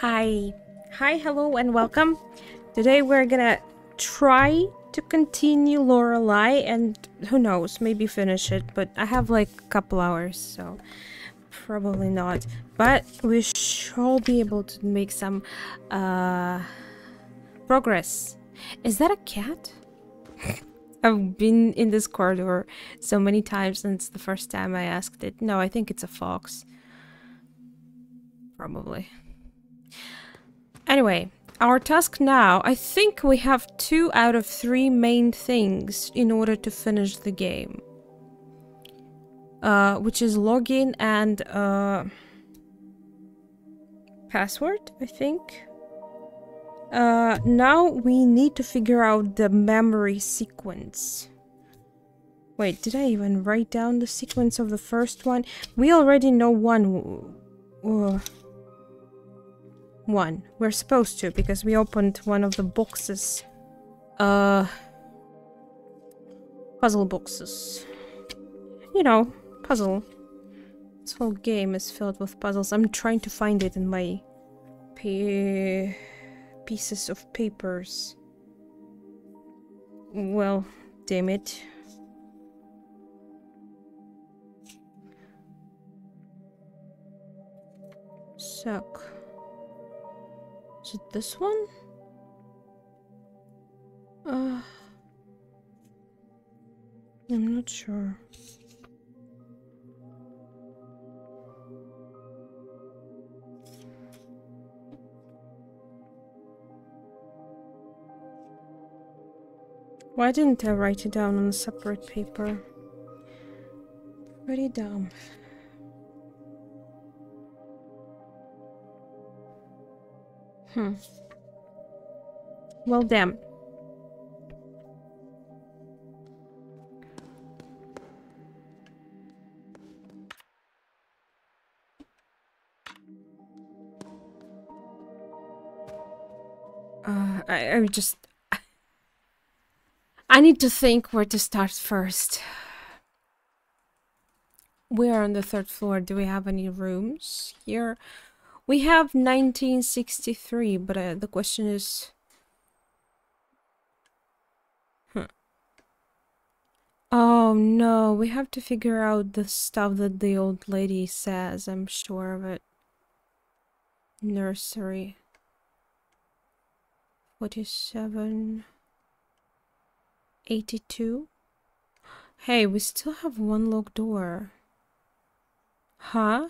Hi, hello, and welcome. Today we're gonna try to continue Lorelei and who knows, maybe finish it, but I have like a couple hours, so probably not. But we shall be able to make some progress. Is that a cat? I've been in this corridor so many times since the first time I asked it. No, I think it's a fox. Probably. Anyway, our task now, I think we have 2 out of 3 main things in order to finish the game. Which is login and password, I think. Now we need to figure out the memory sequence. Wait, did I even write down the sequence of the first one? We already know one. We're supposed to, because we opened one of the boxes. Puzzle boxes. You know, puzzle. This whole game is filled with puzzles. I'm trying to find it in my pieces of papers. Well, damn it. Suck. Is it this one? I'm not sure. Why didn't I write it down on a separate paper? Pretty dumb. Well, damn. I need to think where to start first. We are on the 3rd floor. Do we have any rooms here? We have 1963, but the question is... Oh no, we have to figure out the stuff that the old lady says, I'm sure of it. Nursery. 47... 82? Hey, we still have one locked door. Huh?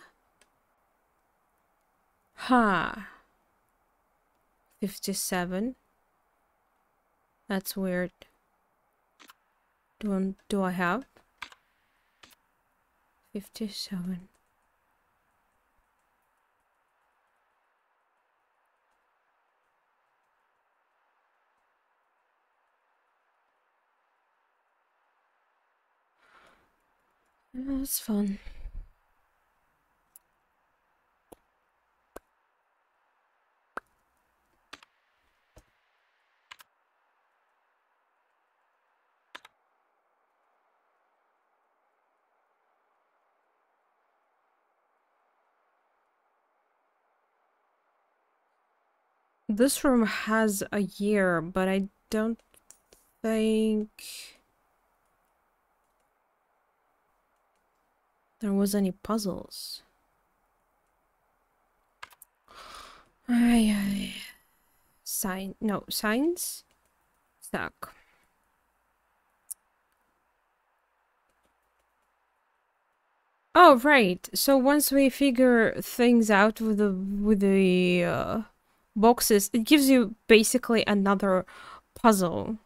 Ha. 57. That's weird. Do I have 57? That's fun. This room has a year, but I don't think there was any puzzles. Signs? Stuck. Oh, right. So once we figure things out with the boxes, it gives you basically another puzzle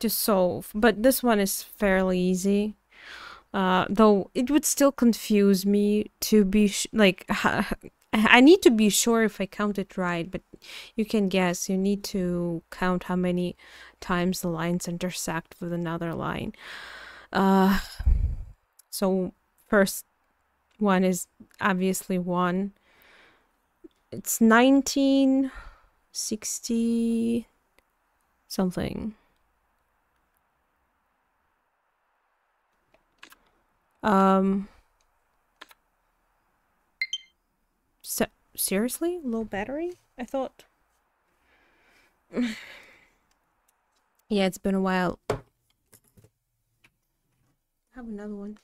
to solve, but this one is fairly easy, though it would still confuse me to be I need to be sure if I count it right, but you can guess. You need to count how many times the lines intersect with another line. So first one is obviously 1. It's 1960 something. Seriously? Low battery? I thought. Yeah, it's been a while. I have another one.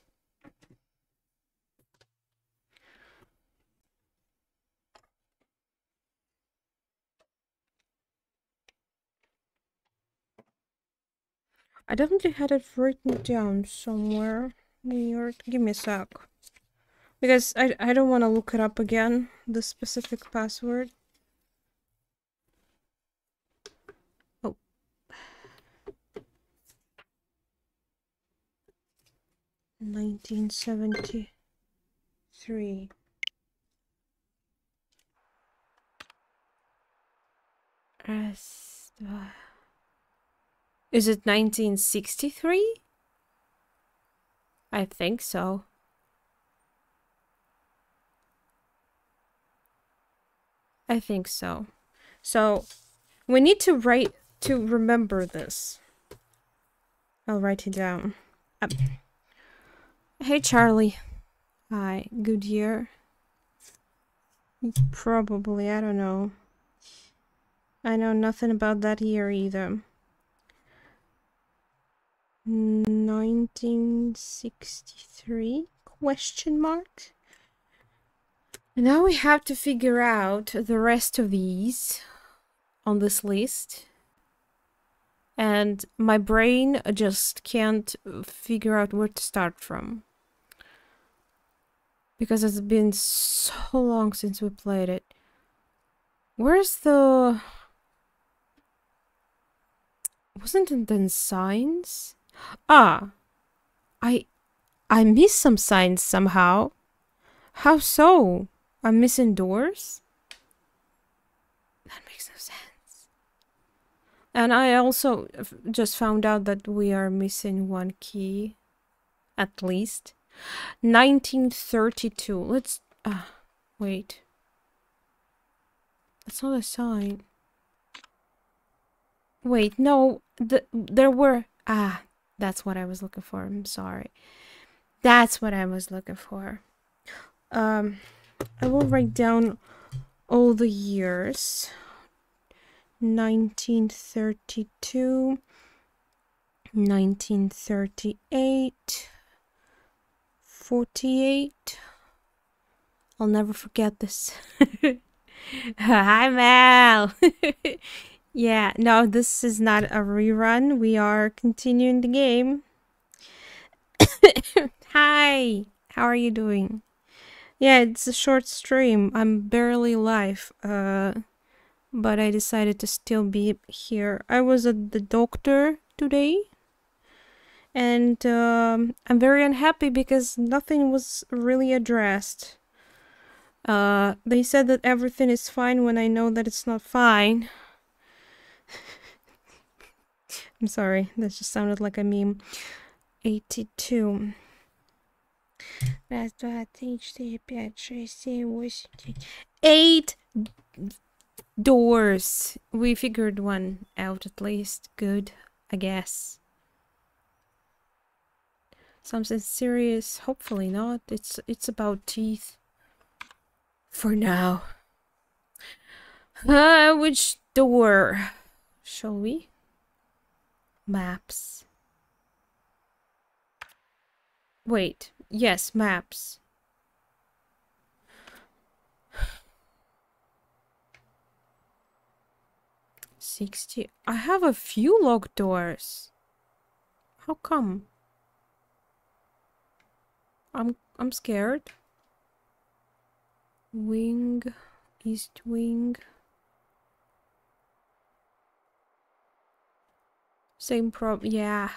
I definitely had it written down somewhere. New York. Give me a sec. Because I don't want to look it up again, the specific password. Oh. $1973. Is it 1963? I think so. I think so. So we need to write to remember this. I'll write it down. Up. Hey Charlie. Hi. Good year. Probably. I don't know. I know nothing about that year either. 1963? Question mark? Now we have to figure out the rest of these on this list. And my brain just can't figure out where to start from. Because it's been so long since we played it. Where's the... Wasn't it then signs? Ah, I missed some signs somehow. How so? I'm missing doors? That makes no sense. And I also just found out that we are missing one key. At least. 1932. Let's... wait. That's not a sign. Wait, no. There were... that's what I was looking for. I'm sorry. That's what I was looking for. I will write down all the years. 1932, 1938, 48. I'll never forget this. Hi, Mel. Yeah, no, this is not a rerun. We are continuing the game. Hi, how are you doing? Yeah, it's a short stream. I'm barely live, but I decided to still be here. I was at the doctor today, and I'm very unhappy because nothing was really addressed. They said that everything is fine when I know that it's not fine. I'm sorry, that just sounded like a meme. 82. Eight doors. We figured one out at least. Good, I guess. Something serious? Hopefully not. It's about teeth. For now. Which door? Shall we? Maps. Wait. Yes, maps. I have a few locked doors. How come? I'm scared. Wing, east wing. Same problem. Yeah.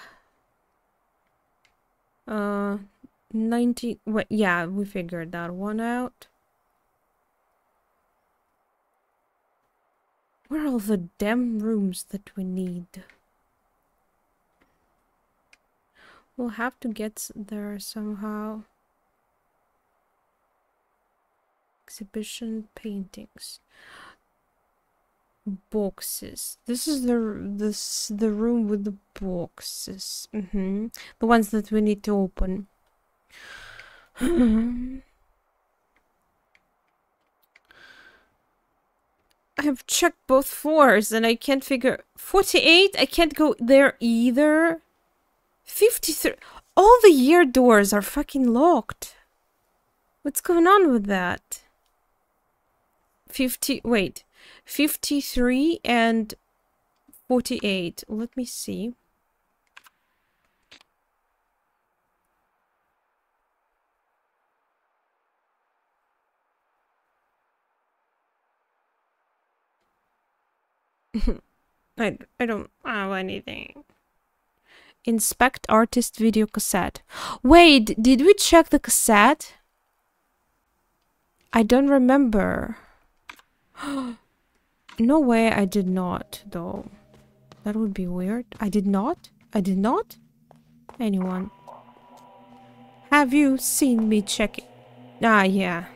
19. Wait, yeah, we figured that one out. Where are all the damn rooms that we need? We'll have to get there somehow. Exhibition paintings. Boxes. This is the room with the boxes. Mm-hmm. The ones that we need to open. I have checked both floors and I can't figure... 48? I can't go there either. 53... All the year doors are fucking locked. What's going on with that? 50... Wait. 53 and 48. Let me see. I don't have anything. Inspect artist video cassette. Wait, did we check the cassette? I don't remember. No way I did not, though. That would be weird. I did not? I did not? Anyone? Have you seen me check it? Ah, yeah.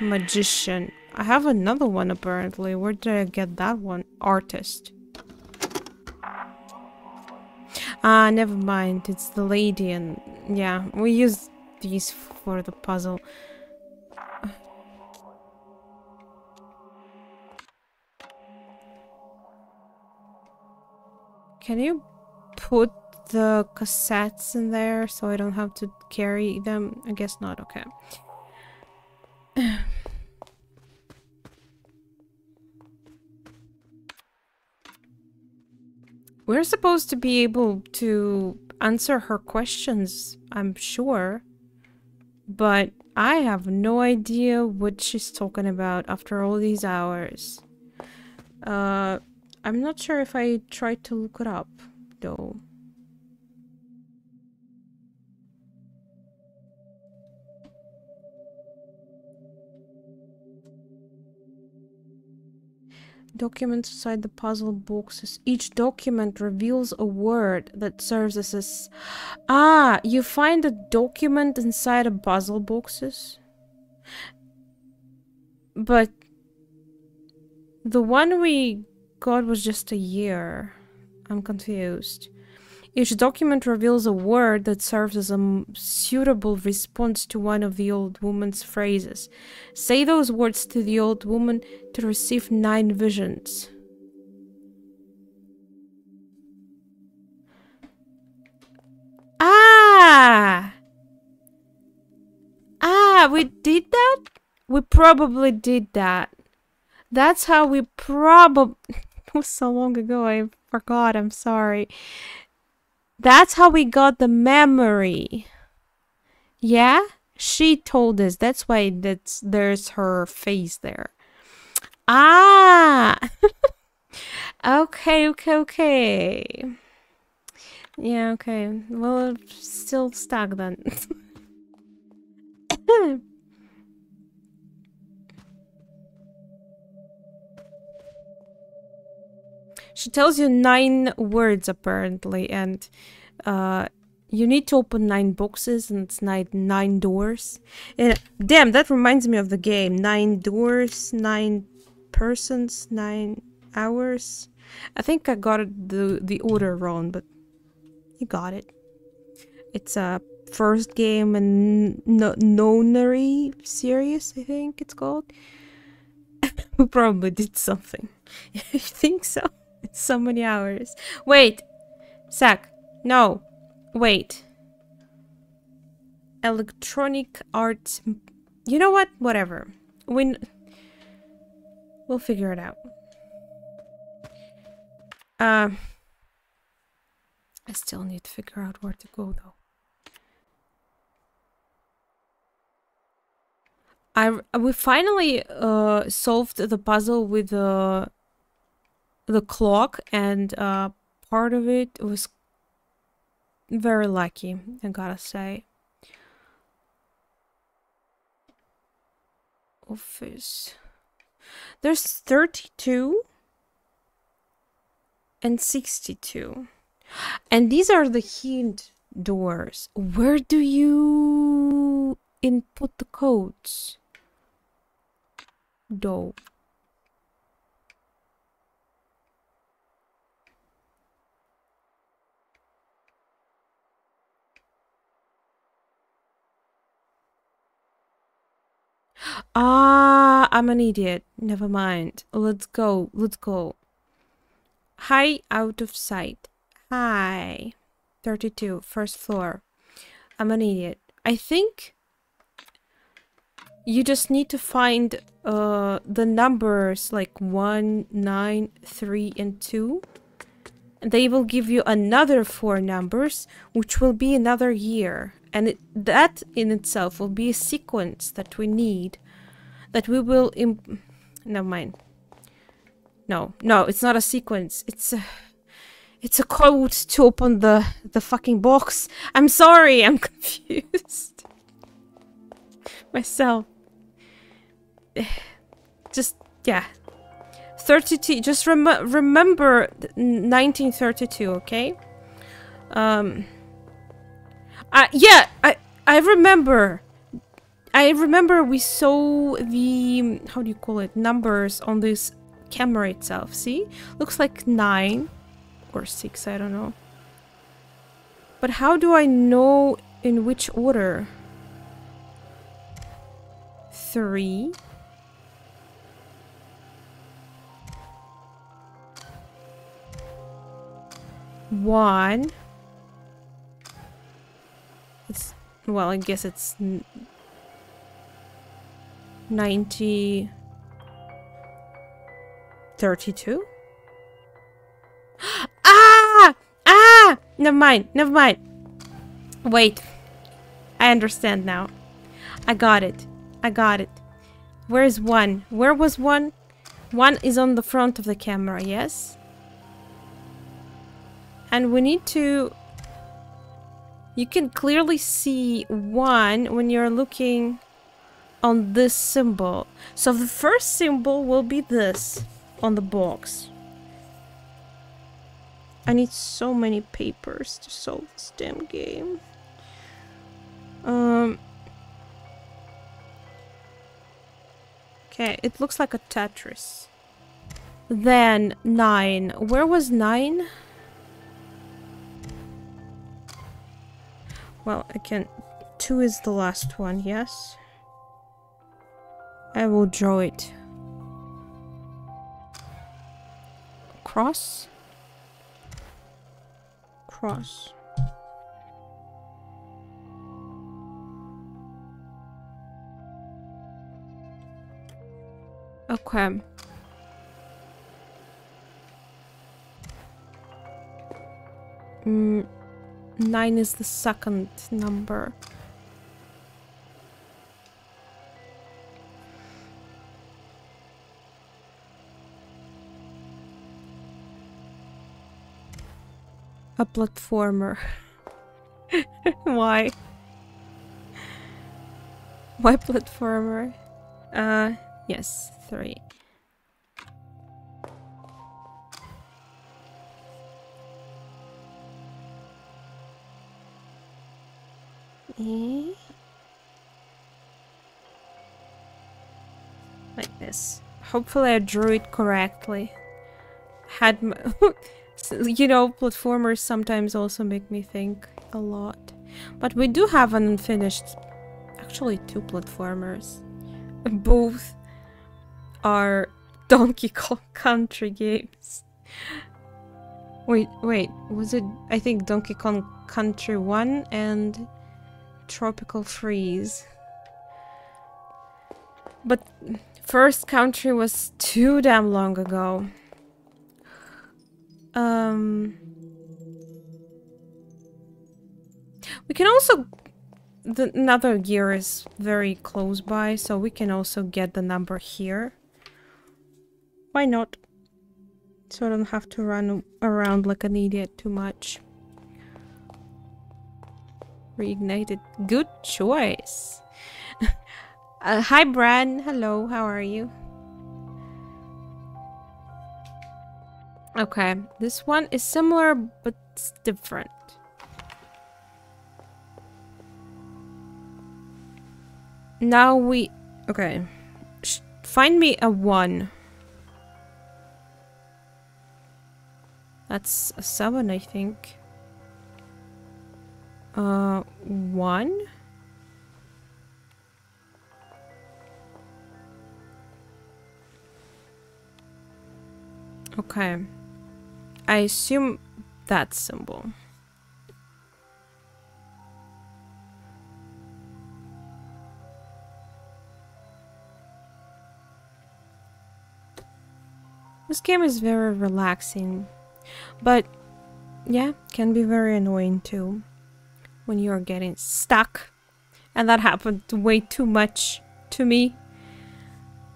Magician. I have another one apparently. Where did I get that one? Artist. Ah, never mind. It's the lady and... Yeah, we used these for the puzzle. Can you put the cassettes in there so I don't have to carry them? I guess not. Okay. We're supposed to be able to answer her questions, I'm sure, but I have no idea what she's talking about after all these hours. I'm not sure if I tried to look it up, though. Documents inside the puzzle boxes. Each document reveals a word that serves as a... Ah, you find a document inside a puzzle boxes? But... the one we got was just a year. I'm confused. Each document reveals a word that serves as a suitable response to one of the old woman's phrases. Say those words to the old woman to receive 9 visions. Ah! Ah, we did that? We probably did that. That's how we probably... It was so long ago, I forgot, I'm sorry. That's how we got the memory. Yeah? She told us. That's why there's her face there. Ah! Okay, okay, okay. Yeah, okay. Well, still stuck then. She tells you 9 words apparently, and you need to open 9 boxes, and it's 9 doors. And, damn, that reminds me of the game. 9 doors, 9 persons, 9 hours. I think I got the order wrong, but you got it. It's a first game in Nonary series, I think it's called. We probably did something. You think so? So many hours. Wait. Sack. No. Wait. Electronic arts. You know what? Whatever. We'll figure it out. I still need to figure out where to go, though. We finally solved the puzzle with the clock, and part of it was very lucky, I gotta say. Office. There's 32 and 62, and these are the hint doors. Where do you input the codes, though? Ah, I'm an idiot. Never mind. Let's go. Let's go. Hi, out of sight. Hi. 32, first floor. I'm an idiot. I think you just need to find the numbers like 1, 9, 3, and 2. They will give you another 4 numbers, which will be another year. And that in itself will be a sequence that we need. That we will... Never mind. No, no, it's not a sequence. It's a code to open the fucking box. I'm sorry, I'm confused. Myself. Just, yeah. 32, just remember 1932, okay? Yeah, I remember. I remember we saw the, how do you call it, numbers on this camera itself, see? Looks like 9 or 6, I don't know. But how do I know in which order? 3. One. It's, well, I guess it's 32. Ah! Ah! Never mind. Never mind. Wait. I understand now. I got it. I got it. Where is 1? Where was 1? 1 is on the front of the camera, yes? And we need to... You can clearly see 1 when you're looking on this symbol. So the first symbol will be this on the box. I need so many papers to solve this damn game. Okay, it looks like a Tetris. Then 9. Where was 9? Well, I can... 2 is the last one, yes? I will draw it. Cross? Cross. Okay. Mm. 9 is the second number. A platformer. Why? Why platformer? Yes, 3. Like this. Hopefully I drew it correctly. Had my you know, platformers sometimes also make me think a lot. But we do have an unfinished... Actually, 2 platformers. Both are Donkey Kong Country games. Wait, was it... I think Donkey Kong Country 1 and... Tropical Freeze. But first country was too damn long ago. We can also... another gear is very close by, so we can also get the number here. Why not? So I don't have to run around like an idiot too much. Reignited. Good choice. Hi, Bran. Hello. How are you? Okay. This one is similar, but it's different. Now we... Okay. Find me a 1. That's a 7, I think. 1? Okay. I assume that symbol. This game is very relaxing, but yeah, can be very annoying too when you're getting stuck, and that happened way too much to me.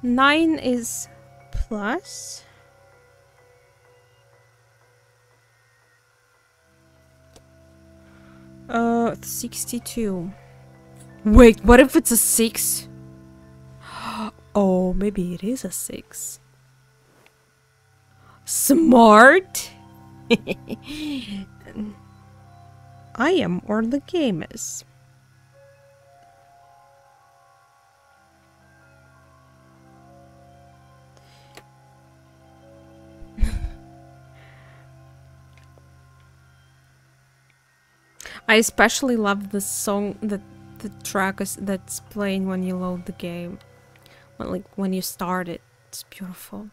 9 is plus. Oh, 62. Wait, what if it's a 6? Oh, maybe it is a 6. Smart? I am, or the game is. I especially love the song that the track is that's playing when you load the game. When, like, when you start it, it's beautiful.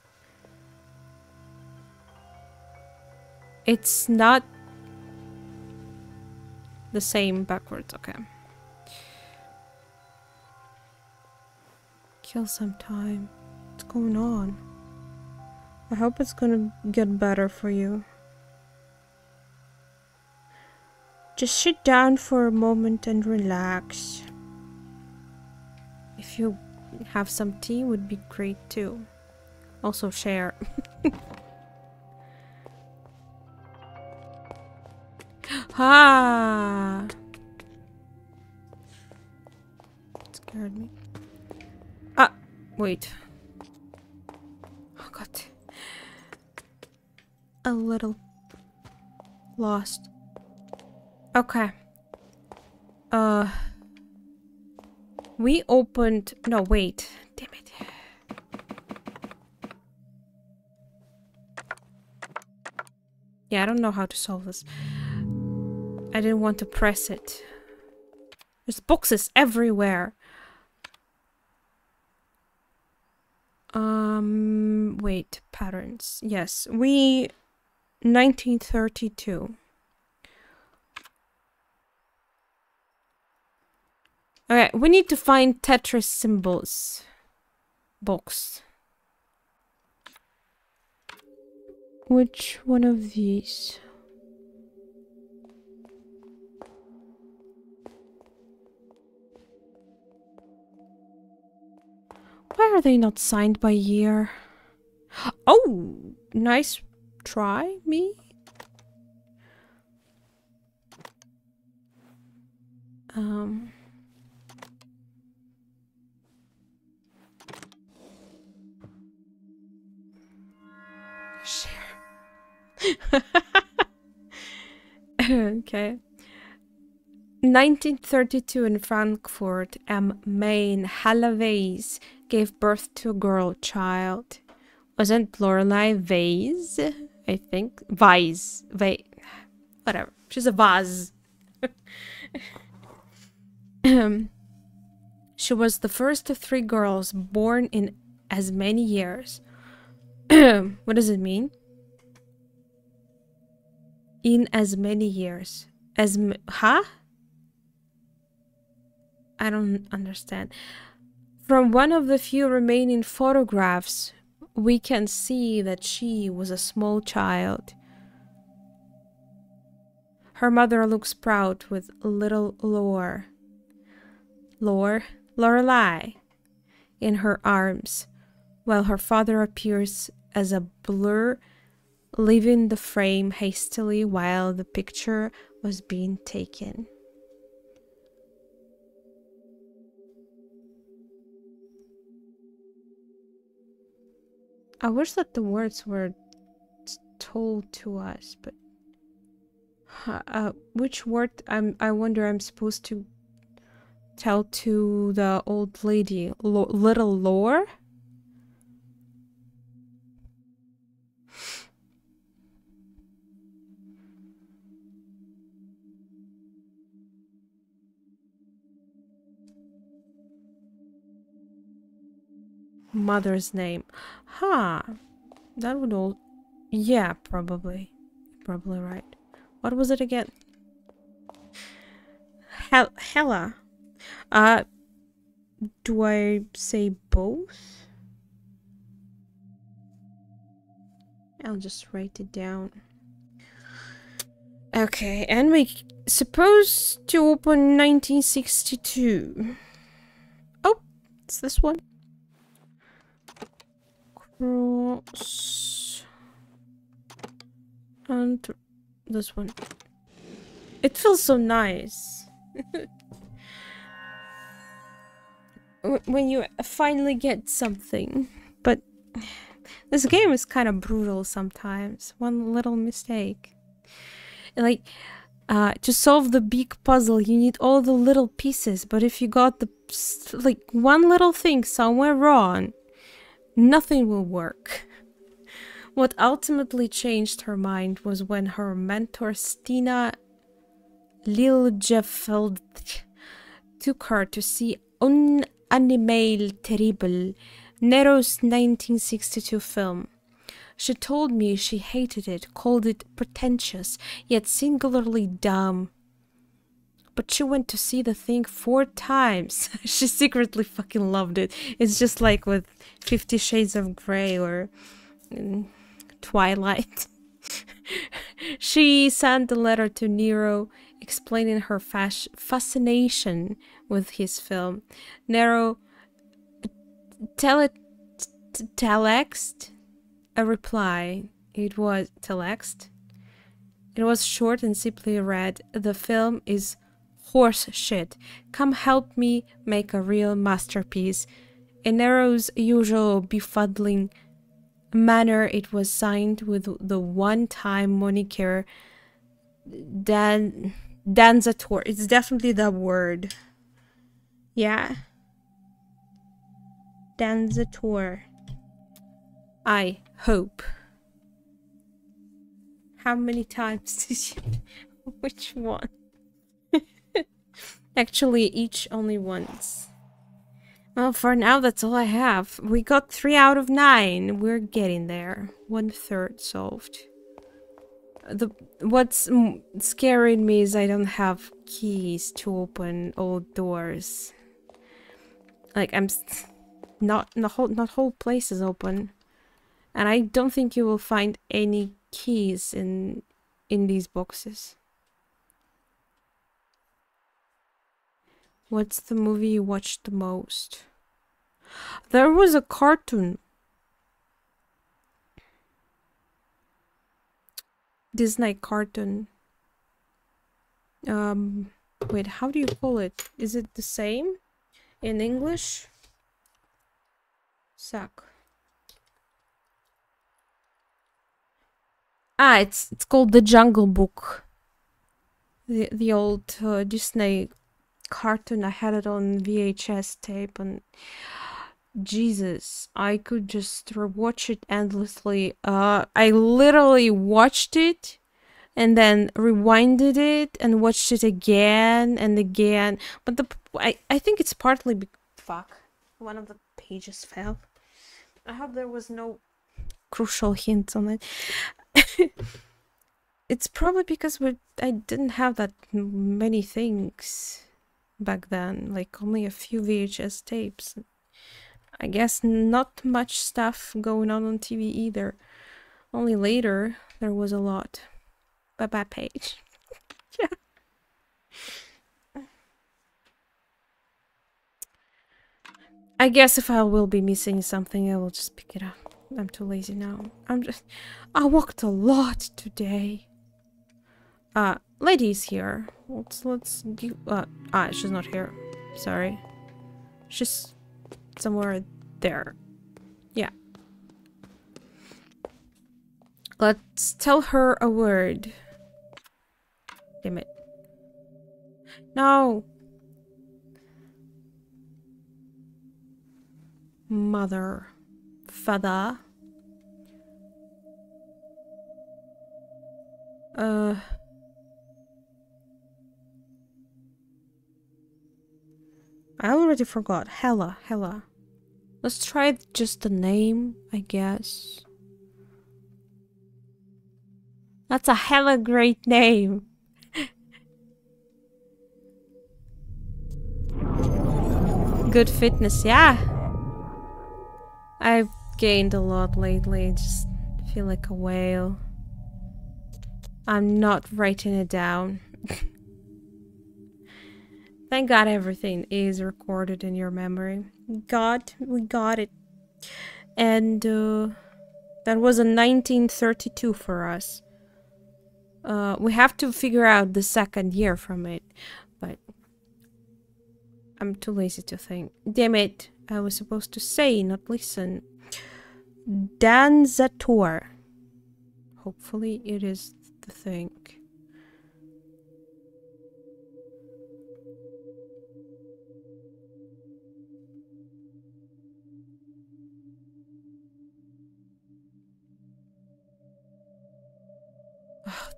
It's not the same backwards, okay. Kill some time. What's going on? I hope it's gonna get better for you. Just sit down for a moment and relax. If you have some tea, would be great too. Also share. Ah, it scared me. Ah, wait. Oh god. A little lost. Okay. We opened... No, wait. Damn it. Yeah, I don't know how to solve this. I didn't want to press it. There's boxes everywhere. Wait, patterns. Yes, we... 1932. Okay, we need to find Tetris symbols. Box. Which one of these? Why are they not signed by year? Oh, nice try, me. Share. Okay. 1932 in Frankfurt am Main, Hella Vaas gave birth to a girl child. Wasn't Lorelei Vaas? I think. Vaas. Whatever. She's a Vaas. She was the first of 3 girls born in as many years. What does it mean? In as many years. As... huh? I don't understand. From one of the few remaining photographs, we can see that she was a small child. Her mother looks proud with little Lorelei in her arms, while her father appears as a blur, leaving the frame hastily while the picture was being taken. I wish that the words were told to us, but which word I wonder I'm supposed to tell to the old lady? Little Lore? Mother's name. Huh. That would all Yeah, probably. Probably right. What was it again? Hella. Do I say both? I'll just write it down. Okay, and we supposed to open 1962. Oh, it's this one. Cross. And this one. It feels so nice. When you finally get something. But this game is kind of brutal sometimes. One little mistake. Like, to solve the big puzzle, you need all the little pieces. But if you got the, like, one little thing somewhere wrong, nothing will work. What ultimately changed her mind was when her mentor Stina Liljefeldt took her to see Un Animal Terrible, Nero's 1962 film. She told me she hated it, called it pretentious, yet singularly dumb. But she went to see the thing 4 times. She secretly fucking loved it. It's just like with 50 Shades of Grey or Twilight. She sent a letter to Nero explaining her fascination with his film. Nero telexed a reply. It was telexed. It was short and simply read, "The film is horse shit. Come help me make a real masterpiece." In Nero's usual befuddling manner, it was signed with the one-time moniker Dan Danzator. It's definitely the word. Yeah. Danzator. I hope. How many times did you... Which one? Actually, each only once. Well, for now, that's all I have. We got 3 out of 9. We're getting there. 1/3 solved. What's scaring me is I don't have keys to open all doors. Like, I'm not whole place is open, and I don't think you will find any keys in these boxes. What's the movie you watched the most? There was a cartoon. Disney cartoon. Wait, how do you call it? Is it the same in English? Suck. Ah, it's called The Jungle Book. The old Disney cartoon. I had it on VHS tape, and Jesus, I could just rewatch it endlessly. I literally watched it and then rewinded it and watched it again and again. But I think it's partly fuck, one of the pages fell. I hope there was no crucial hints on it. It's probably because I didn't have that many things back then, like only a few VHS tapes. I guess not much stuff going on TV either. Only later there was a lot. Bye-bye, Paige. Yeah. I guess if I will be missing something, I will just pick it up. I'm too lazy now. I walked a lot today. Lady's here. Let's do... she's not here. Sorry. She's somewhere there. Yeah. Let's tell her a word. Damn it. No! Mother. Father. I already forgot. Hella. Let's try just the name, I guess. That's a hella great name. Good fitness, yeah. I've gained a lot lately, just feel like a whale. I'm not writing it down. Thank God everything is recorded in your memory. God, we got it. And that was a 1932 for us. We have to figure out the second year from it, but I'm too lazy to think. Damn it, I was supposed to say, not listen. Danzator. Hopefully it is the thing. Oh,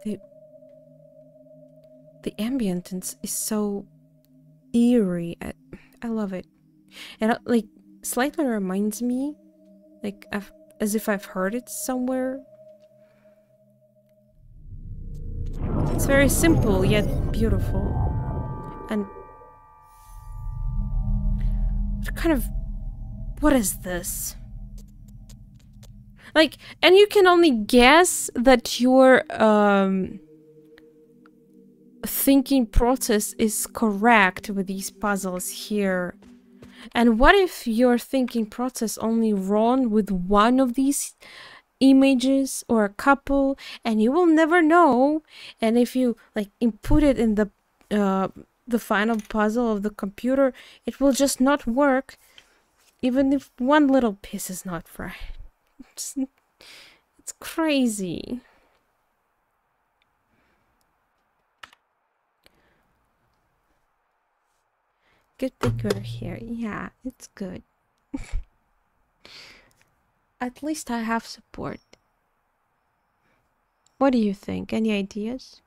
the ambient is so eerie. I love it. And like slightly reminds me, like as if I've heard it somewhere. It's very simple yet beautiful. And what kind of, what is this? Like, and you can only guess that your thinking process is correct with these puzzles here. And what if your thinking process only wrong with one of these images or a couple, and you will never know. And if you like input it in the final puzzle of the computer, it will just not work, even if one little piece is not right. It's crazy. Good thing we're here. Yeah, it's good. At least I have support. What do you think? Any ideas?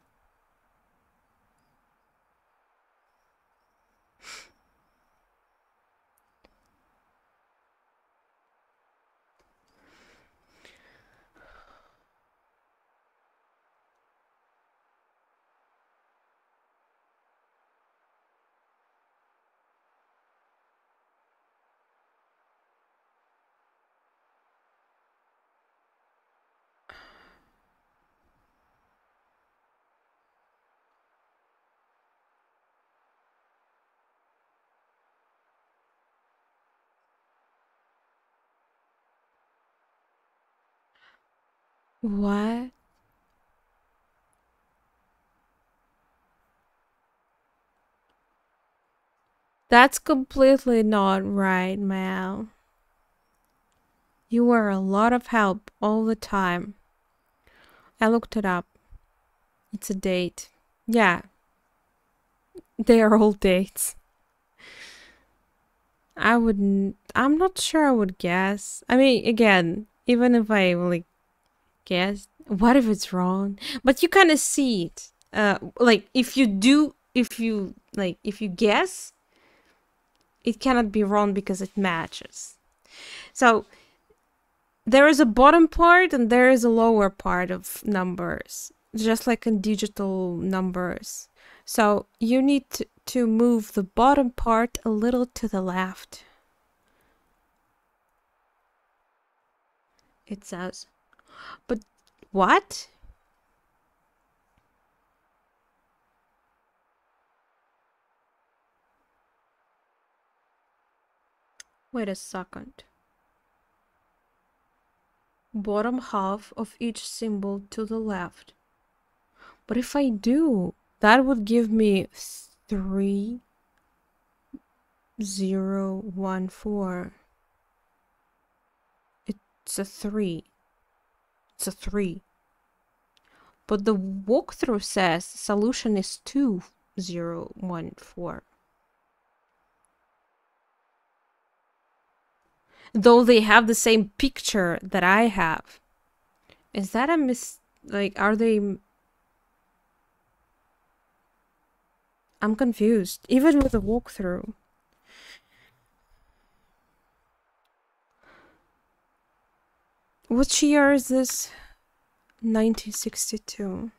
What? That's completely not right, Mal. You were a lot of help all the time. I looked it up. It's a date. Yeah. They are all dates. I wouldn't... I'm not sure I would guess. I mean, again, even if I, like, guess, what if it's wrong? But you kind of see it, like if you do, if you guess, it cannot be wrong because it matches. So there is a bottom part and there is a lower part of numbers, just like in digital numbers. So you need to move the bottom part a little to the left. It says, but what? Wait a second. Bottom half of each symbol to the left. But if I do, that would give me 3014. It's a 3. It's a 3. But the walkthrough says solution is 2014. Though they have the same picture that I have. Is that a mis... like, are they... I'm confused. Even with the walkthrough. What year is this? 1962.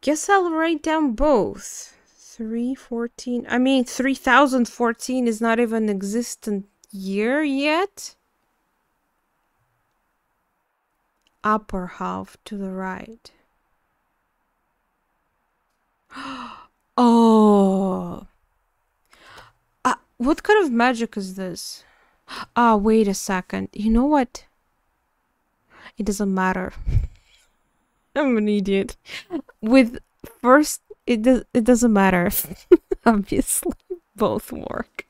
Guess I'll write down both. 314. I mean, 3014 is not even an existent year yet. Upper half to the right. Oh. What kind of magic is this? Ah, wait a second. You know what? It doesn't matter. I'm an idiot. With first, it doesn't matter. Obviously, both work.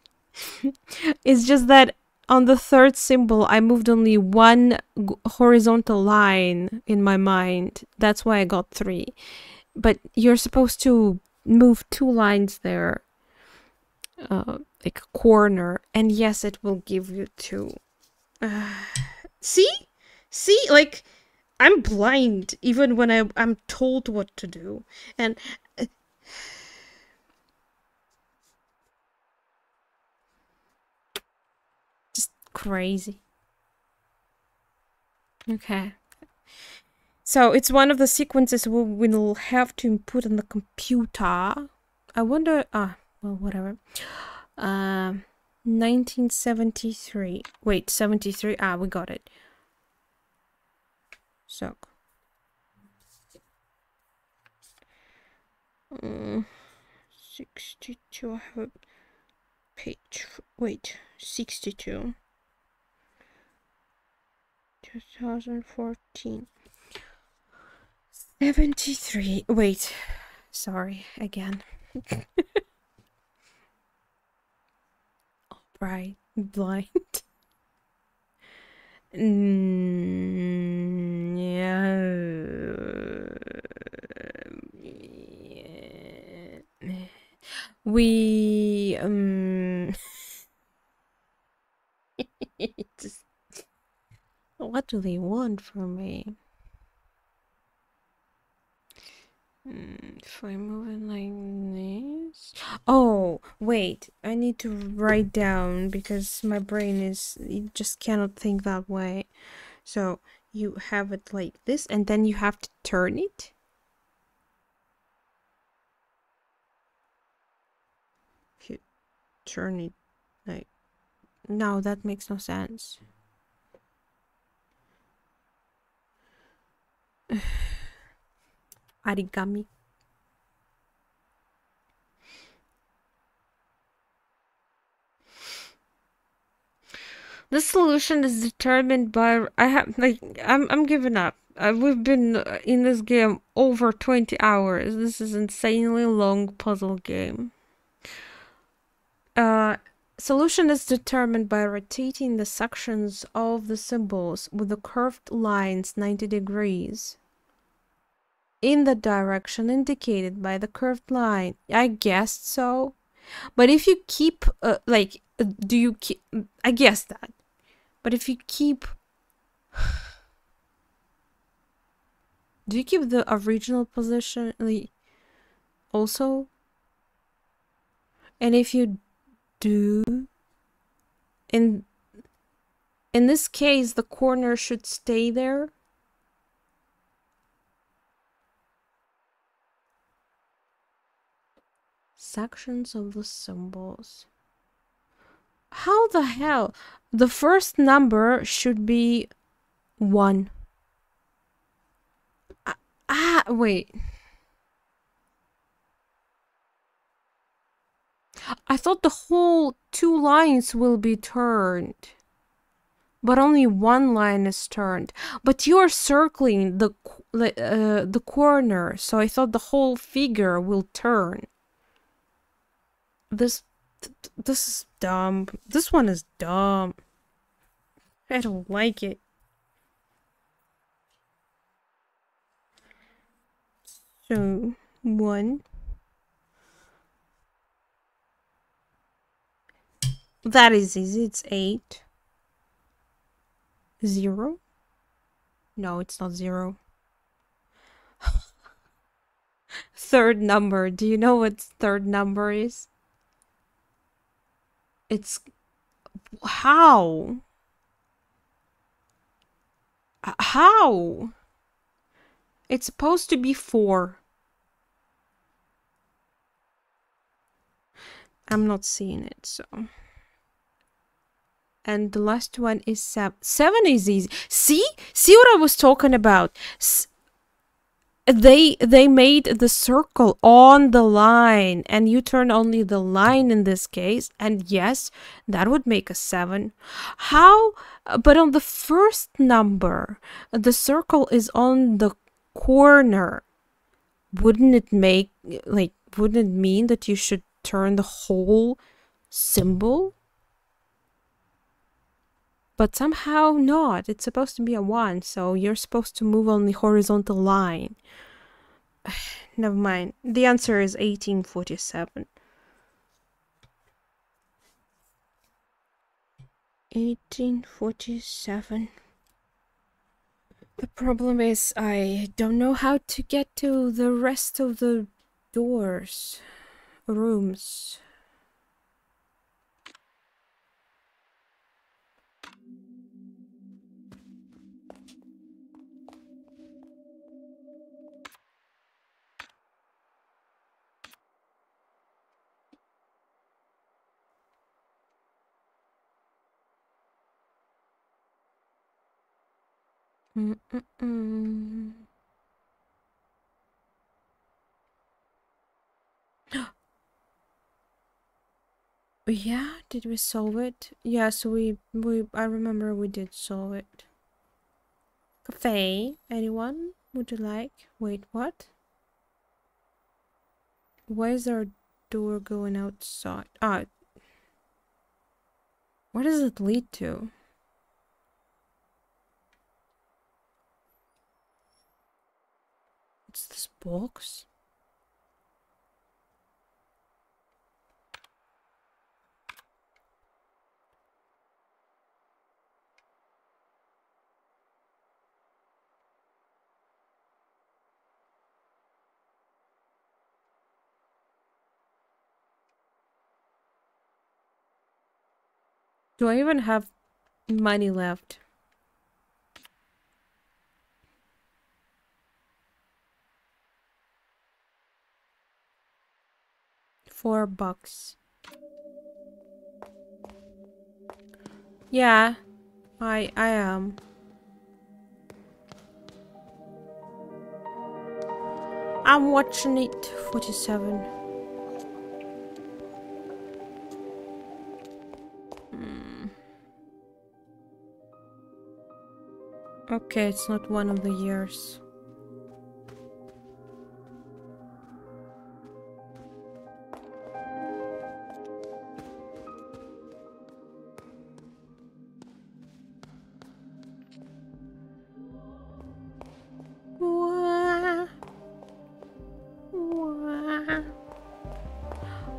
It's just that on the third symbol, I moved only one horizontal line in my mind. That's why I got three. But you're supposed to move two lines there, like a corner. And yes, it will give you two. See? See? Like, I'm blind even when I'm told what to do. And... just crazy. Okay. So it's one of the sequences we'll have to input on the computer. I wonder... ah, well, whatever. 1973. Wait, 73. Ah, we got it. So. Mm, 62. I have a page. Wait, 62. 2014. 73. Wait, sorry again. Right, blind. Yeah. We just, what do they want from me? If I move it like this... oh, wait. I need to write down because my brain is... it just cannot think that way. So, you have it like this and then you have to turn it. If you turn it like... no, that makes no sense. Origami. The solution is determined by... I have like I'm giving up. We've been in this game over 20 hours. This is an insanely long puzzle game. Solution is determined by rotating the sections of the symbols with the curved lines 90 degrees. In the direction indicated by the curved line. I guessed so. But if you keep, like, do you keep... I guess that. But if you keep... do you keep the original position also? And if you do... in this case, the corner should stay there. Sections of the symbols. How the hell? The first number should be 1. Wait. I thought the whole two lines will be turned. But only one line is turned. But you are circling the corner. So I thought the whole figure will turn. This is dumb. This one is dumb. I don't like it. So, 1. That is easy. It's 8. 0. No, it's not 0. Third number. Do you know what third number is? It's how How? It's supposed to be 4. I'm not seeing it, so... And the last one is 7. 7 is easy. See? See what I was talking about? They made the circle on the line, and you turn only the line in this case, and yes, that would make a 7. How? But on the first number, the circle is on the corner. Wouldn't it make, like, wouldn't it mean that you should turn the whole symbol? But somehow not. It's supposed to be a 1, so you're supposed to move on the horizontal line. Never mind. The answer is 1847. 1847. The problem is I don't know how to get to the rest of the doors, rooms. Yeah, did we solve it? Yes, we I remember we did solve it. Cafe, anyone would you like? Wait, what? Why is our door going outside? Ah, what does it lead to? What's this box? Do I even have money left? $4. Yeah, I am. I'm watching it. 47. Okay, it's not one of the years.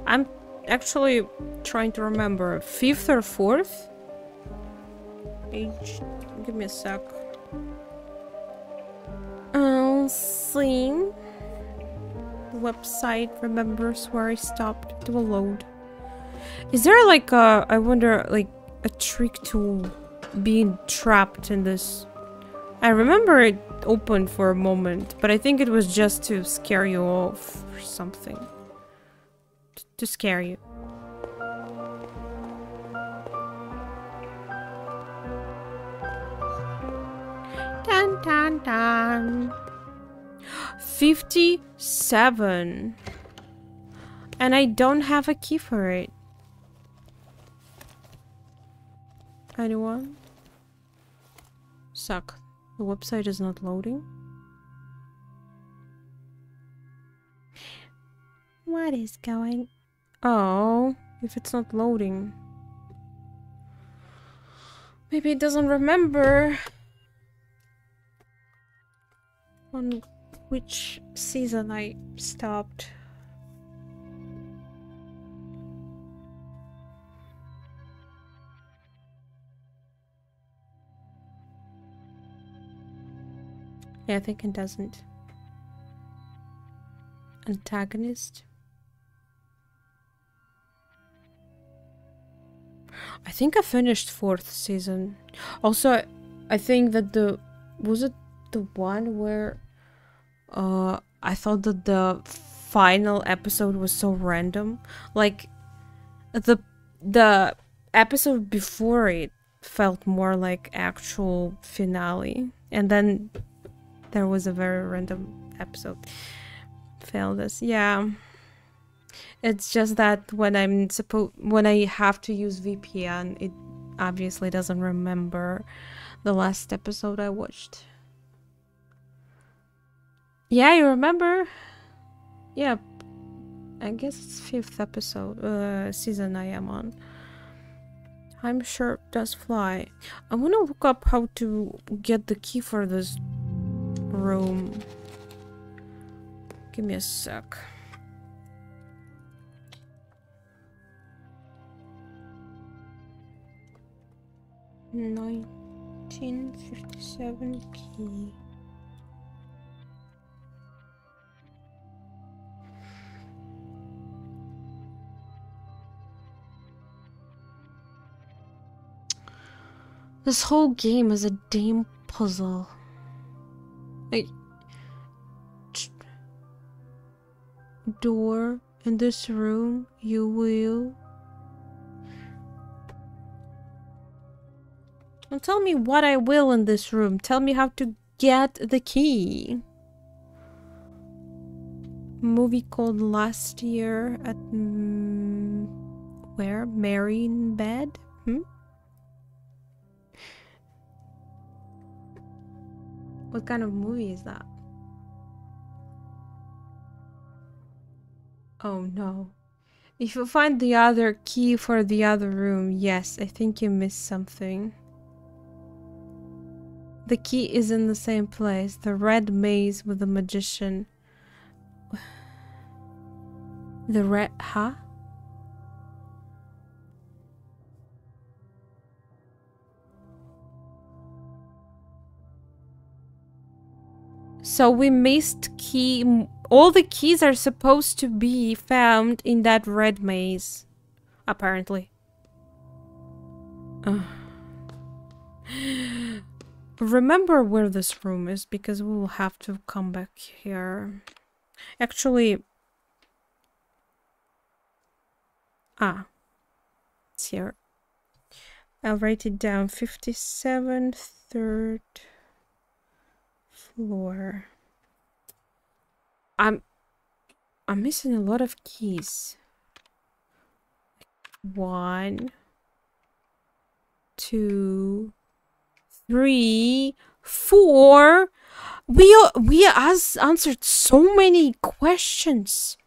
I'm actually trying to remember. 5th or 4th? Give me a sec. Sling. The website remembers where I stopped to load. Is there like a, I wonder, like a trick to being trapped in this? I remember it opened for a moment, but I think it was just to scare you off or something. To scare you. Dun dun dun. 57, and I don't have a key for it. Anyone? Suck. The website is not loading. What is going? Oh, if it's not loading, maybe it doesn't remember on which season I stopped. Yeah, I think it doesn't. Antagonist. I think I finished 4th season. Also, I think that the was it the one where I thought that the final episode was so random? Like, the episode before it felt more like actual finale, and then there was a very random episode. Failed us. Yeah. It's just that when I have to use VPN, it obviously doesn't remember the last episode I watched. Yeah, you remember? Yeah, I guess it's 5th episode, season I am on. I'm sure it does fly. I want to look up how to get the key for this room. Give me a sec. $19.57 key. This whole game is a damn puzzle. Like, door in this room, you will. Don't tell me what I will in this room. Tell me how to get the key. Movie called Last Year at where? Marienbad? Hmm? What kind of movie is that? Oh no. If you find the other key for the other room, yes, I think you missed something. The key is in the same place, the red maze with the magician. The red, huh? So we missed key. All the keys are supposed to be found in that red maze, apparently. Remember where this room is, because we will have to come back here. Actually... ah. It's here. I'll write it down. 57, 3rd floor. I'm missing a lot of keys. 1, 2, 3, 4. We has answered so many questions.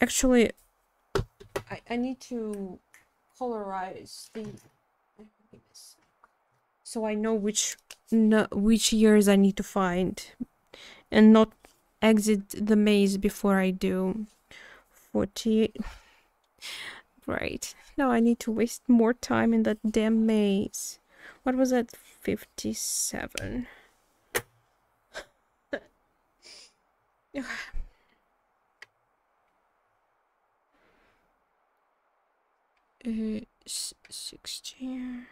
Actually, I need to polarize the, so I know which years I need to find, and not exit the maze before I do. 40. Right now I need to waste more time in that damn maze. What was that? 57. It's 16.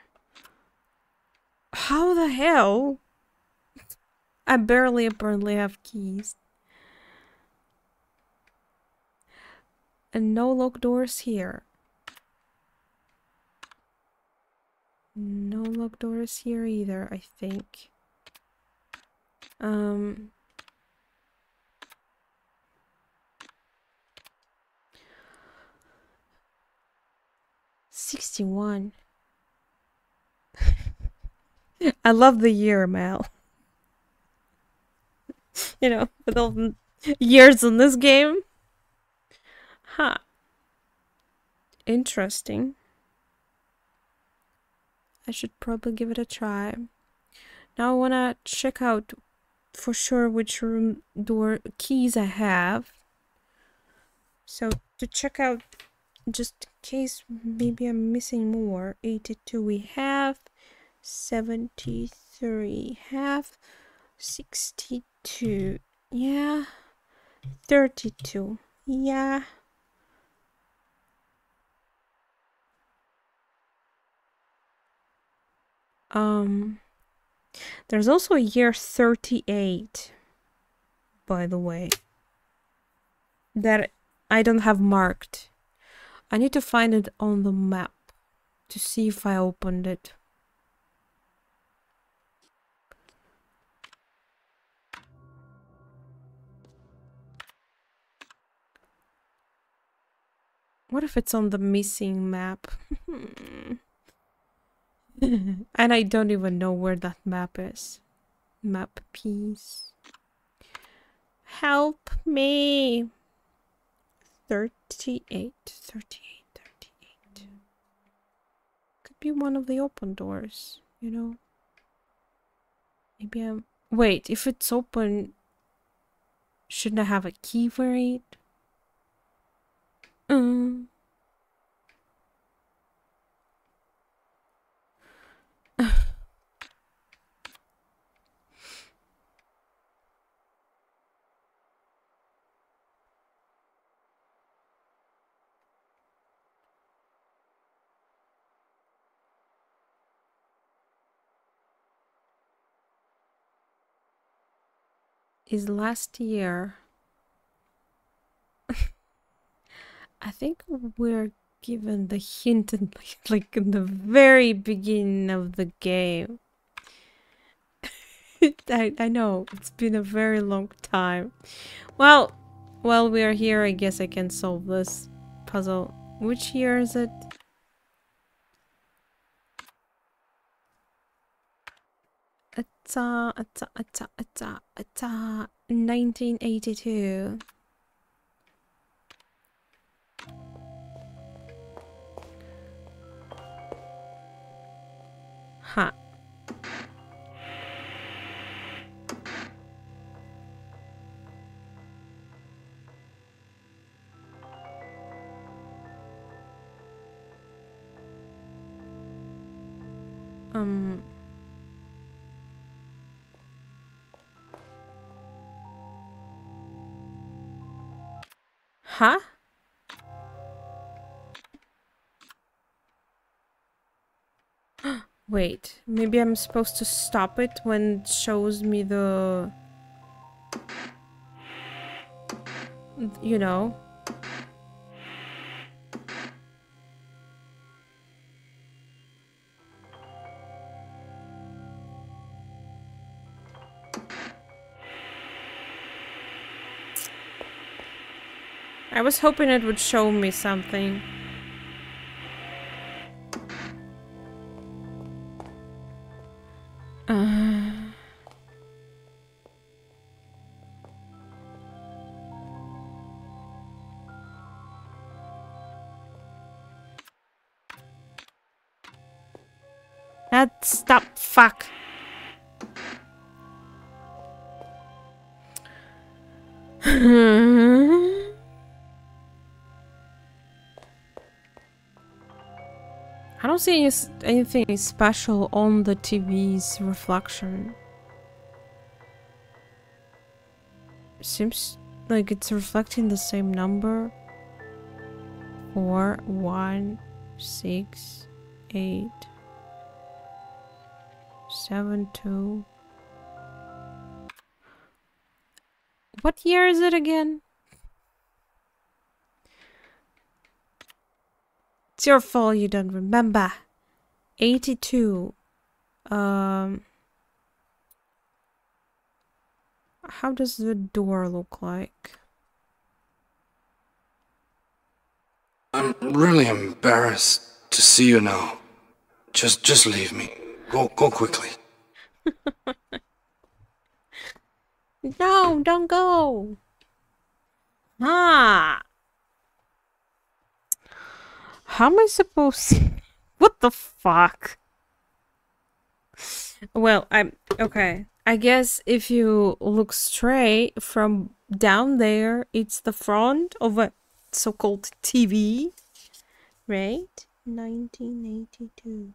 How the hell? I barely apparently have keys. And no lock doors here. No lock doors here either, I think. '61. I love the year, Mal. You know, with all the years in this game. Huh. Interesting. I should probably give it a try. Now I wanna check out for sure which room door keys I have. So to check out, just in case maybe I'm missing more. 82 we have, 73 have, 62, yeah, 32, yeah. There's also a year 38, by the way, that I don't have marked. I need to find it on the map to see if I opened it. What if it's on the missing map? And I don't even know where that map is. Map piece. Help me. 38. Could be one of the open doors, you know. Maybe I'm... Wait, if it's open, shouldn't I have a key for it? Is last year. I think we're given the hint in, like in the very beginning of the game. I know, it's been a very long time. Well, while we're here, I guess I can solve this puzzle. Which year is it? It's 1982. Huh. Huh? Wait, maybe I'm supposed to stop it when it shows me the... You know. I was hoping it would show me something. Stop, fuck. I don't see anything special on the TV's reflection. Seems like it's reflecting the same number. 4, 1, 6, 8, 7, 2. What year is it again? It's your fault you don't remember. 82. How does the door look like? I'm really embarrassed to see you now. Just leave me. Go quickly. No, don't go. Ah. How am I supposed to... What the fuck? Well, I'm... Okay. I guess if you look straight from down there, it's the front of a so-called TV. Right? 1982.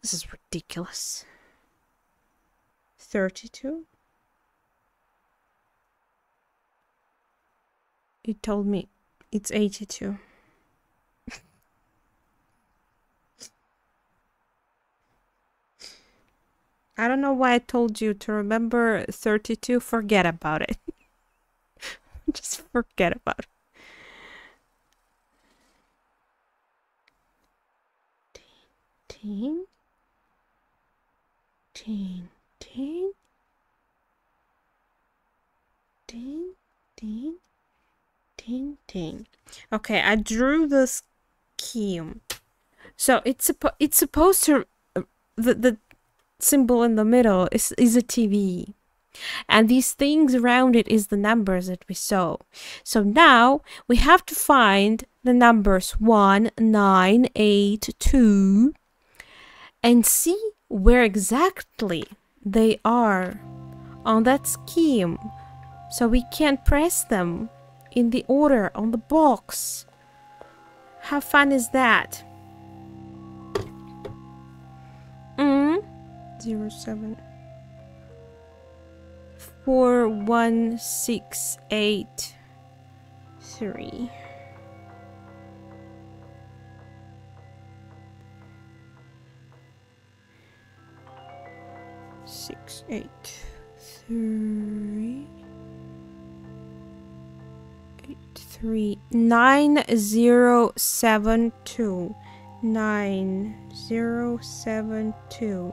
This is ridiculous. 32? It told me it's 82. I don't know why I told you to remember 32. Forget about it. Just forget about it. Ting, ting, ting, ting, ting, ting, ting. Okay, I drew the scheme. So it's supposed to the symbol in the middle is a TV, and these things around it is the numbers that we saw. So now we have to find the numbers 1, 9, 8, 2. And see where exactly they are on that scheme, so we can press them in the order on the box. How fun is that? 0, 7, 4, 1, 6, 8, 3. Six, eight, three, 8, 3, 9, 0, 7, 2, 9, 0, 7, 2,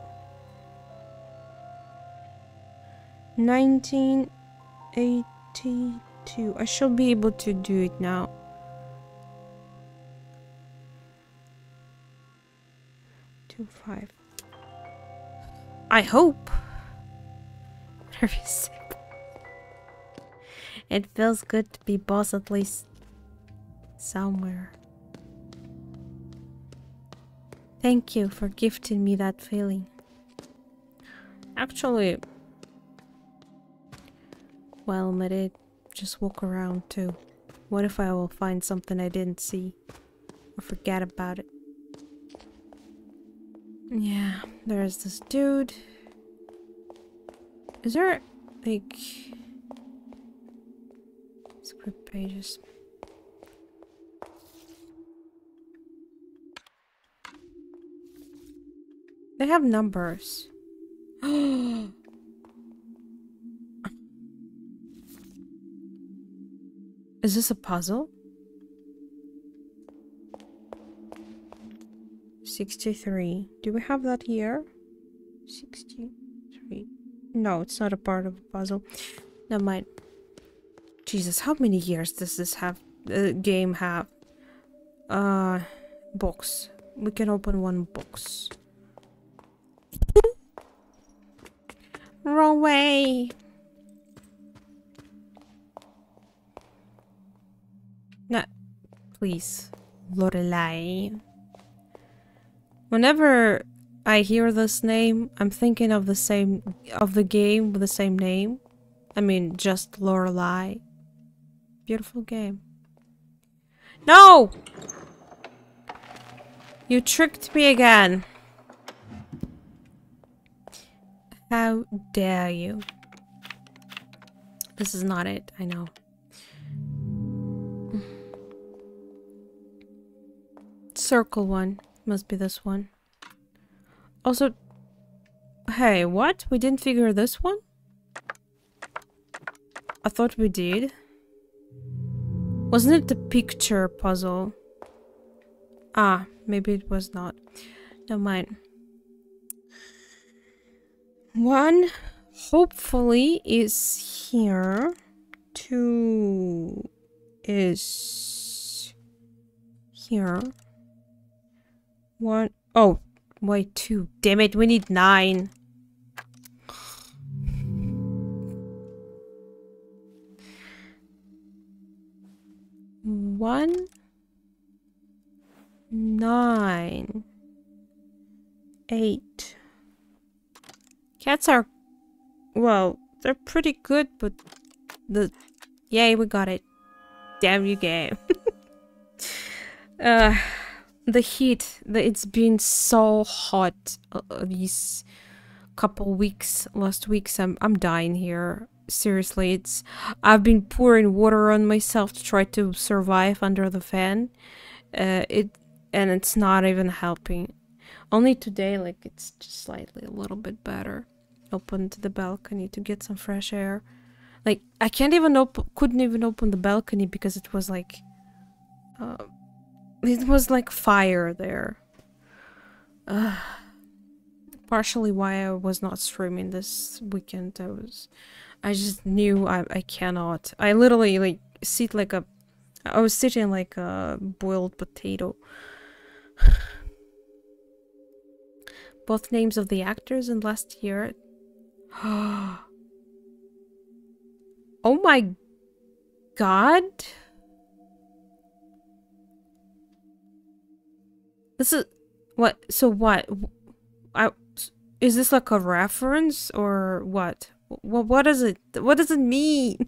1982. I should be able to do it now. Two, 5. I hope. It feels good to be boss at least somewhere. Thank you for gifting me that feeling. Actually, while I'm at it, just walk around too. What if I will find something I didn't see or forget about it? Yeah, there's this dude. Is there, like, script pages? They have numbers. Is this a puzzle? 63. Do we have that here? 63. No, it's not a part of a puzzle. Never mind. Jesus, how many years does this have? Game have? Box. We can open one box. Wrong way. No, please, Lorelei. Whenever I hear this name, I'm thinking of the same, of the game with the same name. I mean, just Lorelei. Beautiful game. No! You tricked me again. How dare you? This is not it, I know. Circle one. Must be this one. Also, hey, what? We didn't figure this one? I thought we did. Wasn't it the picture puzzle? Ah, maybe it was not. Never mind. One, hopefully, is here. 2 is here. 1. Oh, why 2? Damn it, we need 9. One, 9, 8. Cats are, well, they're pretty good, but the, yay, we got it. Damn you, game. The heat, it's been so hot these couple weeks, last weeks. I'm dying here. Seriously, I've been pouring water on myself to try to survive under the fan. And it's not even helping. Only today, like, it's just slightly a little bit better. open to the balcony to get some fresh air. Like, I can't even open, couldn't even open the balcony because it was like fire there. Partially why I was not streaming this weekend. I just knew I cannot. I literally like sit like a, I was sitting like a boiled potato. Both names of the actors in Last Year. Oh my god. This is what? So what? Is this like a reference or what? What is it? What does it mean?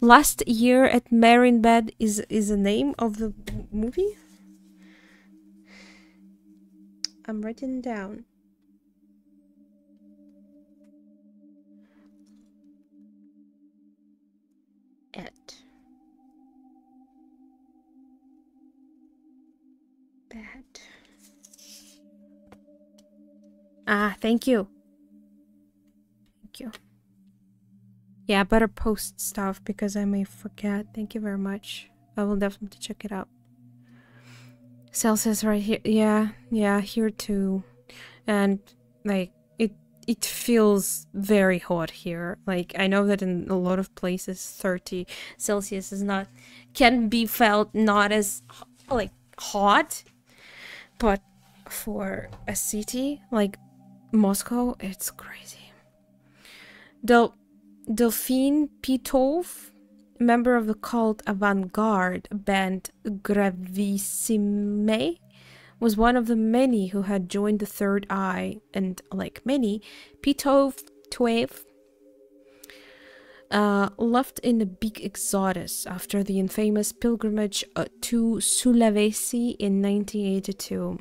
Last Year at Marienbad is the name of the movie? I'm writing down. At bad. Ah, thank you. Thank you. Yeah, I better post stuff because I may forget. Thank you very much. I will definitely check it out. Celsius right here. Yeah, yeah, here too. And like it feels very hot here. Like I know that in a lot of places 30 Celsius is not, can be felt not as like hot, but for a city like Moscow, it's crazy. Delphine Pitov, member of the cult avant-garde band Gravissime, was one of the many who had joined the Third Eye, and like many, Pitov left in a big exodus after the infamous pilgrimage to Sulawesi in 1982.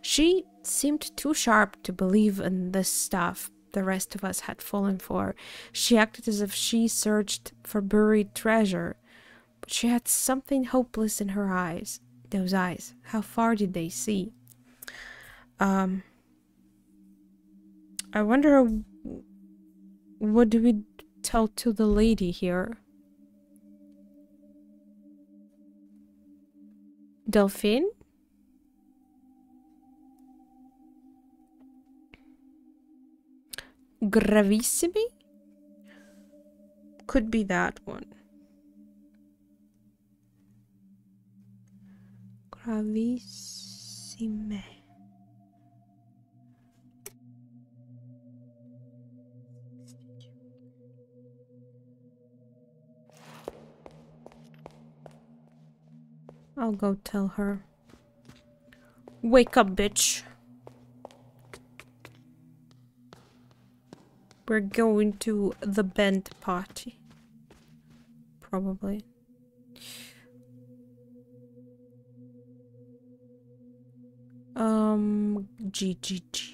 She seemed too sharp to believe in this stuff the rest of us had fallen for. She acted as if she searched for buried treasure, but she had something hopeless in her eyes. Those eyes, how far did they see? I wonder what do we tell to the lady here? Delphine? Gravissime? Could be that one. Gravissime. I'll go tell her. Wake up, bitch. We're going to the band party. Probably. GGG.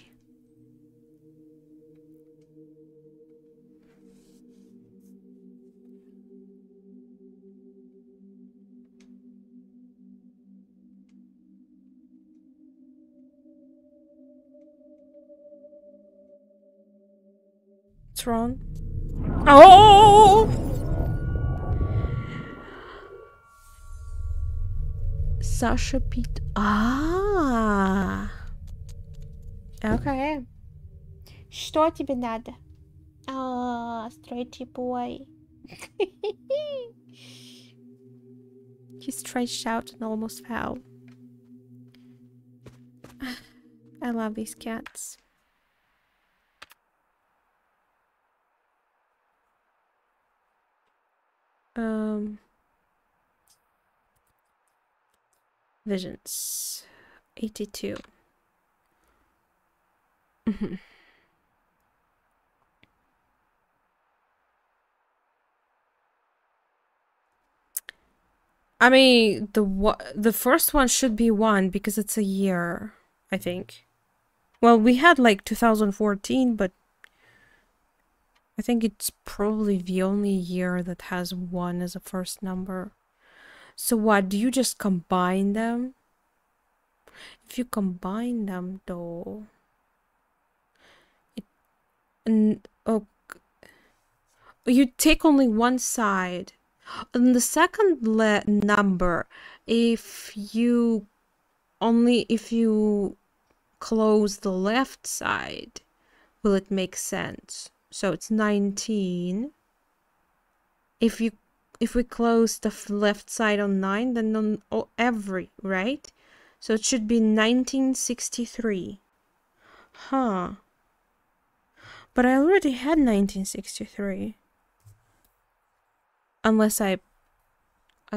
Wrong. Oh! Sasha Pete. Ah. Okay. Что тебе надо? Ah, stretchy boy. He stretched out and almost fell. I love these cats. Visions 82. I mean, the first one should be one because it's a year, I think. Well, we had like 2014, but I think it's probably the only year that has one as a first number. So what, do you just combine them? If you combine them though, And oh, you take only one side. On the second number, if you close the left side, will it make sense? So it's 19. If we close the left side on 9, then on every, right? So it should be 1963. Huh. But I already had 1963. Unless I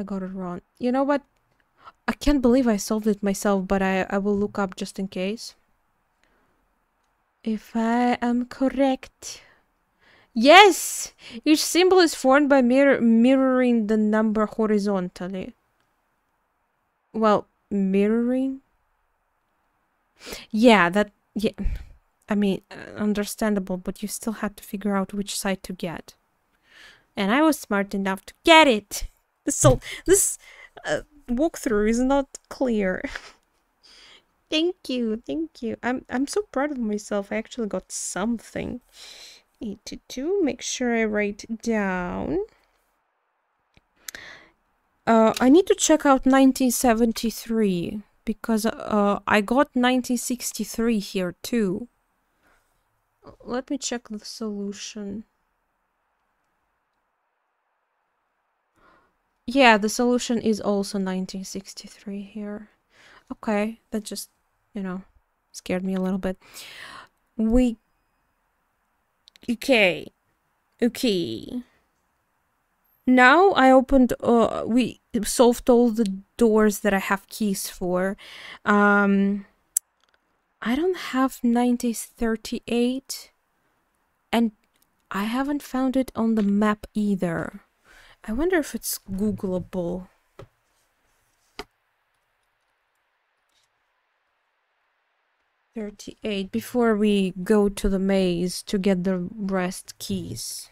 got it wrong. You know what? I can't believe I solved it myself, but I will look up just in case. If I am correct. Yes! Each symbol is formed by mirroring the number horizontally. Well, mirroring? Yeah, yeah. I mean, understandable, but you still had to figure out which side to get. And I was smart enough to get it! So, this walkthrough is not clear. Thank you, thank you. I'm so proud of myself, I actually got something. 82, make sure I write down. I need to check out 1973, because I got 1963 here too. Let me check the solution. Yeah, the solution is also 1963 here. Okay, that just, you know, scared me a little bit. Okay. Now I opened, we solved all the doors that I have keys for. I don't have 1938, and I haven't found it on the map either. I wonder if it's Googleable. Before we go to the maze to get the rest keys.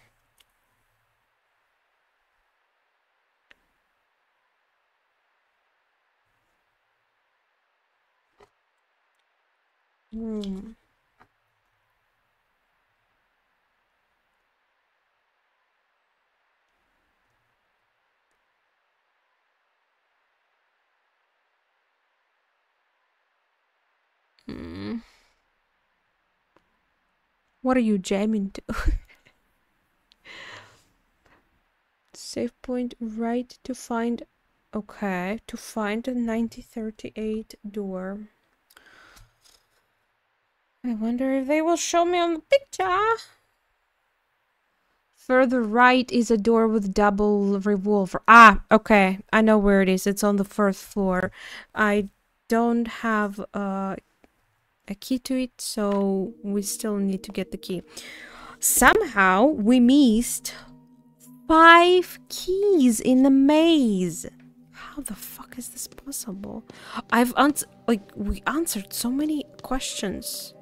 What are you jamming to? Save point right to find. Okay, to find the 1938 door. I wonder if they will show me on the picture. Further right is a door with double revolver. Ah, okay. I know where it is. It's on the first floor. I don't have a key to it, so we still need to get the key. Somehow we missed 5 keys in the maze. How the fuck is this possible? We answered so many questions.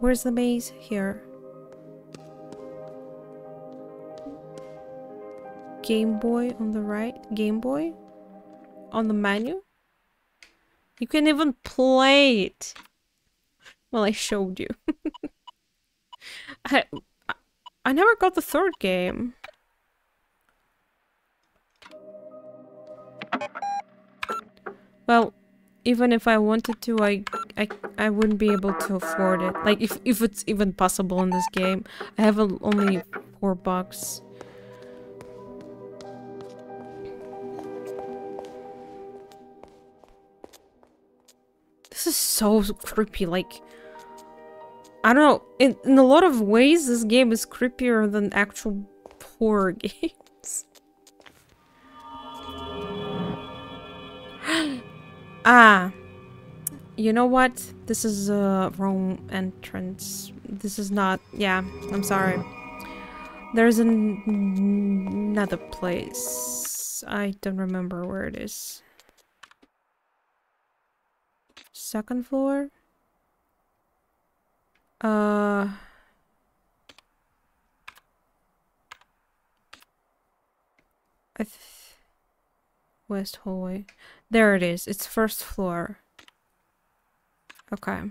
Where's the maze? Here. Game Boy on the right. Game Boy on the menu. You can even play it. Well, I showed you. I never got the third game. Well, even if I wanted to, I wouldn't be able to afford it. Like, if it's even possible in this game. I have only $4. This is so creepy, like, I don't know, in a lot of ways this game is creepier than actual horror games. Ah, you know what? This is a wrong entrance. This is not, yeah, I'm sorry. There's another place. I don't remember where it is. Second floor. West hallway. There it is. It's first floor. Okay.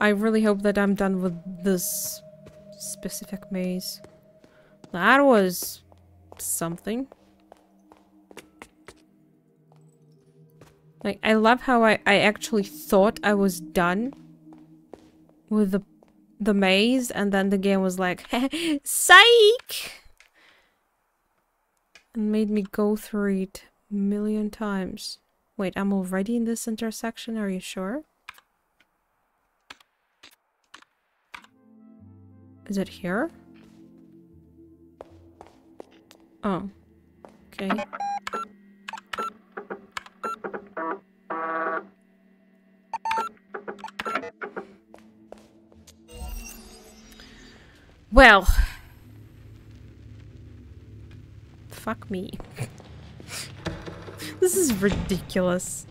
I really hope that I'm done with this specific maze. That was something. Like, I love how I actually thought I was done with the maze, and then the game was like, psych! And made me go through it a million times. Wait, I'm already in this intersection, are you sure? Is it here? Oh. Okay. Well. Fuck me. This is ridiculous.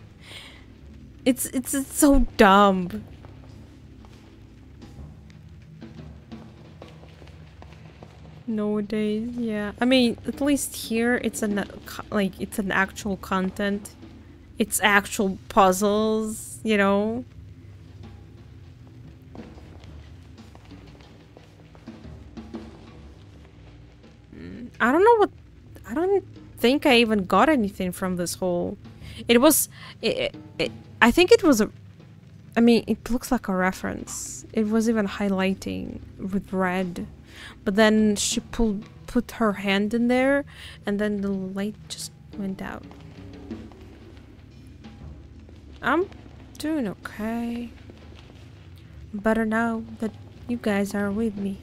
It's so dumb. Nowadays, yeah. I mean, at least here it's an it's an actual content. It's actual puzzles, you know. I don't know what. I don't think I even got anything from this hole. It was. I think it was a. I mean, it looks like a reference. It was even highlighting with red. But then she put her hand in there, and then the light just went out. I'm doing okay. Better now that you guys are with me.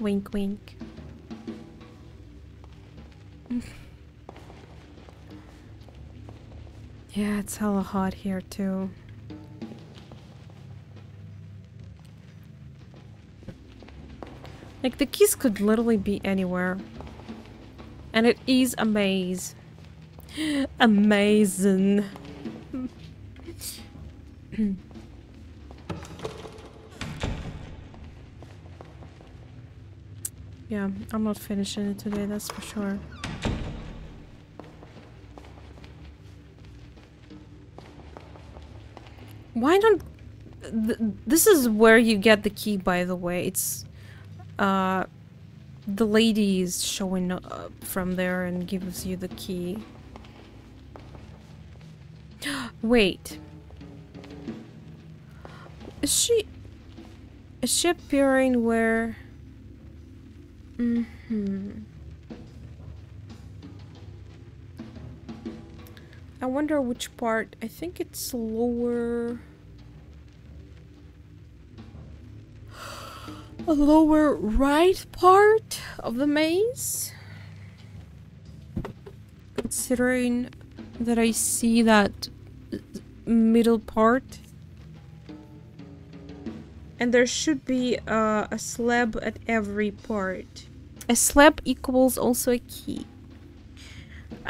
Wink, wink. Yeah, it's hella hot here too. Like, the keys could literally be anywhere. And it is a maze. Amazing. Yeah, I'm not finishing it today, that's for sure. Why don't... This is where you get the key, by the way. It's... the lady is showing up from there and gives you the key. Wait. Is she appearing where? I wonder which part. I think it's lower. A lower right part of the maze, considering that I see that middle part, and there should be a slab at every part. A slab equals also a key,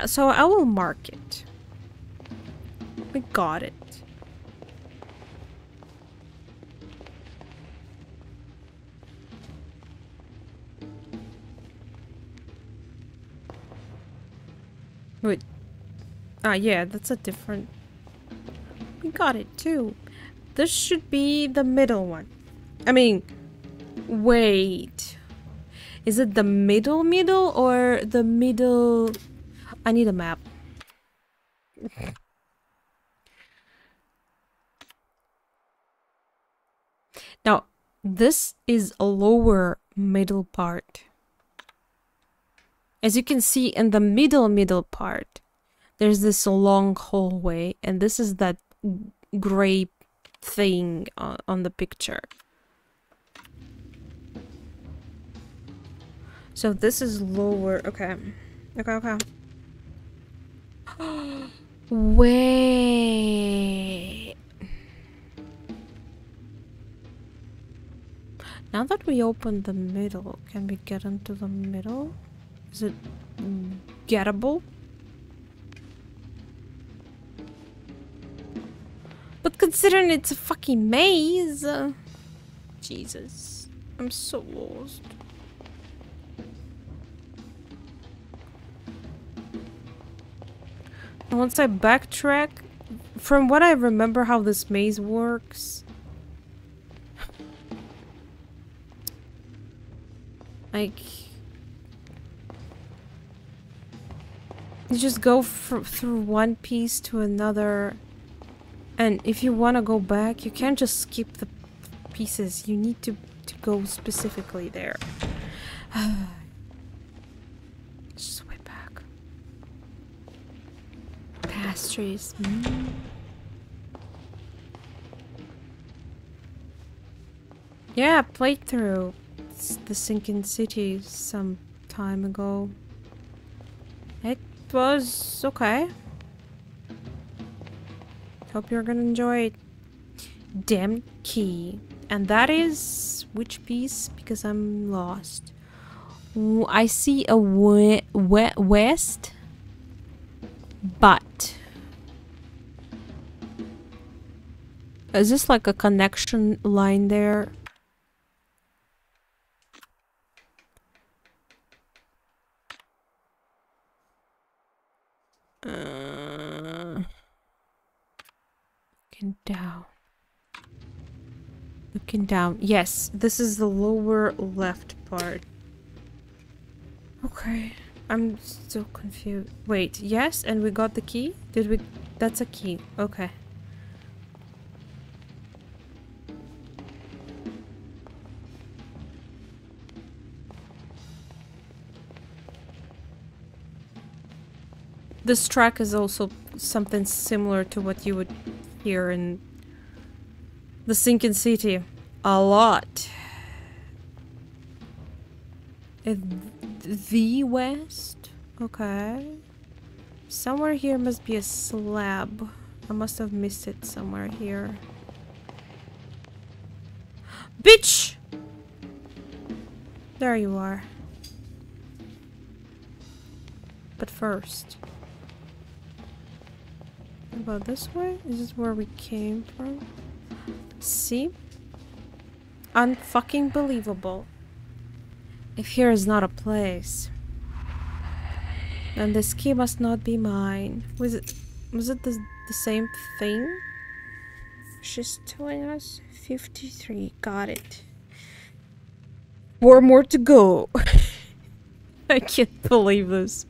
so I will mark it. We got it. Wait. Ah, yeah, that's a different... We got it, too. This should be the middle one. I mean... Wait... Is it the middle or the middle... I need a map. Now, this is a lower middle part. As you can see, in the middle part, there's this long hallway, and this is that gray thing on the picture. So this is lower. Okay. Okay. Wait. Now that we open the middle, can we get into the middle? Is it gettable? But considering it's a fucking maze... Jesus. I'm so lost. Once I backtrack... From what I remember how this maze works... Like... you just go through one piece to another, and if you want to go back, you can't just skip the pieces. You need to go specifically there. It's just way back. Pastries. Mm. Yeah, I played through The Sinking City some time ago. It was okay. Hope you're gonna enjoy it. Damn key. And that is which piece? Because I'm lost. I see a west, but is this like a connection line there? Looking down. Looking down. Yes, this is the lower left part. Okay, I'm still confused. Wait, yes, and we got the key? Did we? That's a key. Okay. This track is also something similar to what you would hear in The Sinking City. A lot. The west? Okay. Somewhere here must be a slab. I must have missed it somewhere here. Bitch! There you are. But first... what about this way? Is this where we came from? See? Unfucking believable. If here is not a place, then this key must not be mine. Was it the same thing? She's telling us 53. Got it. 4 more to go. I can't believe this.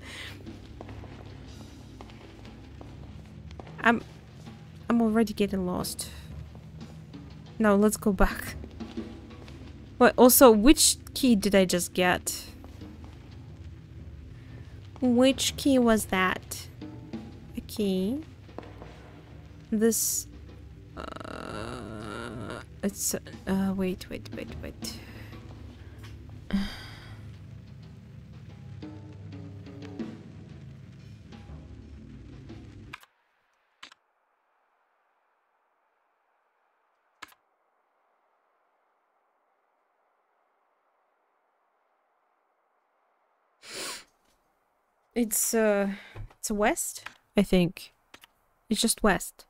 I'm already getting lost. No, let's go back. But also, which key did I just get? Which key was that? A key. This... it's... wait. It's west, I think. It's just west.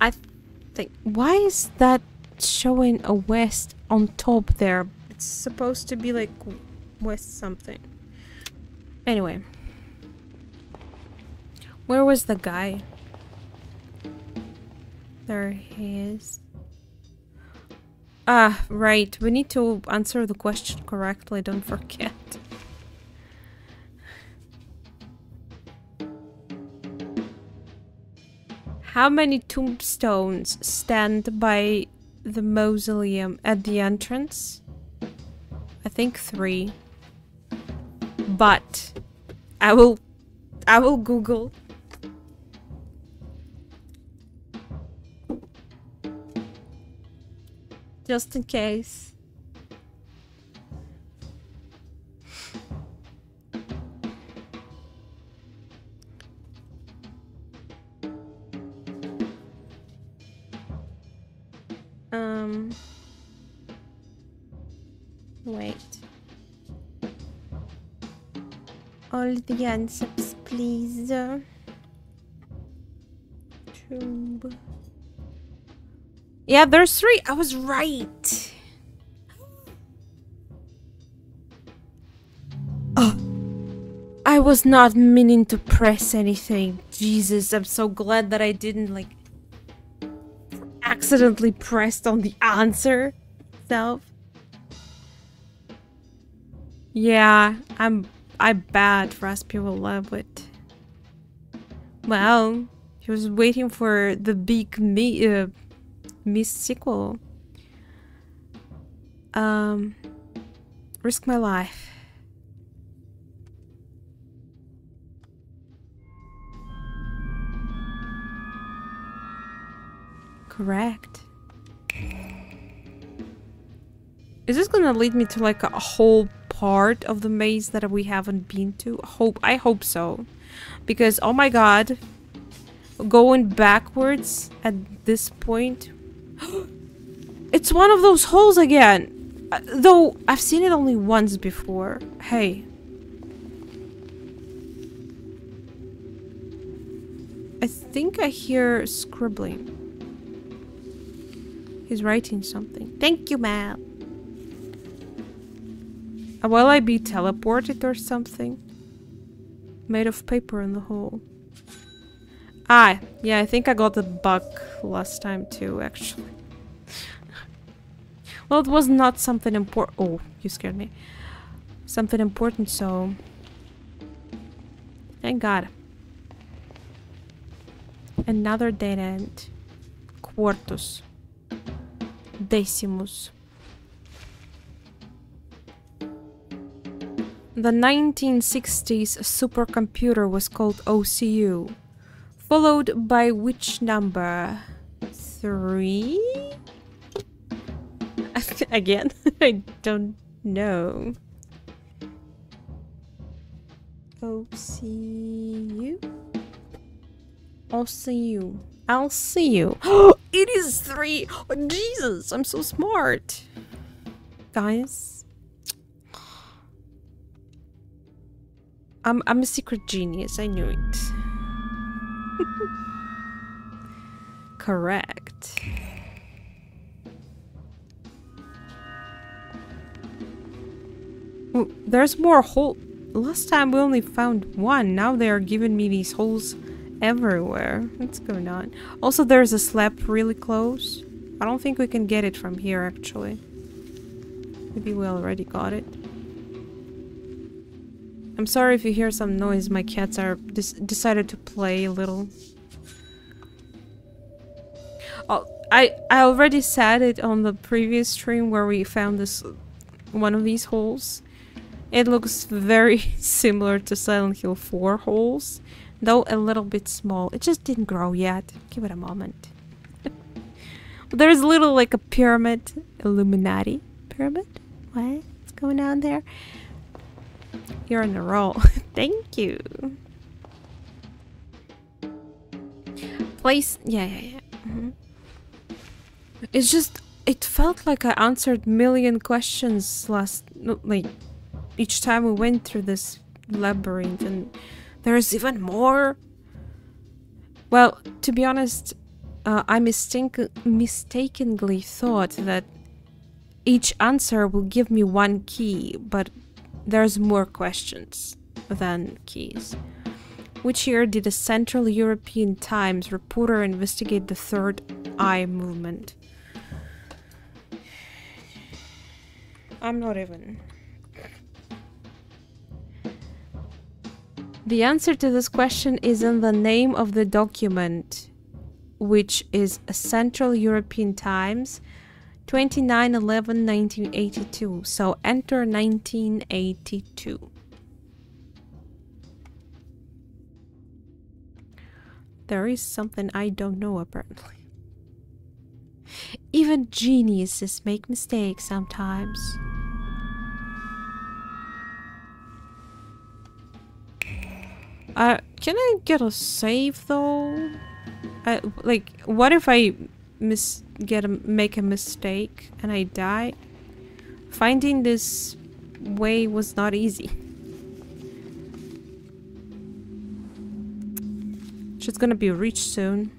I think. Why is that showing a west on top there? It's supposed to be like west something. Anyway. Where was the guy? There he is. Ah, right. We need to answer the question correctly, don't forget. How many tombstones stand by the mausoleum at the entrance? I think 3. But I will Google. Just in case. Wait. All the answers, please. Tomb. Yeah, there's 3. I was right. Oh, I was not meaning to press anything. Jesus, I'm so glad that I didn't, like, accidentally pressed on the answer itself. Yeah, I bet Raspi will love it. Well, he was waiting for the big Miss sequel. Risk my life. Correct. Is this gonna lead me to like a whole part of the maze that we haven't been to? I hope so, because oh my god, going backwards at this point. It's one of those holes again, though I've seen it only once before. Hey, I think I hear scribbling. He's writing something. Thank you, ma'am. Will I be teleported or something? Made of paper in the hole. Ah, yeah, I think I got the bug last time too, actually. Well, it was not something important. Oh, you scared me. Something important, so... Thank God. Another dead end. Quartus. Decimus. The 1960s supercomputer was called OCU, followed by which number? 3? Again, I don't know. OCU. I'll see you. Oh, it is 3. Oh, Jesus, I'm so smart. Guys, I'm a secret genius. I knew it. Correct. Ooh, there's more holes. Last time we only found one. Now they are giving me these holes everywhere. What's going on? Also, there's a slab really close. I don't think we can get it from here, actually. Maybe we already got it. I'm sorry if you hear some noise. My cats are decided to play a little. Oh, I already said it on the previous stream where we found this one of these holes. It looks very similar to Silent Hill 4 holes. Though a little bit small. It just didn't grow yet. Give it a moment. There's a little like a pyramid. Illuminati pyramid? What's going on there? You're in a roll. Thank you. Place. Yeah. Mm-hmm. It's just. It felt like I answered a million questions last. Like each time we went through this labyrinth and. There's even more! Well, to be honest, I mistakenly thought that each answer will give me one key, but there's more questions than keys. Which year did a Central European Times reporter investigate the Third Eye movement? I'm not even... The answer to this question is in the name of the document, which is Central European Times, 29/11/1982. So enter 1982. There is something I don't know, apparently. Even geniuses make mistakes sometimes. Can I get a save though? Like, what if I make a mistake and I die? Finding this way was not easy. She's gonna be reached soon.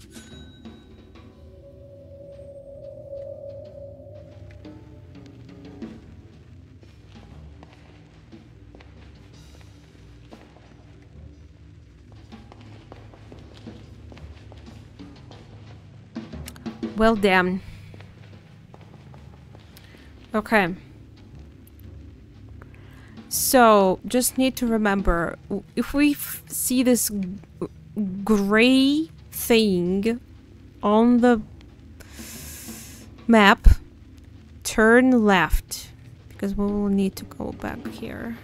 Well, damn. Okay. So, just need to remember, if we see this gray thing on the map, turn left, because we will need to go back here.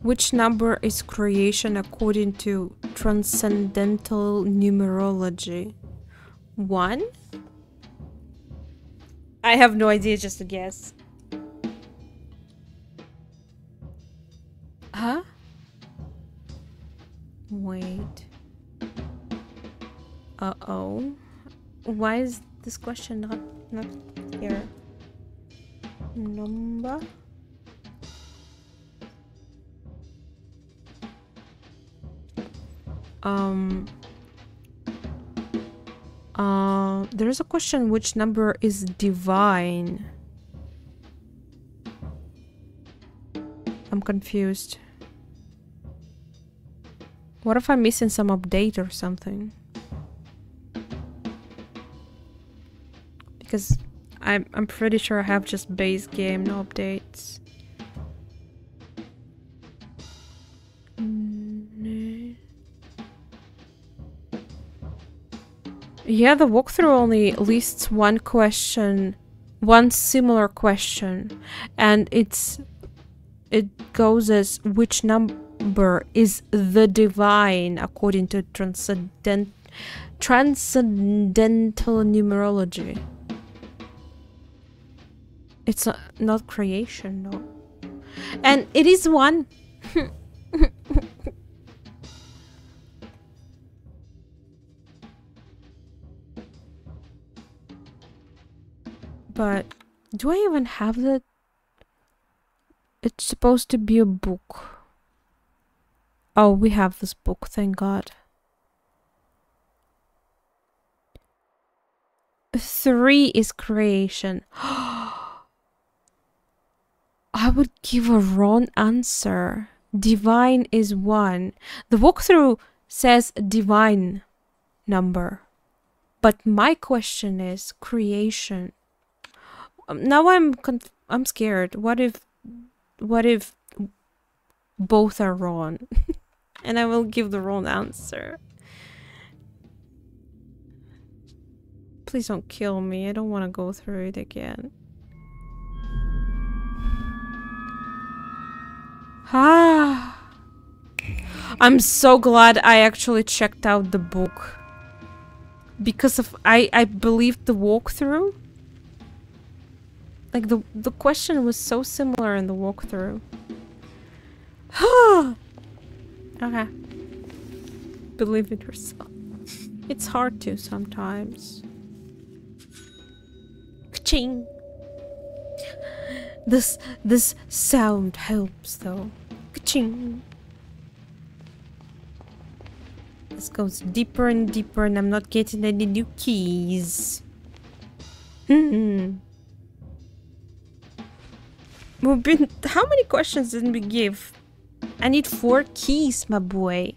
Which number is creation according to transcendental numerology? 1? I have no idea, just a guess. Huh? Wait. Uh-oh. Why is this question not here? Number? There's a question, which number is divine? I'm confused. What if I'm missing some update or something? Because I'm pretty sure I have just base game, no updates. Yeah, the walkthrough only lists one question, one similar question, and it goes as which number is the divine according to transcendental numerology. It's not creation, no, and it is 1. But do I even have that? It's supposed to be a book. Oh, we have this book, thank God. 3 is creation. I would give a wrong answer. Divine is 1. The walkthrough says divine number. But my question is creation. Now I'm scared. What if both are wrong? And I will give the wrong answer. Please don't kill me. I don't want to go through it again. Ah. I'm so glad I actually checked out the book. Because of I believed the walkthrough. Like, the question was so similar in the walkthrough. Okay. Believe in yourself. It's hard to sometimes. Ka-ching! This sound helps, though. Ka-ching! This goes deeper and deeper, and I'm not getting any new keys. Hmm. We've been... How many questions did we give? I need 4 keys, my boy.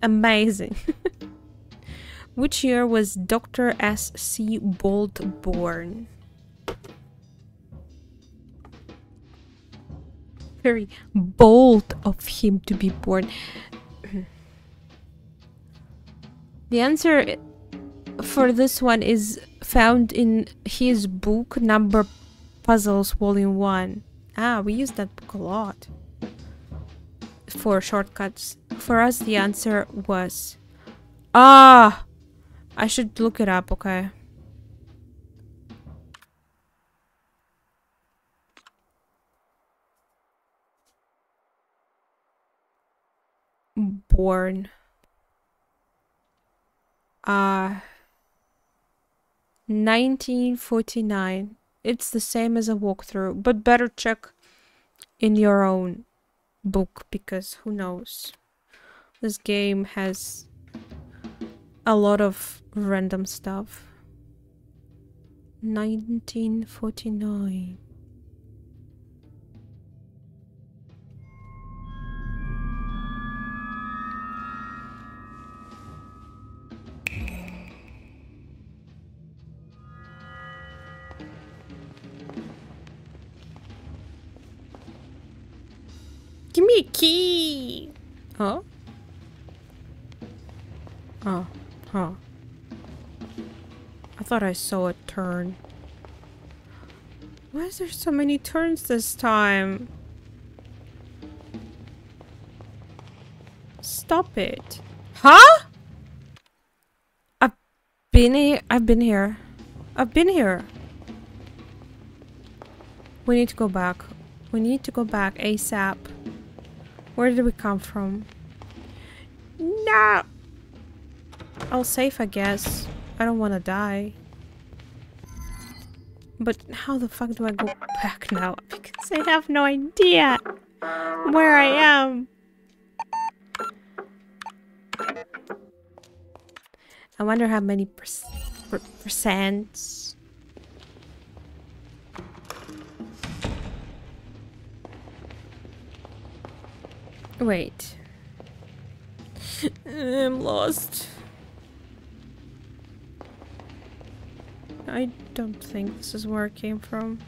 Amazing. Which year was Dr. S.C. Bolt born? Very bold of him to be born. The answer for this one is found in his book, number Puzzles Volume 1. Ah, we use that book a lot for shortcuts. For us, the answer was... Ah! I should look it up, okay. Born. Ah. 1949. It's the same as a walkthrough, but better check in your own book, because who knows? This game has a lot of random stuff. 1949. Squeaky! Huh? Oh, huh. I thought I saw a turn. Why is there so many turns this time? Stop it. Huh? I've been here. We need to go back. ASAP. Where did we come from? No! I'll save, I guess. I don't want to die. But how the fuck do I go back now? Because I have no idea where I am. I wonder how many percents. Wait. I'm lost. I don't think this is where I came from.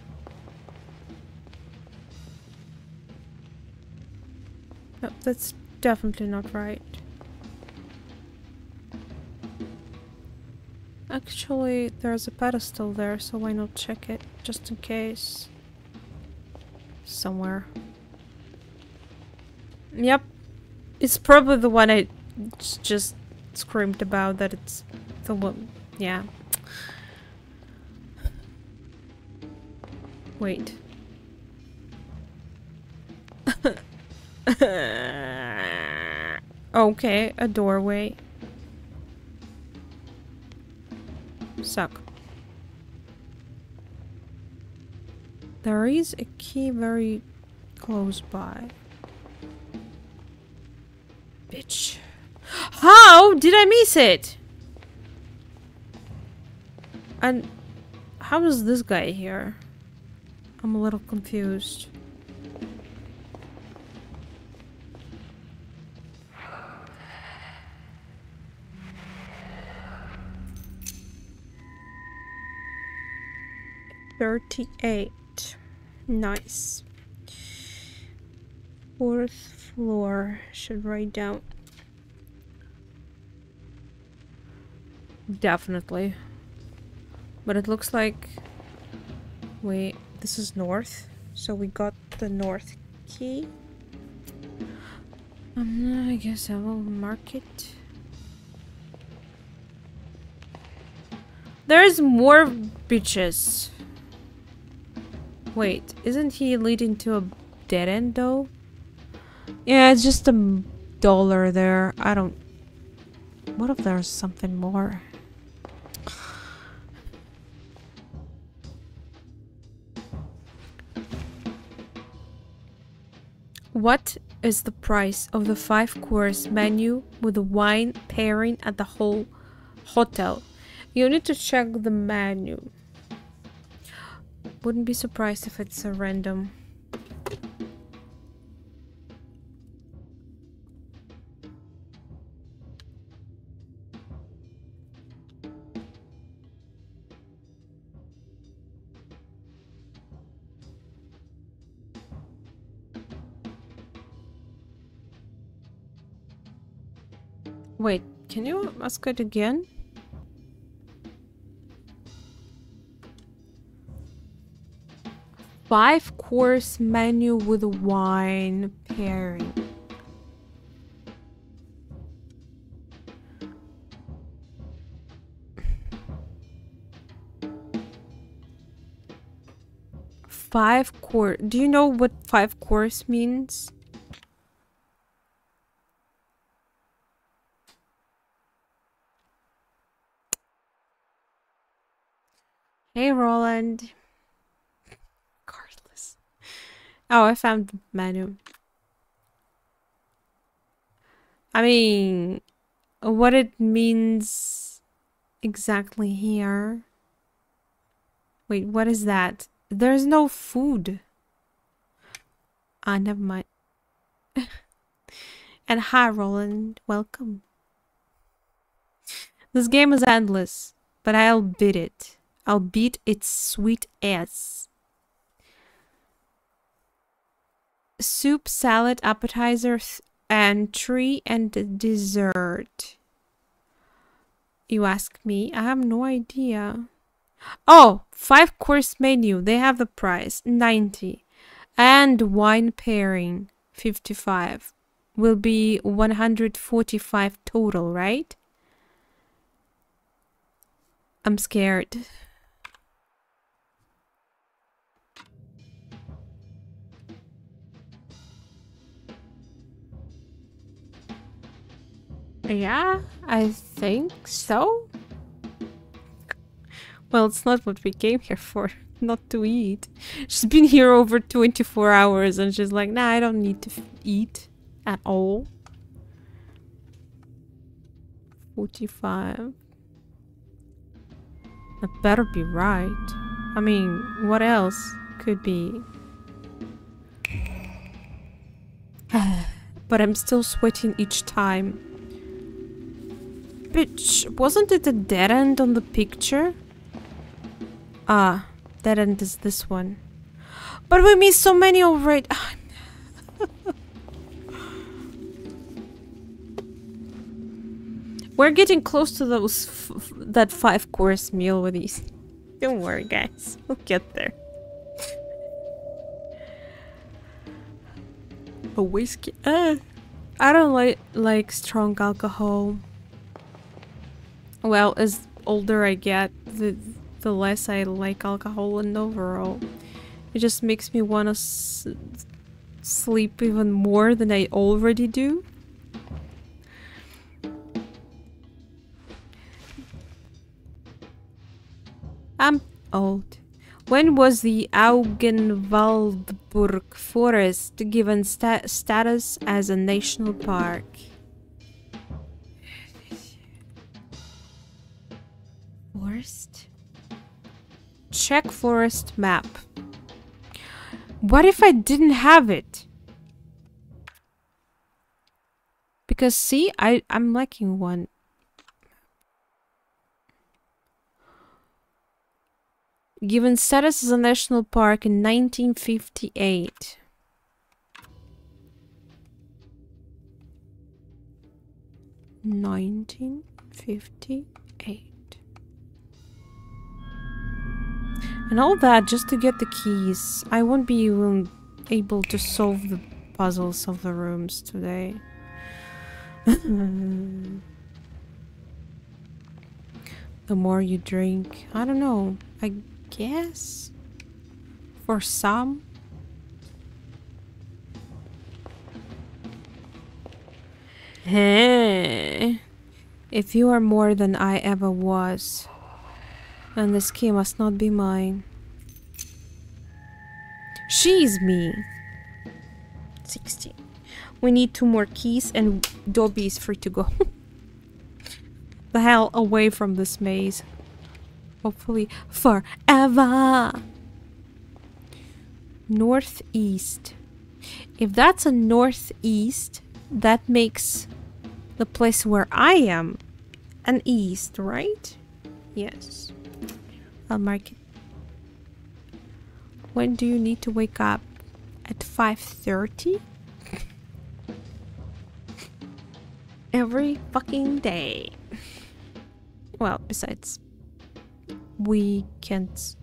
No, that's definitely not right. Actually, there's a pedestal there, so why not check it, just in case. Somewhere. Yep. It's probably the one I just screamed about, that it's the one. Yeah. Wait. Okay, a doorway. Suck. There is a key very close by. Bitch. How did I miss it? And how is this guy here? I'm a little confused. $38. Nice. 4th floor. Should write down. Definitely. But it looks like we... This is north. So we got the north key. I guess I will mark it. There's more bitches. Wait, isn't he leading to a dead end though? Yeah, it's just a dollar there. I don't... What if there's something more? What is the price of the 5-course menu with the wine pairing at the whole hotel? You need to check the menu. Wouldn't be surprised if it's a random. Wait, can you ask it again? Five-course menu with wine pairing. Five-course. Do you know what 5-course means? Hey, Roland. Oh, I found the menu. I mean, what it means exactly here. Wait, what is that? There's no food. Ah, never mind. And hi, Roland. Welcome. This game is endless, but I'll beat it. I'll beat its sweet ass. soup, salad, appetizer, entree, and dessert. You ask me? I have no idea. Oh, 5-course menu. They have the price, 90. And wine pairing, 55. Will be 145 total, right? I'm scared. Yeah, I think so. Well, it's not what we came here for. Not to eat. She's been here over 24 hours and she's like, nah, I don't need to eat at all. 45. That better be right. I mean, what else could be? But I'm still sweating each time. Bitch, wasn't it a dead end on the picture? Ah, dead end is this one. But we missed so many already. We're getting close to those that 5-course meal with these. Don't worry, guys. We'll get there. A whiskey. I don't like strong alcohol. Well, as older I get, the less I like alcohol and overall. It just makes me want to sleep even more than I already do. I'm old. When was the Augenwaldburg Forest given status as a national park? Forest? Check forest map. What if I didn't have it? Because see, I'm lacking one. Given status as a national park in 1958. And all that just to get the keys. I won't be even able to solve the puzzles of the rooms today. The more you drink, I don't know. I guess for some. If you are more than I ever was, then this key must not be mine. She's me. 16. We need 2 more keys and Dobby is free to go the hell away from this maze. Hopefully forever. Northeast. If that's a northeast, that makes the place where I am an east, right? Yes. I'll mark it. When do you need to wake up? At 5:30? Every fucking day. Well, besides weekends.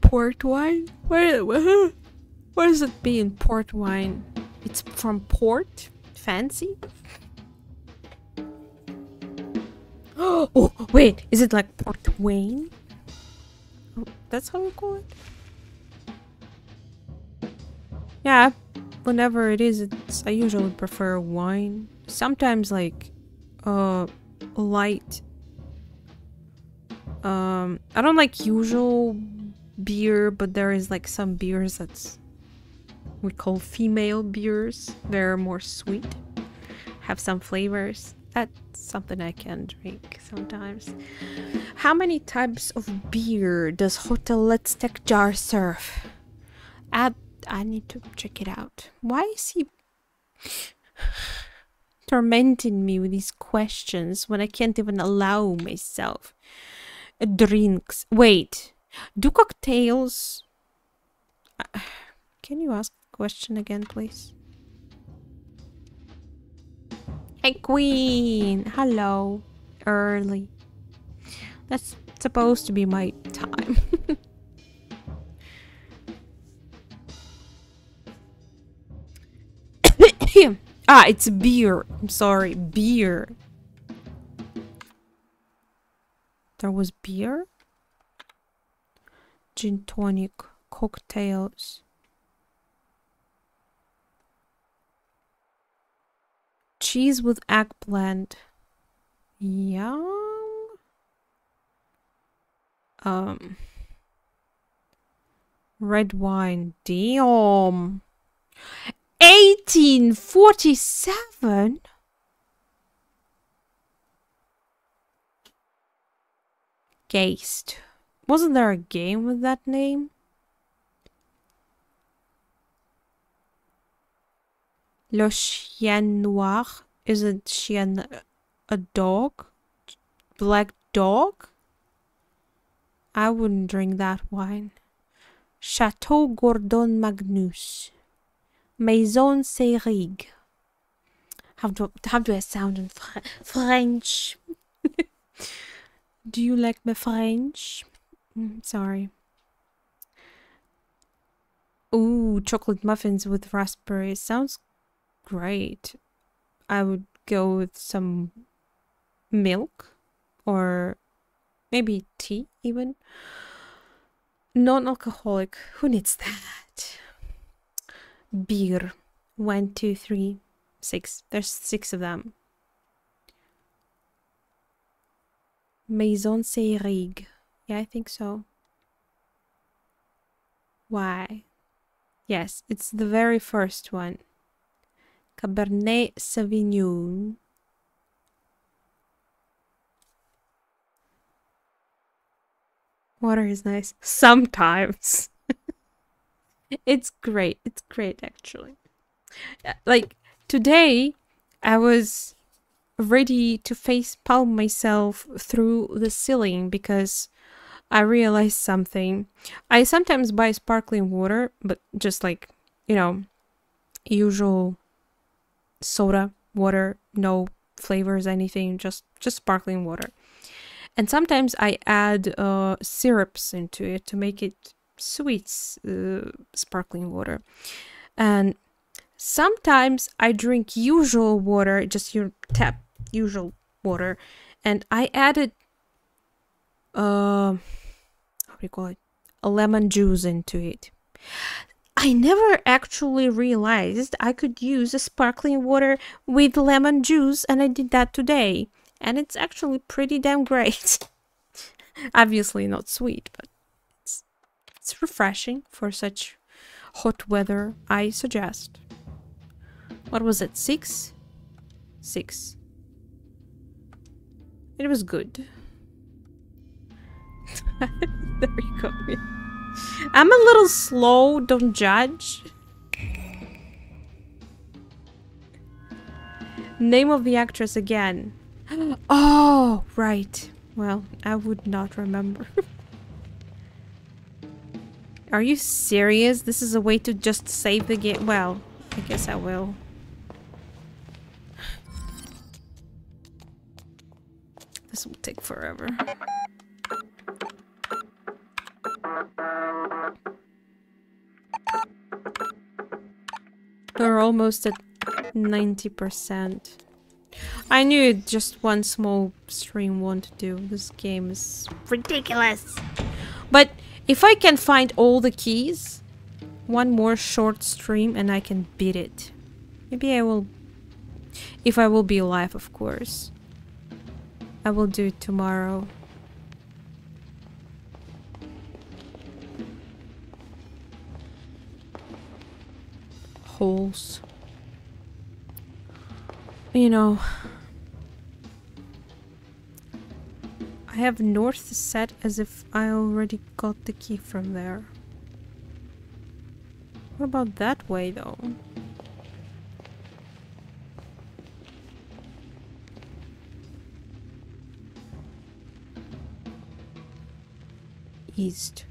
Port wine? Where does it be in port wine? It's from port? Fancy? Oh, wait, is it like Port Wayne? Oh, that's how we call it? Yeah. Whenever it is, it's, I usually prefer wine. Sometimes like light. I don't like usual beer, but there is like some beers that's we call female beers. They're more sweet, have some flavors. That's something I can drink sometimes. How many types of beer does Hotel Letzter Jahr serve? I need to check it out. Why is he tormenting me with these questions when I can't even allow myself drinks? Wait, Do cocktails... Can you ask a question again, please? Hey, Queen! Hello. Early. That's supposed to be my time. Ah, it's beer. I'm sorry, beer. There was beer? Gin tonic, cocktails. Cheese with eggplant. Yum. Red wine. Damn. 1847? Geist. Wasn't there a game with that name? Le Chien Noir. Isn't Chien a dog? Black dog? I wouldn't drink that wine. Chateau Gordon Magnus. Maison Serig. How do I sound in French? Do you like my French? Sorry. Ooh, chocolate muffins with raspberries. Sounds great. I would go with some milk or maybe tea even. Non-alcoholic. Who needs that? Beer. 1, 2, 3, 6. There's 6 of them. Maison Serig. Yeah, I think so. Why? Yes, it's the very first one. Cabernet Sauvignon. Water is nice. Sometimes. It's great. It's great, actually. Like, today, I was ready to face palm myself through the ceiling because I realized something. I sometimes buy sparkling water, but just like, you know, usual soda, water, no flavors, anything, just sparkling water. And sometimes I add syrups into it to make it sweets, sparkling water. And sometimes I drink usual water, just your tap usual water, and I added how do you call it, a lemon juice into it. I never actually realized I could use a sparkling water with lemon juice, and I did that today, and it's actually pretty damn great. Obviously not sweet, but it's refreshing for such hot weather, I suggest. What was it? 6? 6. It was good. There you go. I'm a little slow, don't judge. Name of the actress again. Oh, right. Well, I would not remember. Are you serious? This is a way to just save the game? Well, I guess I will. This will take forever. We're almost at 90%. I knew it, just one small stream won't do. This game is ridiculous. But if I can find all the keys, one more short stream and I can beat it. Maybe I will, if I will be alive, of course. I will do it tomorrow. Holes. You know, I have north set as if I already got the key from there. What about that way, though? east.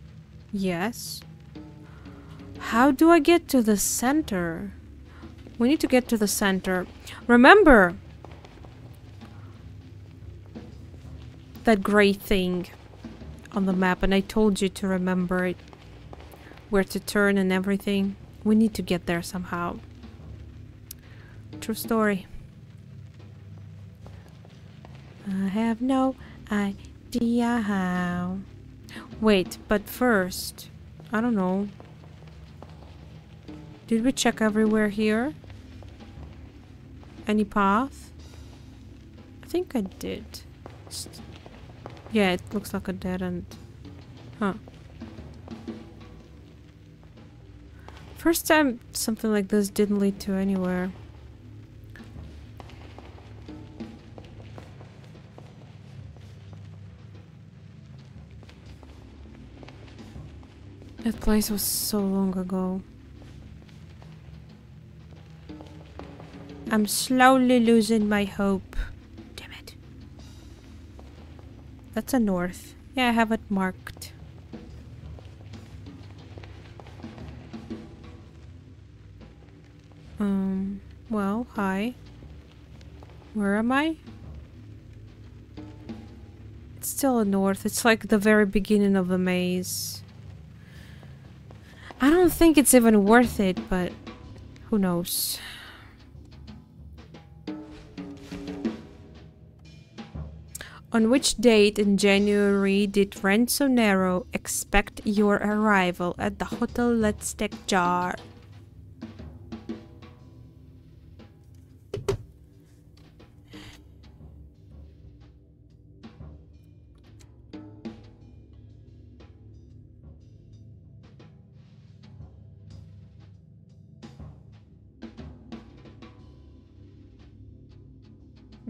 Yes. How do I get to the center? We need to get to the center. Remember that gray thing on the map, and I told you to remember it. Where to turn and everything. We need to get there somehow. True story. I have no idea how. Wait, but first, I don't know. Did we check everywhere here? Any path? I think I did. Yeah, it looks like a dead end. Huh. First time something like this didn't lead to anywhere. That place was so long ago. I'm slowly losing my hope. Damn it. That's a north. Yeah, I have it marked. Well, hi. Where am I? It's still a north. It's like the very beginning of the maze. I don't think it's even worth it, but who knows. On which date in January did Renzo Nero expect your arrival at the Hotel Letzter Jahr?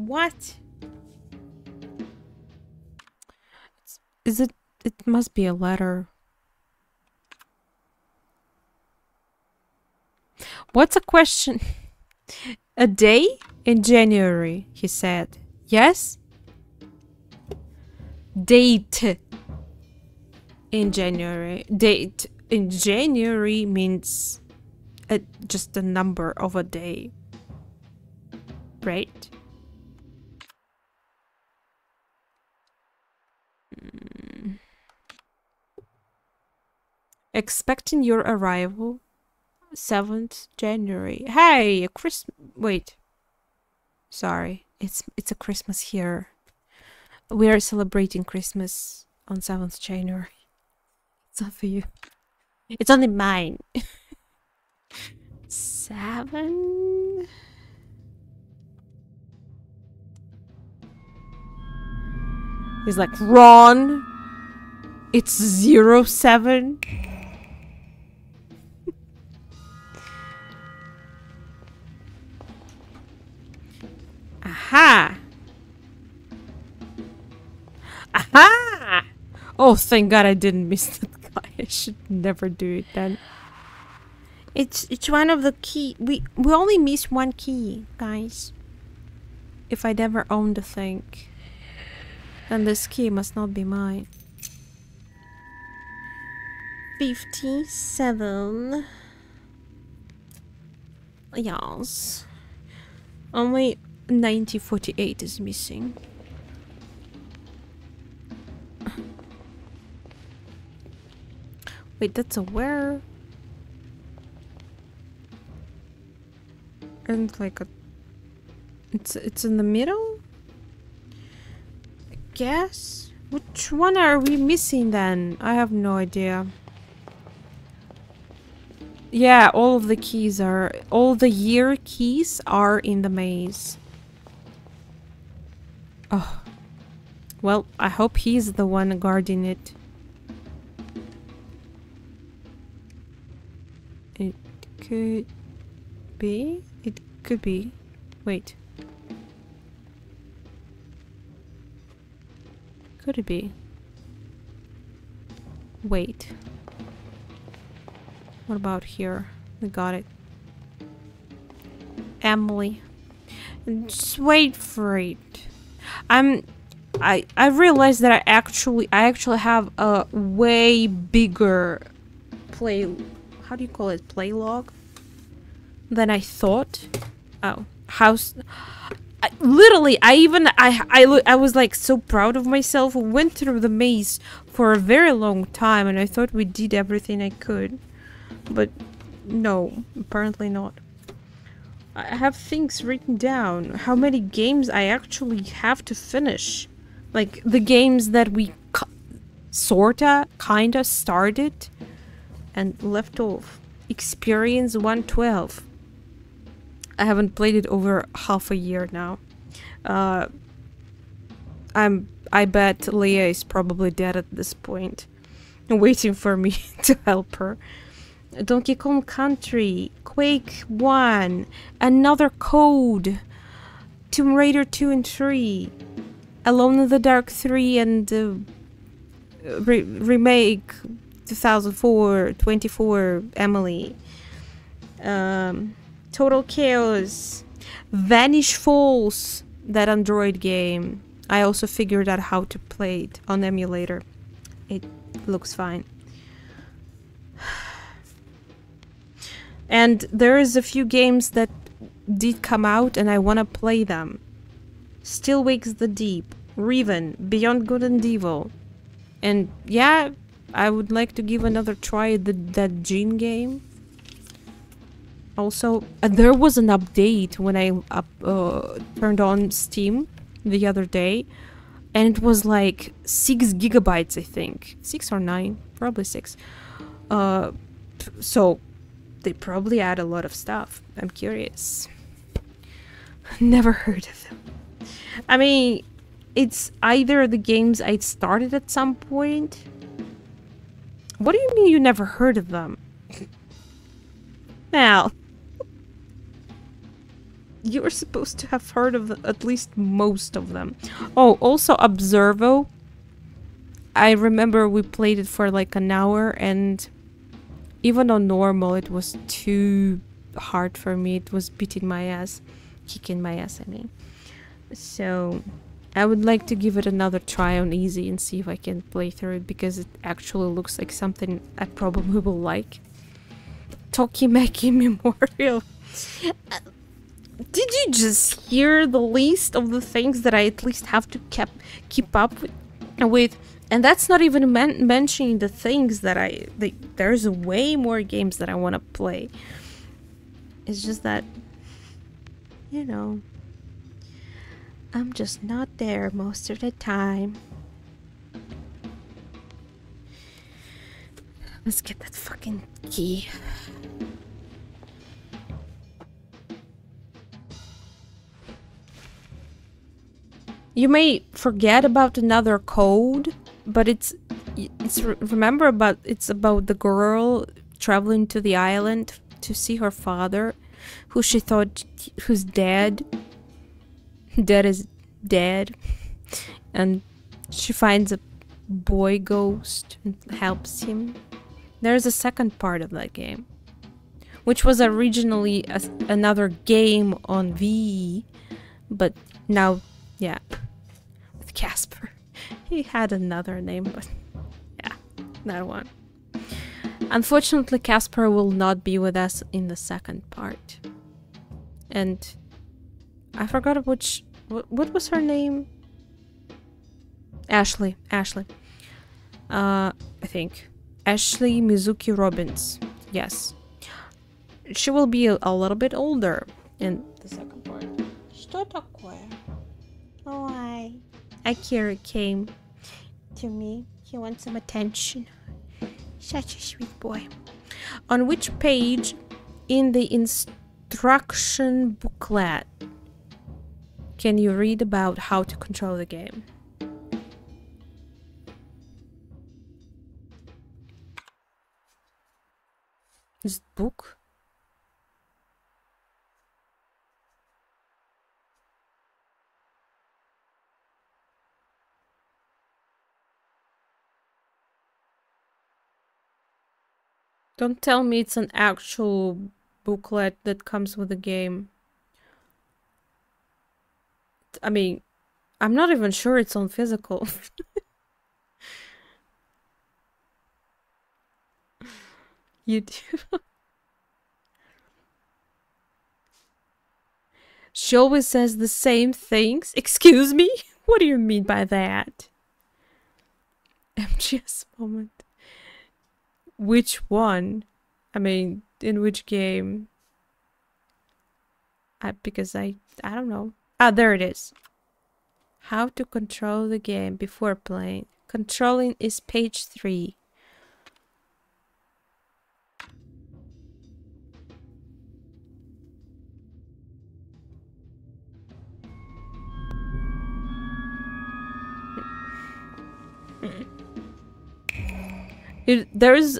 What? Is it? It must be a letter. What's a question? A day in January, he said. Yes? Date in January. Date in January means just a number of a day. Right? Expecting your arrival 7th January. Hey, a Christmas. Wait. Sorry. It's a Christmas here. We are celebrating Christmas on 7th January. It's not for you. It's only mine. 7 He's like, Ron, it's 07. Aha! Aha! Oh, thank God I didn't miss that guy. I should never do it then. It's one of the key. We only miss one key, guys. If I'd ever owned a thing, then this key must not be mine. 57. Yes. Only 9048 is missing. Wait, that's a where? And like a... It's in the middle? I guess? Which one are we missing then? I have no idea. Yeah, all of the keys are... All the year keys are in the maze. Oh, well, I hope he's the one guarding it. It could be. It could be. Wait. Could it be? Wait. What about here? We got it. Emily. Just wait for it. I realized that I actually have a way bigger play, how do you call it, play log than I thought. Oh, house. I was like so proud of myself. We went through the maze for a very long time and I thought we did everything I could, but no, apparently not. I have things written down, how many games I actually have to finish, like the games that we kinda started and left off. Experience 112. I haven't played it over half a year now. I bet Leah is probably dead at this point, waiting for me to help her. Donkey Kong Country, Quake 1, Another Code, Tomb Raider 2 and 3, Alone in the Dark 3 and remake 2004, 24, Emily, Total Chaos, Vanish Falls, that Android game. I also figured out how to play it on emulator. It looks fine. And there is a few games that did come out and I want to play them. Still Wakes the Deep, Riven, Beyond Good and Evil. And yeah, I would like to give another try at that Gene game. Also, there was an update when I turned on Steam the other day. And it was like 6 gigabytes, I think. 6 or 9, probably 6. So... they probably add a lot of stuff. I'm curious. Never heard of them. I mean, it's either the games I started at some point. What do you mean you never heard of them? Now, you are supposed to have heard of at least most of them. Oh, also Observo. I remember we played it for like an hour and... even on normal, it was too hard for me. It was beating my ass. Kicking my ass, I mean. So, I would like to give it another try on easy and see if I can play through it, because it actually looks like something I probably will like. Tokimeki Memorial. Did you just hear the list of the things that I at least have to keep up with? And that's not even mentioning the things that there's way more games that I want to play. It's just that, you know, I'm just not there most of the time. Let's get that fucking key. You may forget about Another Code, but it's remember about it's about the girl traveling to the island to see her father, who she thought who's dead. Dad is dead, and she finds a boy ghost and helps him. There's a second part of that game, which was originally another game on Wii, but now, yeah, with Casper. He had another name, but yeah, that one. Unfortunately, Casper will not be with us in the second part. And I forgot which... what was her name? Ashley. Ashley. I think. Ashley Mizuki Robbins. Yes. She will be a little bit older in the second part. Что такое? Why? Akira came to me. He wants some attention. Such a sweet boy. On which page in the instruction booklet can you read about how to control the game? Is it book? Don't tell me it's an actual booklet that comes with the game. I mean, I'm not even sure it's on physical. You do. She always says the same things. Excuse me? What do you mean by that? MGS moment. Which one? I mean, in which game? Because I don't know. Ah, there it is. How to control the game before playing. Controlling is page 3. There's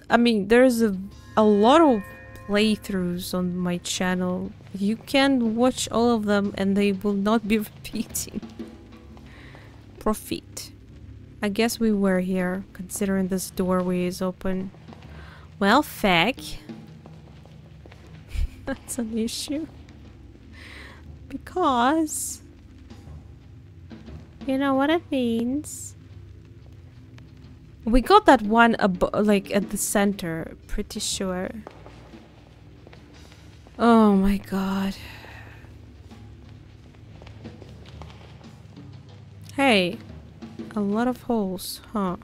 a lot of playthroughs on my channel. You can watch all of them and they will not be repeating. Profit. I guess we were here, considering this doorway is open. Well, feck. That's an issue. Because... you know what it means. We got that one like at the center, pretty sure. Oh my god. Hey, a lot of holes, huh?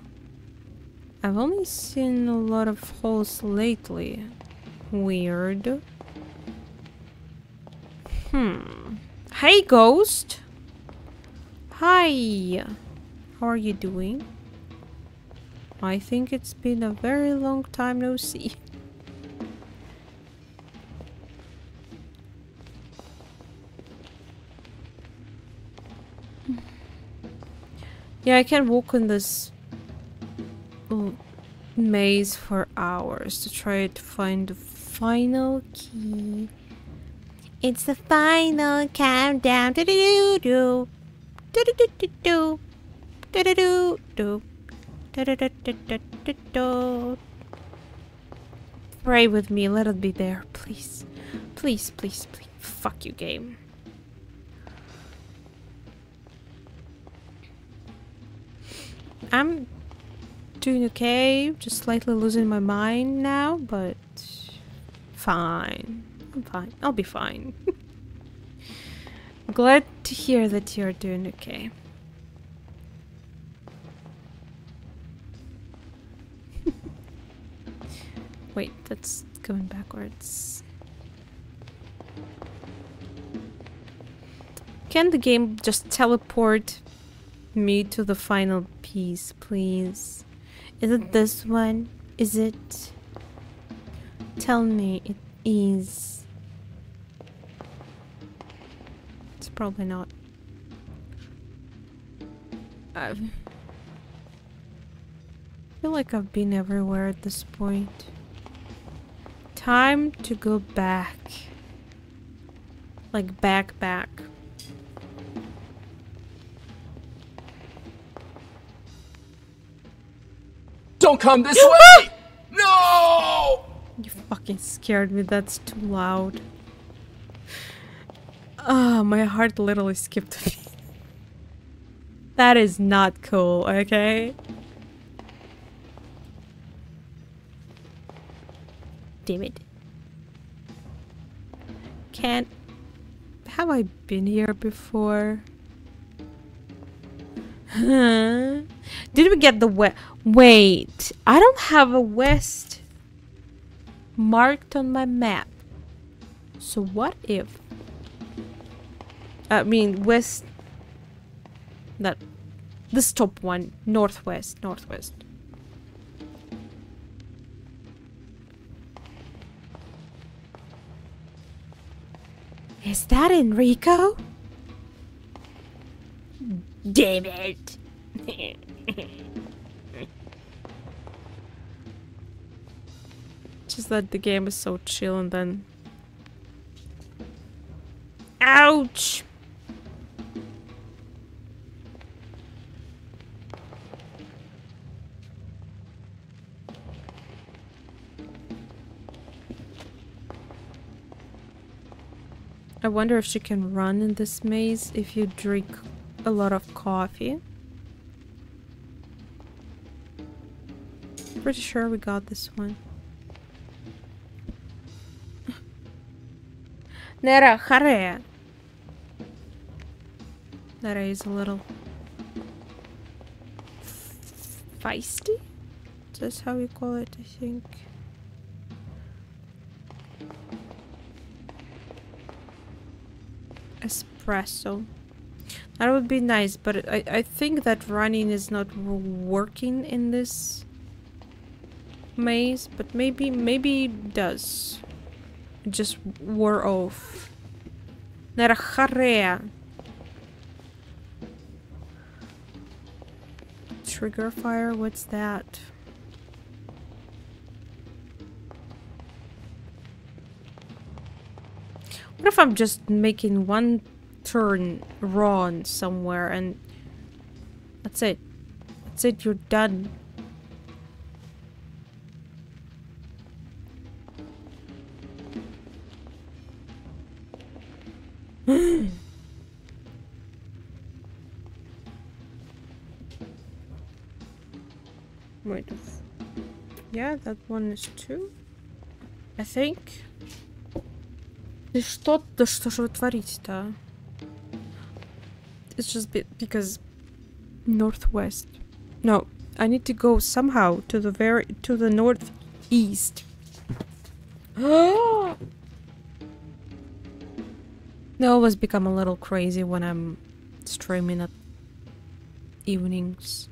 I've only seen a lot of holes lately. Weird. Hey, ghost! Hi! How are you doing? I think it's been a very long time no see. Yeah, I can walk in this maze for hours to try to find the final key. It's the final countdown. Do do do do do do do do do do do. Pray with me, let it be there, please. Please, please, please. Fuck you, game. I'm doing okay, just slightly losing my mind now, but... fine. I'm fine. I'll be fine. Glad to hear that you're doing okay. Wait, that's going backwards. Can the game just teleport me to the final piece, please? Is it this one? Is it? Tell me it is. It's probably not. I feel like I've been everywhere at this point. Time to go back. Like back. Don't come this way! No! You fucking scared me, that's too loud. Ah, oh, my heart literally skipped a beat. That is not cool, okay? Damn it. Can't... have I been here before? Huh? Did we get the west? Wait, I don't have a west marked on my map. So what if... I mean, west... that... this top one. Northwest, northwest. Is that Enrico? Damn it! Just that the game is so chill and then... ouch! I wonder if she can run in this maze if you drink a lot of coffee. Pretty sure we got this one. Nera, hurry! Nera is a little feisty? That's how we call it, I think. Espresso. That would be nice, but I think that running is not working in this maze, but maybe it does. It just wore off. Naraharea. Trigger fire, what's that? What if I'm just making one turn wrong somewhere and that's it. That's it, you're done. Wait. Yeah, that one is two, I think. Что же вы творите-то? It's just because northwest. No, I need to go somehow to the northeast. Oh! I always become a little crazy when I'm streaming at evenings.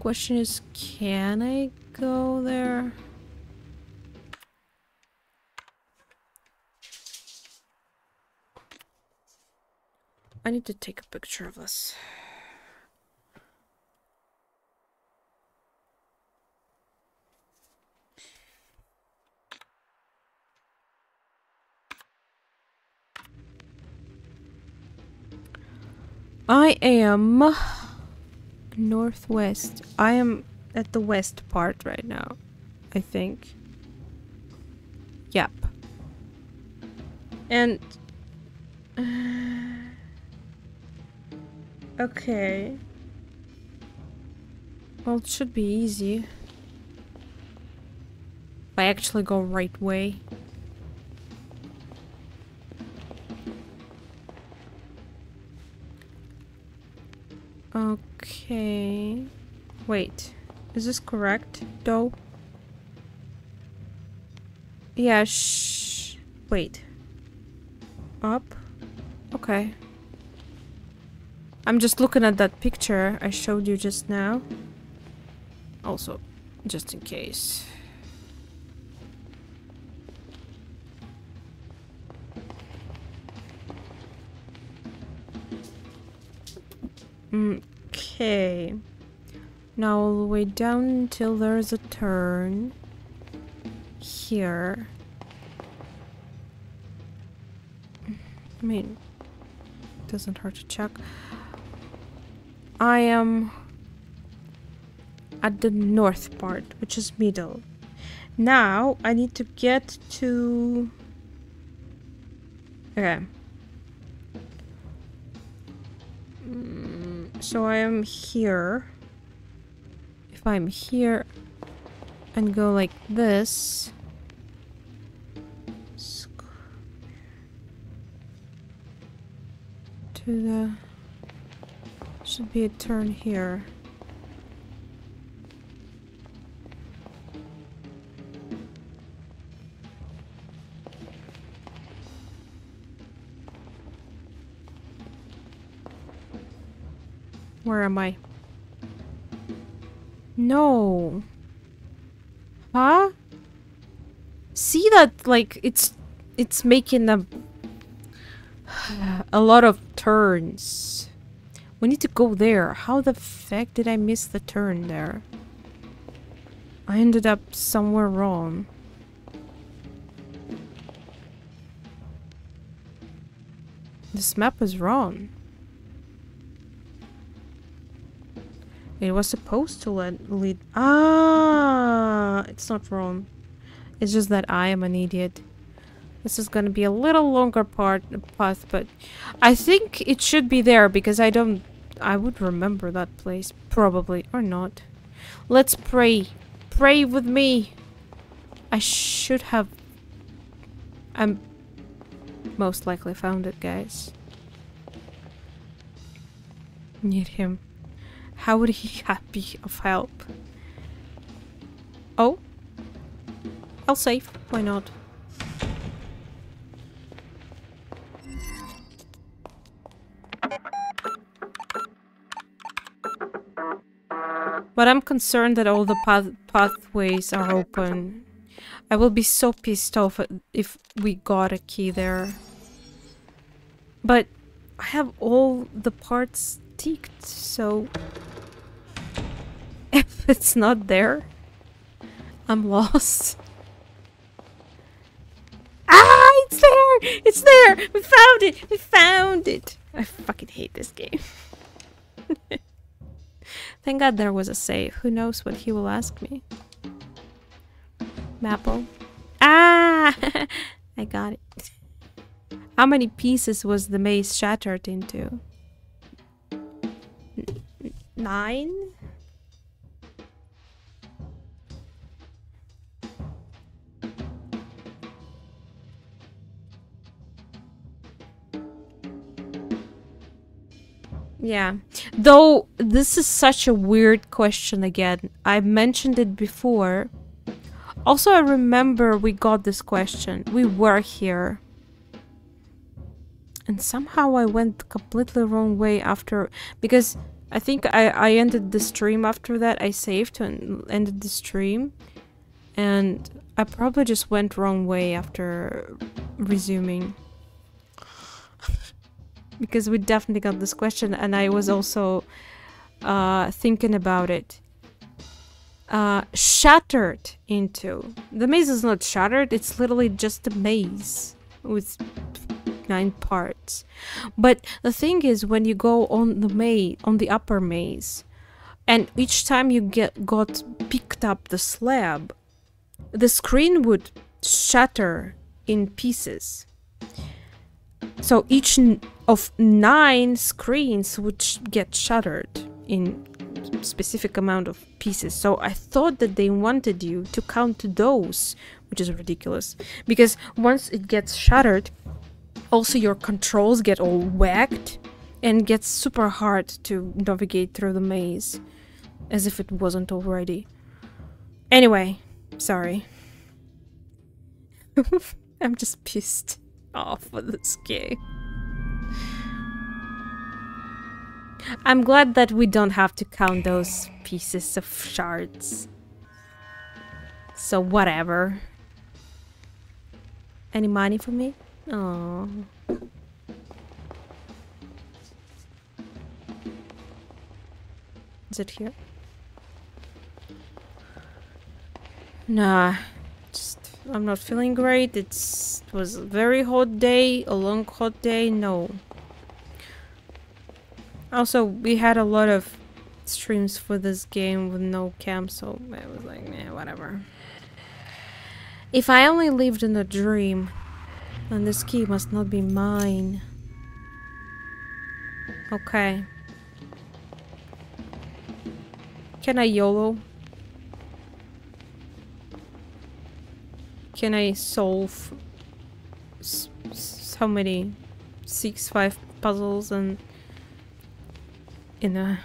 Question is, can I go there? I need to take a picture of this. I am northwest. I am at the west part right now, I think. Yep. And... okay. Well, it should be easy. If I actually go right way. Okay. Wait. Is this correct, though? Yeah, wait. Up? Okay. I'm just looking at that picture I showed you just now. Also, just in case. Okay. Now all the way down until there's a turn. Here. I mean, it doesn't hurt to check. I am at the north part, which is middle. Now I need to get to... okay. So I am here. If I'm here and go like this... to the... should be a turn here. Where am I? No. Huh? See that, like, it's making a lot of turns. We need to go there. How the fuck did I miss the turn there? I ended up somewhere wrong. This map is wrong. It was supposed to lead... ah, it's not wrong. It's just that I am an idiot. This is gonna be a little longer path, but I think it should be there because I would remember that place, probably, or not. Let's pray. Pray with me. I should have... I'm most likely found it, guys. Need him. How would he be of help? Oh. I'll save. Why not? But I'm concerned that all the pathways are open. I will be so pissed off if we got a key there. But I have all the parts ticked, so... if it's not there, I'm lost. Ah! It's there! It's there! We found it! We found it! I fucking hate this game. Thank God there was a save. Who knows what he will ask me? Maple. Ah! I got it. How many pieces was the maze shattered into? 9? Yeah, though this is such a weird question again. I mentioned it before. Also, I remember we got this question. We were here. And somehow I went completely wrong way after... because I think I ended the stream after that. I saved and ended the stream. And I probably just went wrong way after resuming. Because we definitely got this question, and I was also thinking about it. Shattered into. The maze is not shattered, it's literally just a maze with 9 parts. But the thing is, when you go on the maze, on the upper maze, and each time you got picked up the slab, the screen would shatter in pieces. So each of 9 screens would get shattered in specific amount of pieces. So I thought that they wanted you to count those, which is ridiculous. Because once it gets shattered, also your controls get all whacked and gets super hard to navigate through the maze. As if it wasn't already. Anyway, sorry. I'm just pissed off with this game. I'm glad that we don't have to count those pieces of shards. So whatever. Any money for me? Oh. Is it here? Nah. I'm not feeling great. It was a very hot day, a long hot day. No. Also, we had a lot of streams for this game with no cam, so I was like, eh, whatever. If I only lived in a dream, then this key must not be mine. Okay. Can I YOLO? Can I solve so many 6-5 puzzles and in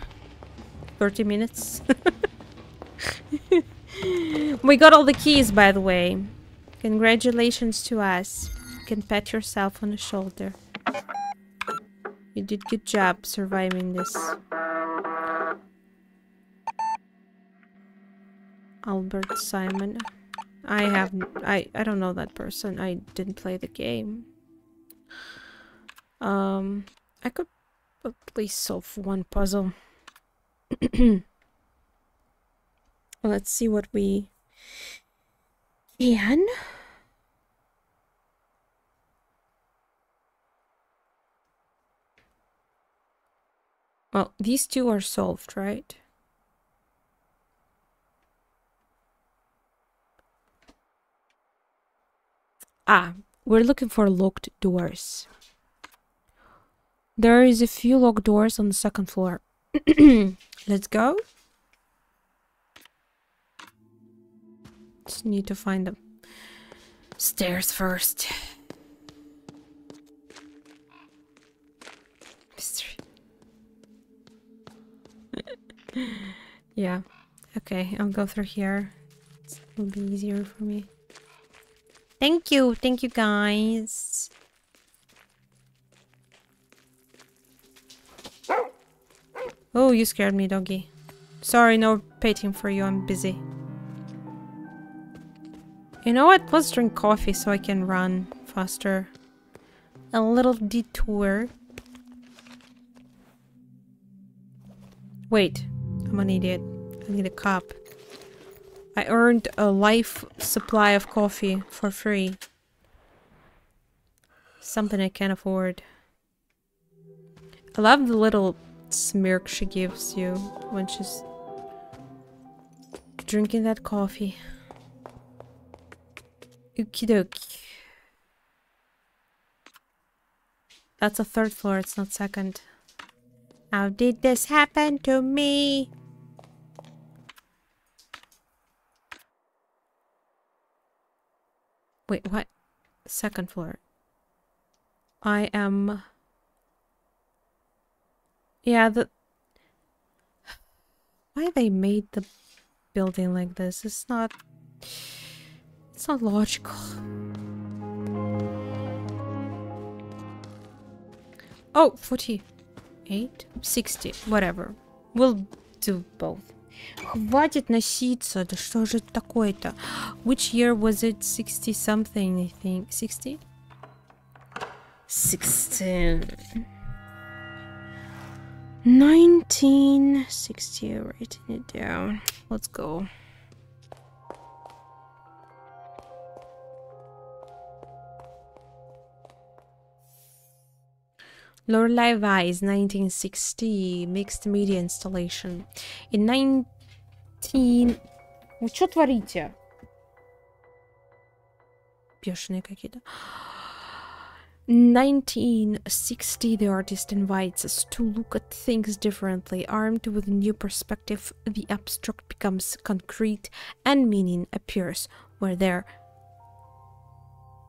30 minutes? We got all the keys, by the way. Congratulations to us. You can pat yourself on the shoulder. You did good job surviving this. Albert Simon. I don't know that person. I didn't play the game. I could at least solve one puzzle. Let's see what we can. Well, these two are solved, right? Ah, We're looking for locked doors. There is a few locked doors on the second floor. Let's go. Just need to find them. Stairs first. Mystery. Yeah. Okay, I'll go through here. It'll be easier for me. Thank you. Thank you, guys. Oh, you scared me, doggy. Sorry, no painting for you. I'm busy. You know what? Let's drink coffee so I can run faster. A little detour. Wait. I'm an idiot. I need a cup. I earned a life supply of coffee for free. Something I can't afford. I love the little smirk she gives you when she's drinking that coffee. Okie dokie. That's a third floor, it's not second. How did this happen to me? Wait, what? Second floor. I am... Yeah, the... Why they made the building like this? It's not logical. Oh, 48? 60, whatever. We'll do both. Хватит носиться, да что же такое-то? Which year was it? 60 something, I think. 60? 16. 1960, writing it down. Let's go. Lorelei and the Laser Eyes, 1960, mixed media installation. In 19... Вы что творите? Бешеные какие-то. 1960, the artist invites us to look at things differently. Armed with a new perspective, the abstract becomes concrete and meaning appears where there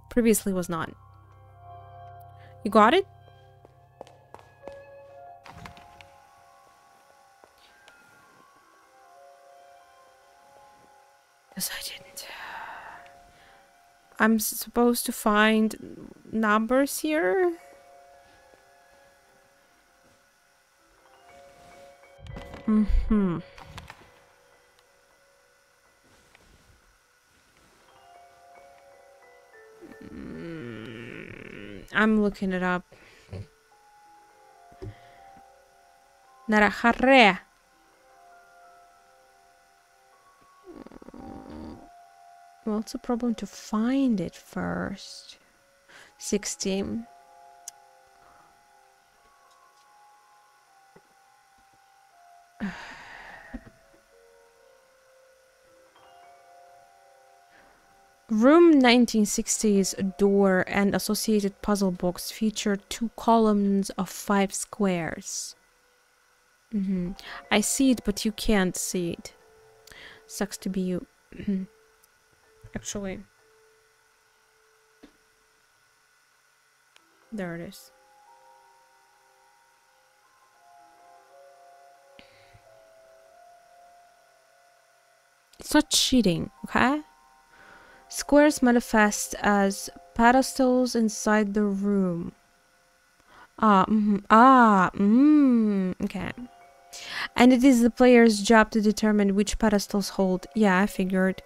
previously was none. You got it? I didn't. I'm supposed to find numbers here. Mm-hmm. I'm looking it up. Narahare. Well, it's a problem to find it first. 16. Room 1960's door and associated puzzle box feature two columns of 5 squares. Mm-hmm. I see it, but you can't see it. Sucks to be you. Actually, there it is. It's not cheating, okay? Squares manifest as pedestals inside the room. Okay. And it is the player's job to determine which pedestals hold. Yeah, I figured.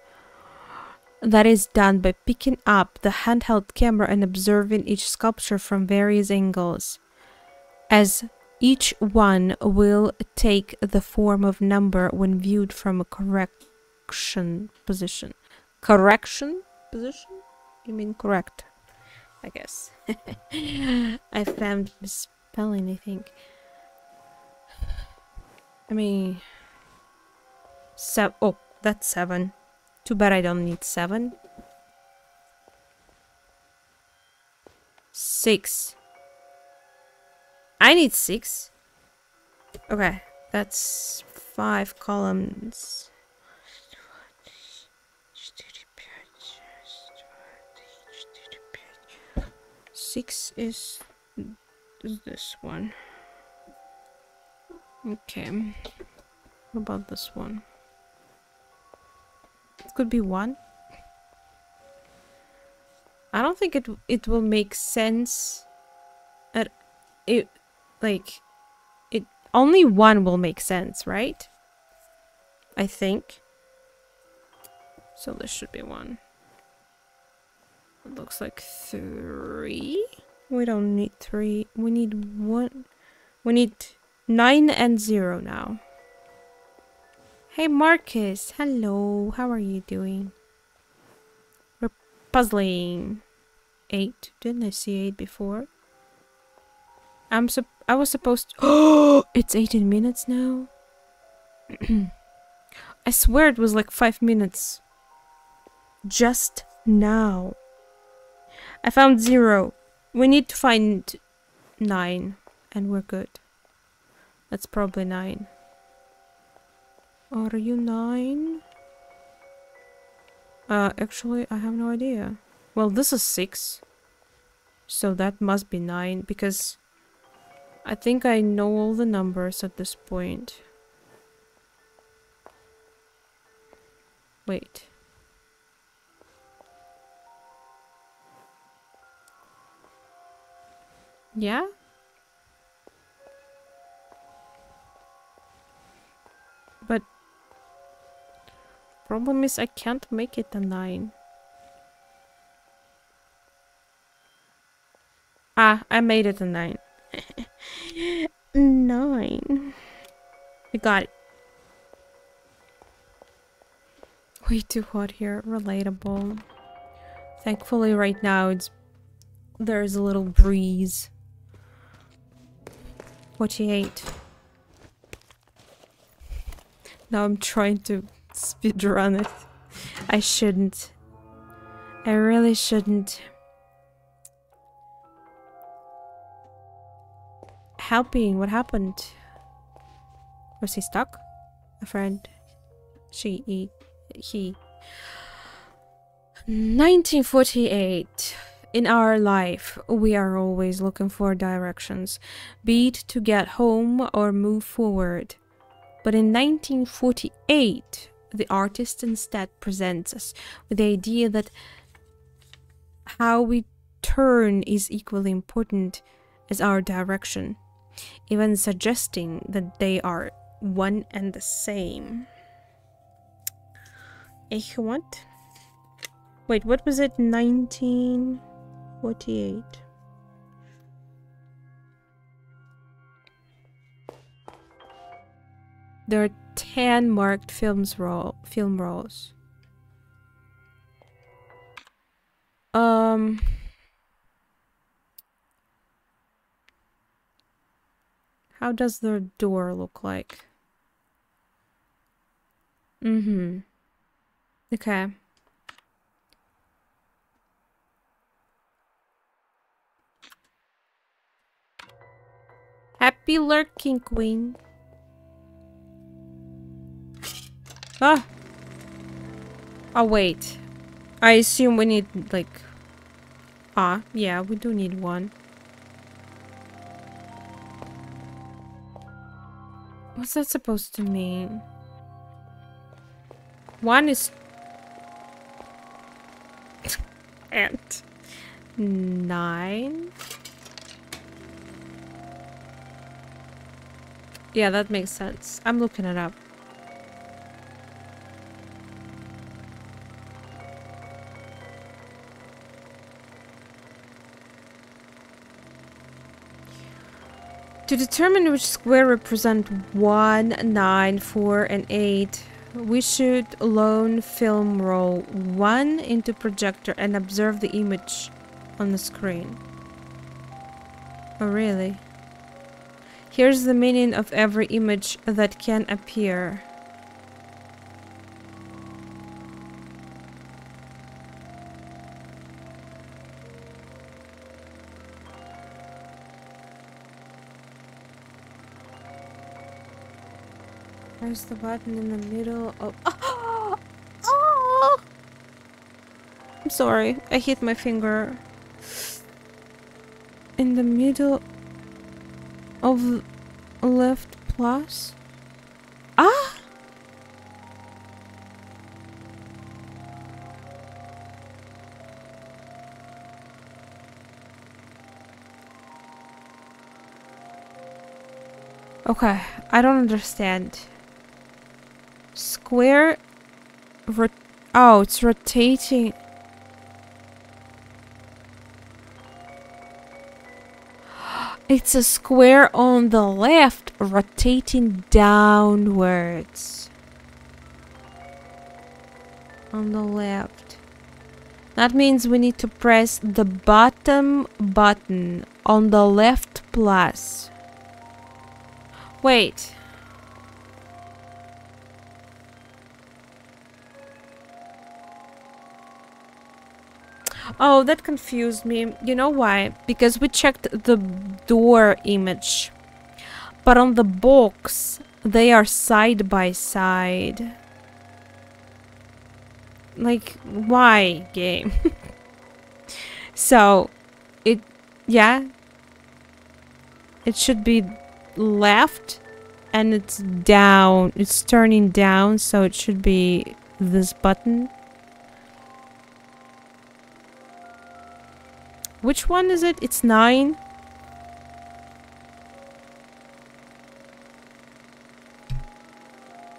That is done by picking up the handheld camera and observing each sculpture from various angles, as each one will take the form of number when viewed from a correction position. Correction position? You mean correct, I guess. I found misspelling, I think. I mean... Oh, that's 7. Too bad I don't need 7. 6. I need 6. Okay, that's 5 columns. Six is this one. Okay. What about this one? It could be 1. I don't think it will make sense at it, like it only 1 will make sense, right? I think. So this should be 1. It looks like 3. We don't need 3. We need 1. We need 9 and 0 now. Hey Marcus, hello. How are you doing? We're puzzling. 8. Didn't I see 8 before? I was supposed to. Oh, it's 18 minutes now. I swear it was like 5 minutes. Just now. I found 0. We need to find 9, and we're good. That's probably 9. Are you 9? Actually, I have no idea. Well, this is 6, so that must be 9, because I think I know all the numbers at this point. Wait. Yeah? But problem is I can't make it a 9. Ah, I made it a 9. 9. We got it. Way too hot here. Relatable. Thankfully right now there's a little breeze. 48. Now I'm trying to speedrun it. I shouldn't. I really shouldn't. Helping, what happened? Was he stuck? A friend. She, he. 1948. In our life, we are always looking for directions, be it to get home or move forward. But in 1948, the artist instead presents us with the idea that how we turn is equally important as our direction, even suggesting that they are one and the same. Ich want... Wait, what was it? 1948. There are 10 marked film rolls. How does their door look like? Mm-hmm. Okay. Happy lurking, Queen. Ah! Oh, wait. I assume we need, like... Ah, yeah, we do need 1. What's that supposed to mean? 1 is... and... 9... Yeah, that makes sense. I'm looking it up. To determine which square represent 1, 9, 4, and 8, we should load film roll 1 into projector and observe the image on the screen. Oh, really? Here's the meaning of every image that can appear. Press the button in the middle of... Oh! Oh! I'm sorry, I hit my finger. In the middle of left plus? Ah! Okay, I don't understand. Square... oh, it's rotating... It's a square on the left, rotating downwards. On the left. That means we need to press the bottom button on the left plus. Wait. Oh, that confused me. You know why? Because we checked the door image. But on the box, they are side by side. Like, why, game? So, it... yeah. It should be... left, and it's down, it's turning down, so it should be this button. Which one is it? It's 9.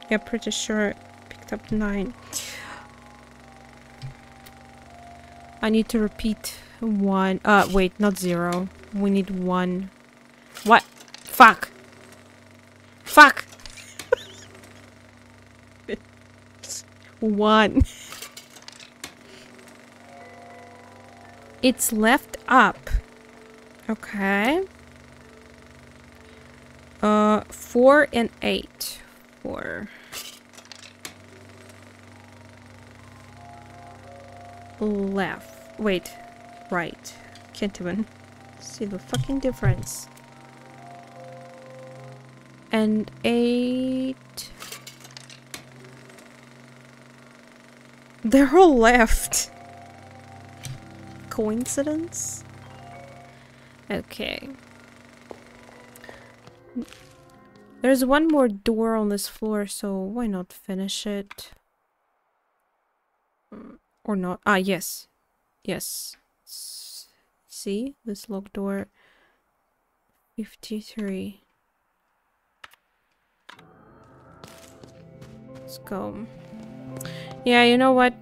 Yeah, pretty sure I picked up 9. I need to repeat 1. Wait, not 0. We need 1. What? Fuck! Fuck! 1. It's left up. Okay. 4 and 8. 4. Left. Wait. Right. Can't even see the fucking difference. And 8. They're all left. Coincidence? Okay. There's one more door on this floor, so why not finish it? Or not. Ah, yes. Yes. See? This locked door. 53. Let's go. Yeah, you know what?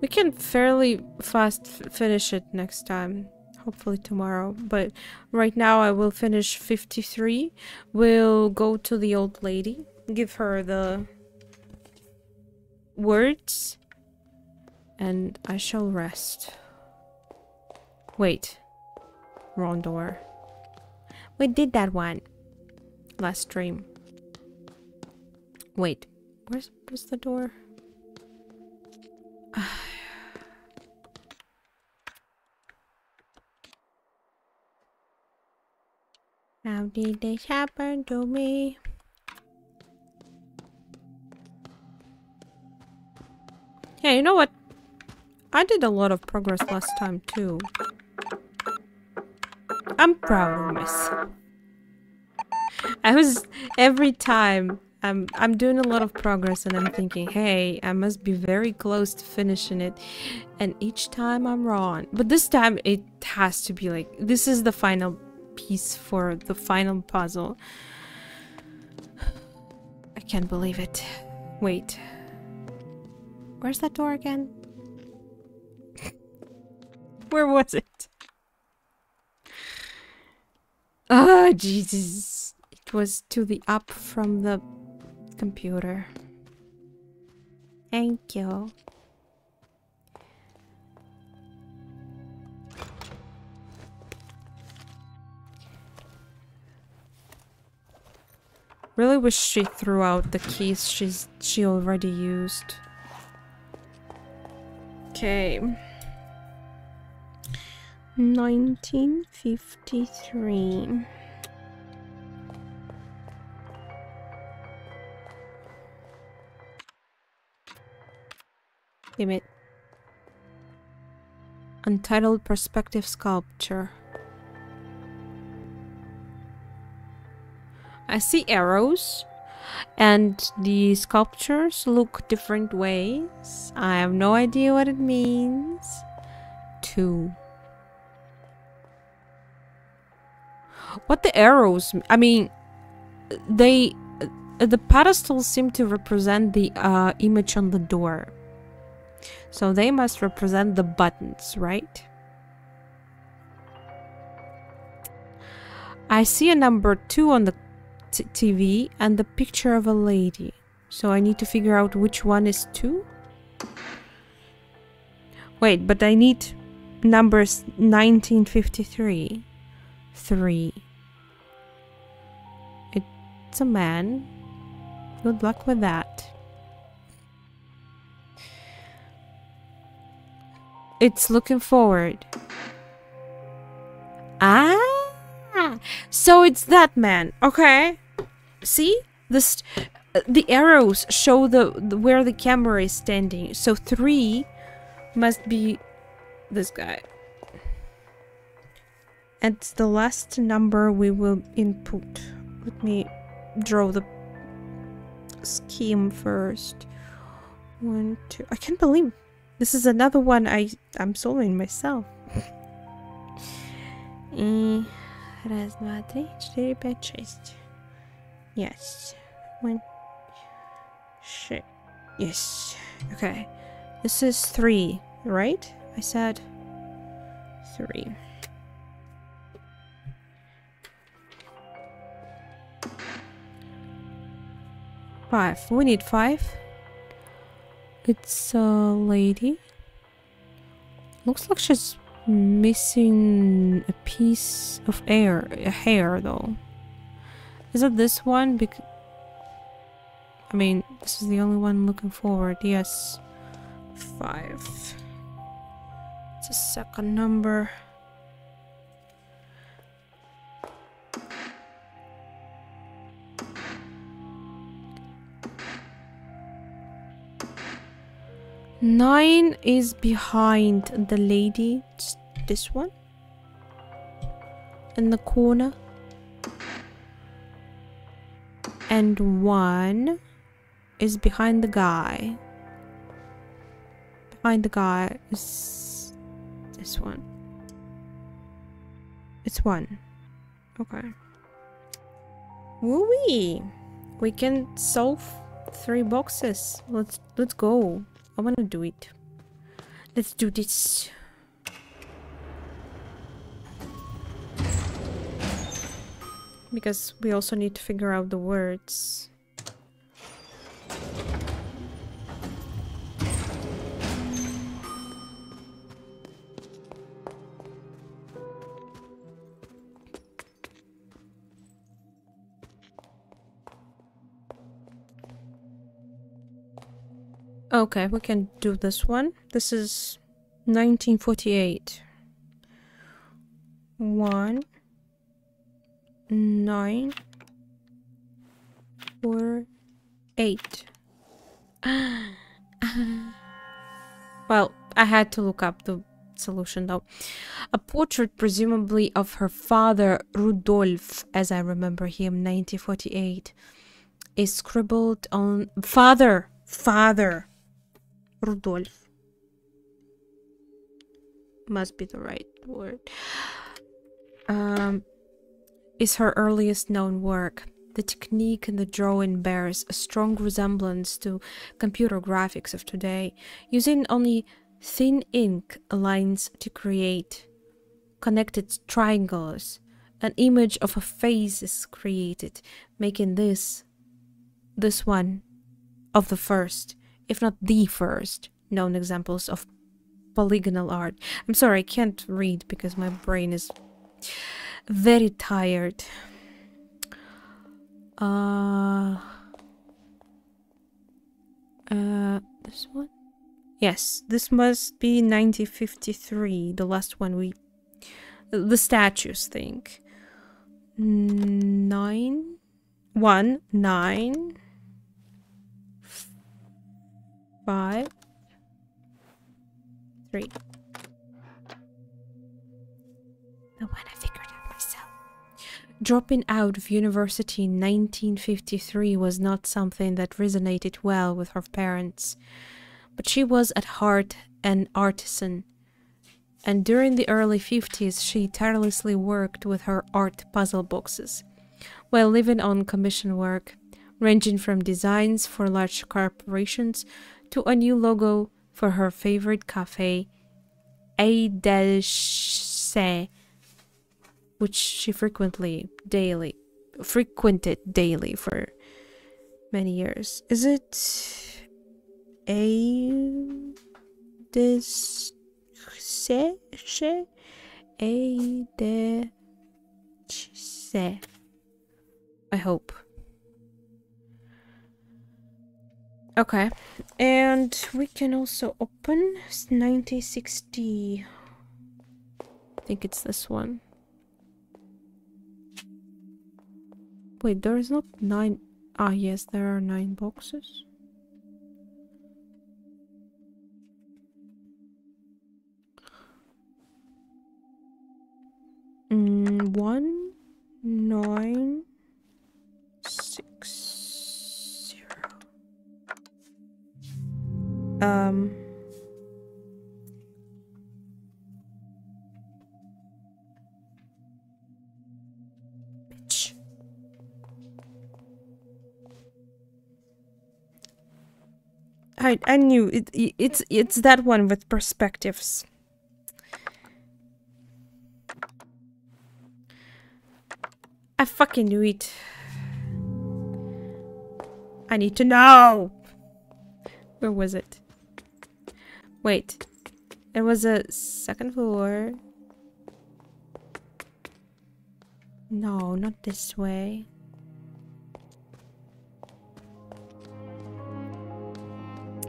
We can fairly fast finish it next time. Hopefully tomorrow. But right now I will finish 53. We'll go to the old lady. Give her the words. And I shall rest. Wait. Wrong door. We did that one. Last stream. Wait. Where's the door? How did this happen to me? Yeah, you know what? I did a lot of progress last time too. I'm proud of myself. I was every time. I'm doing a lot of progress and I'm thinking, hey, I must be very close to finishing it, and each time I'm wrong. But this time it has to be like, this is the final piece for the final puzzle. I can't believe it. Wait. Where's that door again? Where was it? Ah, oh, Jesus. It was to the up from the... computer. Thank you. Really wish she threw out the keys she already used. Okay. 1953. Limit. Untitled perspective sculpture. I see arrows and the sculptures look different ways. I have no idea what it means. Two. What the arrows, I mean, they, the pedestals seem to represent the image on the door. So they must represent the buttons, right? I see a number 2 on the TV and the picture of a lady. So I need to figure out which one is 2. Wait, but I need numbers 1953. 3. It's a man. Good luck with that. It's looking forward. Ah! So it's that man. Okay. See? This, the arrows show the where the camera is standing. So 3 must be this guy. And the last number we will input. Let me draw the scheme first. 1, 2. I can't believe this is another one I'm solving myself. 1, 2, 3, 4, 5, 6. Yes. 1, 6. Yes. Okay. This is 3, right? I said 3. We need 5. It's a lady. Looks like she's missing a piece of hair though. Is it this one? Because I mean, this is the only one looking forward. Yes. 5. It's a second number. Nine is behind the lady. It's this one. In the corner. And 1 is behind the guy. Behind the guy is this one. It's 1. Okay. Woo-wee! We can solve 3 boxes. Let's go. I want to do it. Let's do this. Because we also need to figure out the words. Okay, we can do this one. This is 1948. 1, 9, 4, 8. Well, I had to look up the solution though. A portrait, presumably of her father Rudolf, as I remember him, 1948, is scribbled on father. Rudolf must be the right word. Is her earliest known work. The technique in the drawing bears a strong resemblance to computer graphics of today, using only thin ink lines to create connected triangles. An image of a face is created, making this one of the first, if not the first, known examples of polygonal art. I'm sorry, I can't read because my brain is very tired. This one? Yes, this must be 1953, the last one we... the statues thing. 9, 1, 9... 5 3. The one I figured out myself. Dropping out of university in 1953 was not something that resonated well with her parents, but she was at heart an artisan, and during the early 50s she tirelessly worked with her art puzzle boxes, while living on commission work, ranging from designs for large corporations to a new logo for her favorite cafe, Eidelse, which she frequented daily for many years. Is it Eidelse? I hope. Okay, and we can also open 1960. I think it's this one. Wait, there is not 9. Ah, yes, there are 9 boxes. Mm, 1, 9, 6, 0. Bitch. I knew it. It's that one with perspectives. I fucking knew it. I need to know! Where was it? Wait. It was a second floor. No, not this way.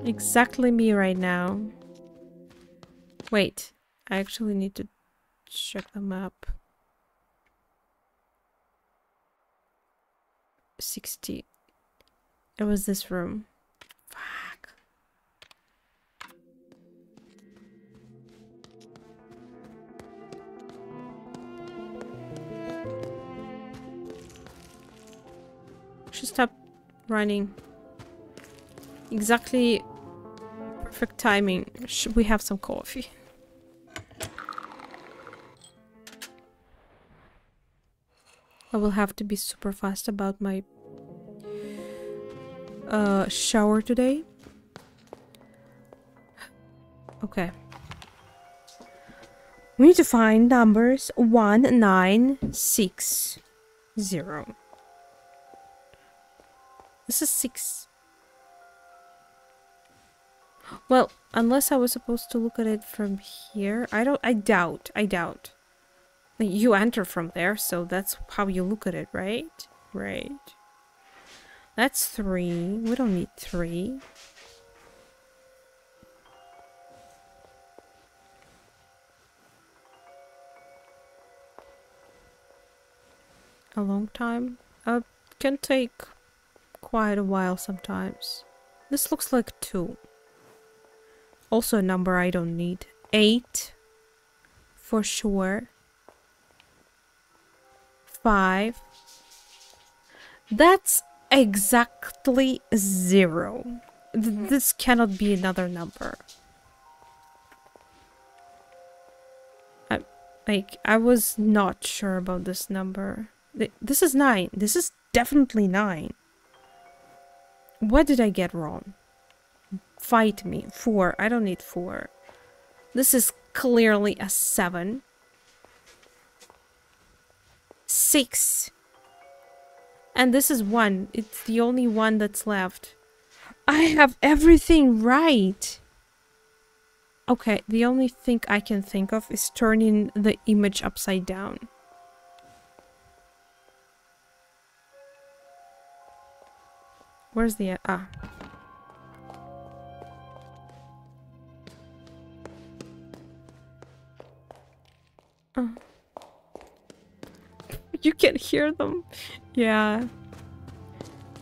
Exactly me right now. Wait. I actually need to check the map. 60. It was this room. Fuck. She stopped running. Exactly perfect timing. Should we have some coffee? I will have to be super fast about my shower today. Okay. We need to find numbers 1960. This is 6. Well, unless I was supposed to look at it from here. I doubt. You enter from there, so that's how you look at it, right? Right. That's 3. We don't need 3. A long time. Can take quite a while sometimes. This looks like 2. Also a number I don't need. 8. For sure. 5. That's exactly 0. This cannot be another number. I was not sure about this number. This is 9. This is definitely 9. What did I get wrong? Fight me. 4. I don't need 4. This is clearly a 7. 6. And this is 1. It's the only one that's left. I have everything right. Okay, the only thing I can think of is turning the image upside down. Where's the... ah. Oh. You can hear them. Yeah.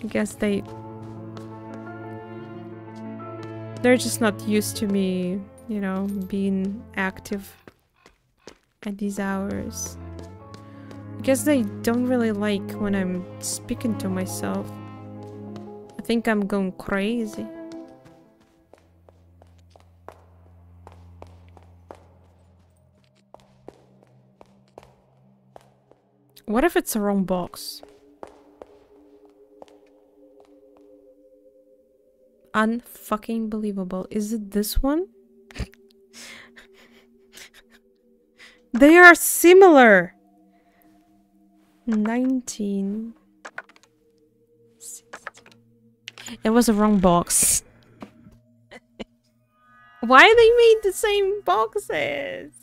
I guess they're just not used to me you know, being active at these hours. I guess they don't really like when I'm speaking to myself. I think I'm going crazy. What if it's the wrong box? Unfucking believable. Is it this one? They are similar. 1960. It was the wrong box. Why they made the same boxes?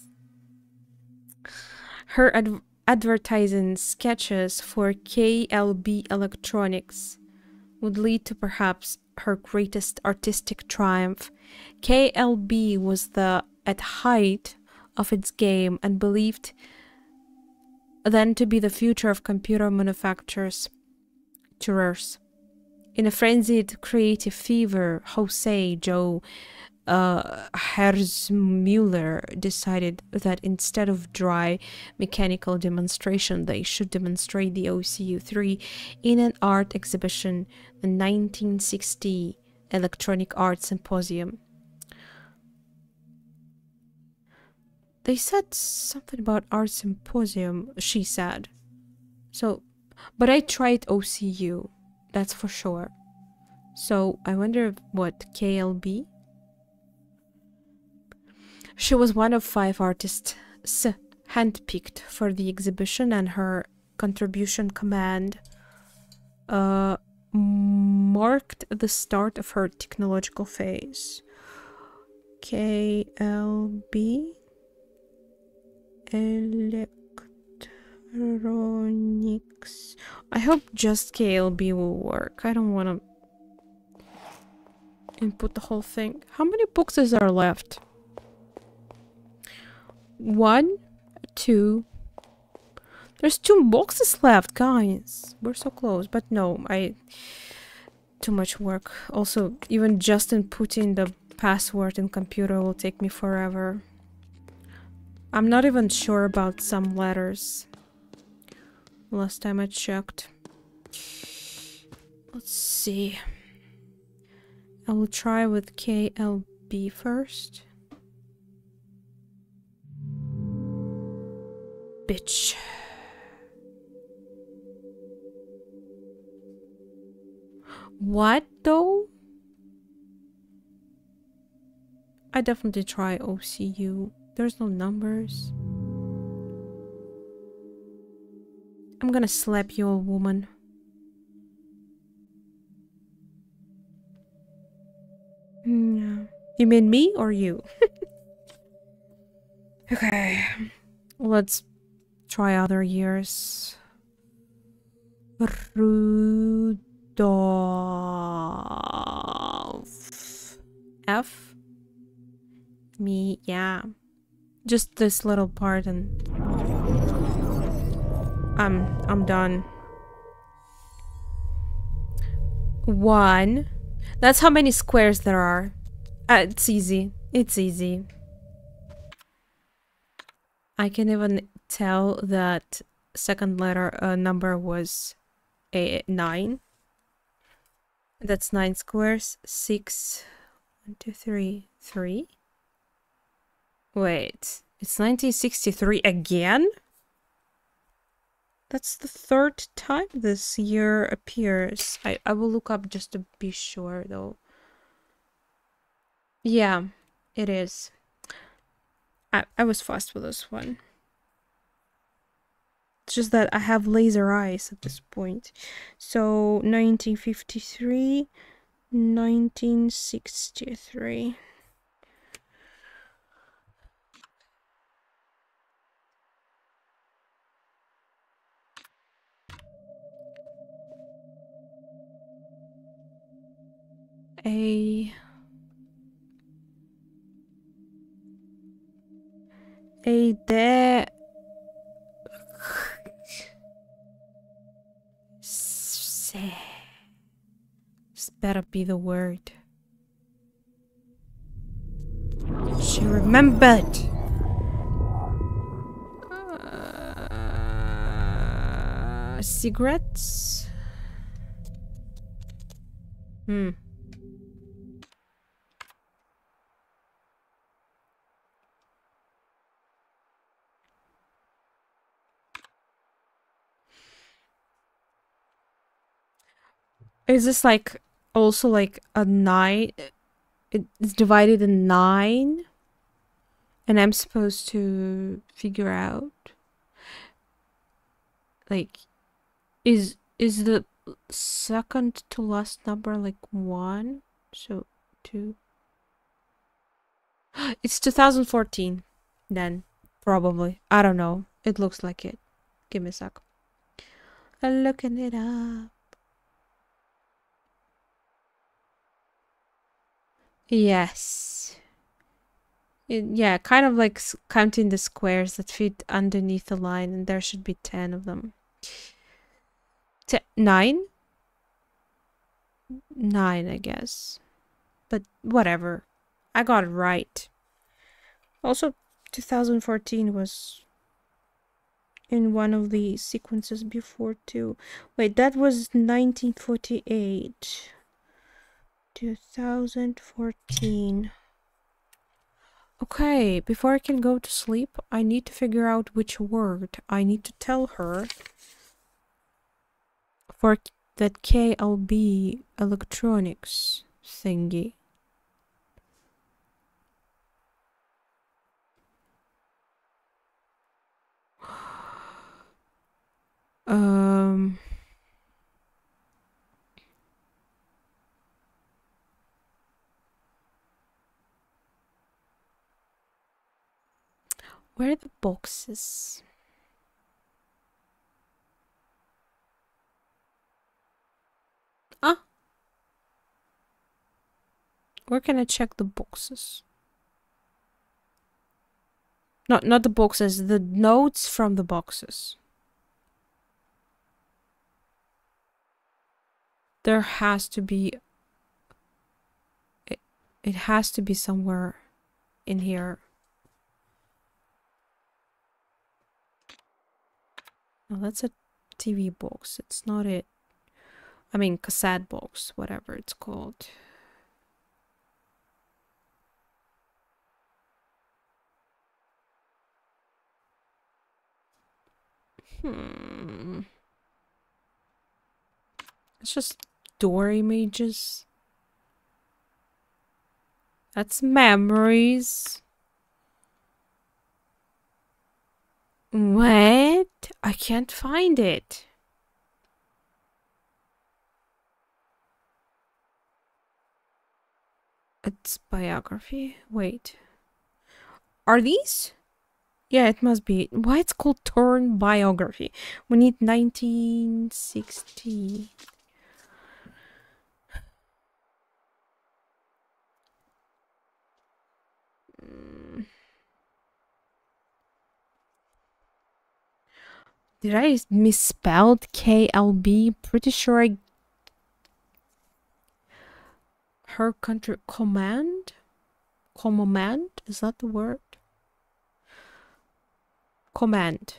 Her advertising sketches for KLB Electronics would lead to perhaps her greatest artistic triumph. KLB was at height of its game and believed then to be the future of computer manufacturers. In a frenzied creative fever, Jose Joe Herzmüller decided that instead of dry mechanical demonstration, they should demonstrate the OCU3 in an art exhibition, the 1960 Electronic Arts Symposium. They said something about art symposium, she said. So, but I tried OCU, that's for sure. So I wonder what KLB? She was one of 5 artists handpicked for the exhibition, and her contribution command marked the start of her technological phase. KLB Electronics. I hope just KLB will work. I don't want to input the whole thing. How many boxes are left? 1, 2. There's 2 boxes left, guys. We're so close, but no, too much work. Also, even just inputting the password in computer will take me forever. I'm not even sure about some letters. Last time I checked. Let's see. I will try with KLB first. Bitch. What though? I definitely try OCU. There's no numbers. I'm gonna slap you, old woman. You mean me or you? Okay. Let's try other years. Rudolf. F. Me, yeah. Just this little part and I'm done. 1. That's how many squares there are. It's easy. It's easy. I can even tell that second letter number was 9. That's 9 squares. 6, 1, 2, 3, 3. Wait, it's 1963 again? That's the 3rd time this year appears. I will look up just to be sure though. Yeah, it is. I was fast with this one. It's just that I have laser eyes at this point. So 1953, 1963. There. This better be the word. She you remembered. Cigarettes? Is this like also like a 9? It's divided in 9, and I'm supposed to figure out like is the second to last number like 1? So 2. It's 2014 then, probably. I don't know. It looks like it. Give me a sec. I'm looking it up. Yes. Yeah, kind of like counting the squares that fit underneath the line, and there should be 10 of them. 9? 9, I guess. But whatever. I got it right. Also, 2014 was in one of the sequences before, too. Wait, that was 1948. 2014. Okay, before I can go to sleep, I need to figure out which word I need to tell her for that KLB electronics thingy. Where are the boxes? Ah! Where can I check the boxes? Not the boxes, the notes from the boxes. There has to be... It has to be somewhere in here. Oh, that's a TV box. It's not it. I mean, cassette box, whatever it's called. It's just door images. That's memories. What? I can't find it. It's biography. Wait. Are these? Yeah, it must be. Why it's called torn biography? We need 1960. Did I misspelled KLB? Pretty sure I... Her country... Command? Command? Is that the word? Command.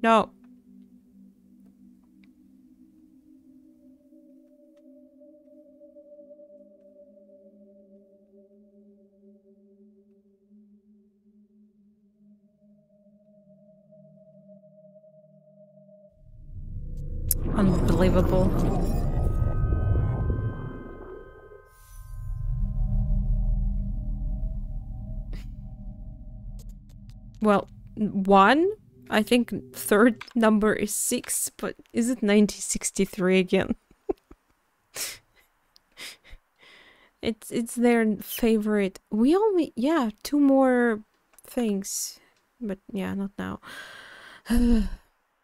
No. Unbelievable. Well, 1? I think third number is 6, but is it 1963 again? It's their favorite. We only, yeah, 2 more things. But yeah, not now.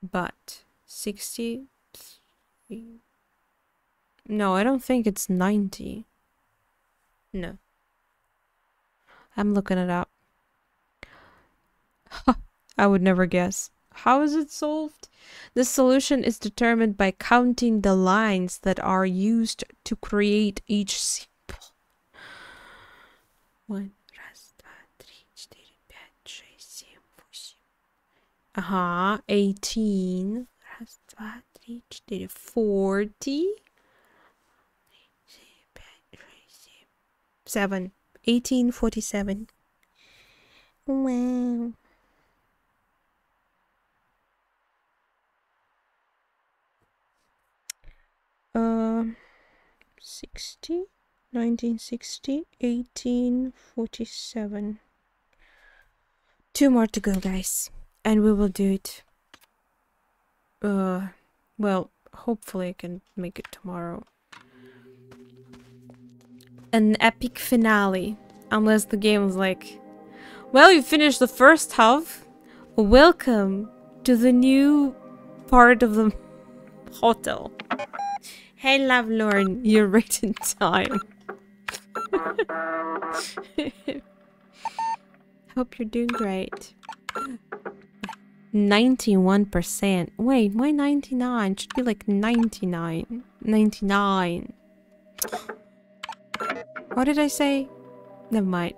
But 60... No, I don't think it's 90. No. I'm looking it up. I would never guess. How is it solved? The solution is determined by counting the lines that are used to create each symbol. 1, 2, 3, 4, 5, 6, 7, 8. 18. 1, 2, 3, 4, 40. 7. 1847. Wow. Sixty, 1960, 1847. 2 more to go, guys, and we will do it. Well, hopefully I can make it tomorrow. An epic finale, unless the game is like, well, you finished the first half. Welcome to the new part of the hotel. Hey, love, Lauren, you're right in time. Hope you're doing great. 91%. Wait, why 99? It should be like 99. 99. What did I say? Never mind.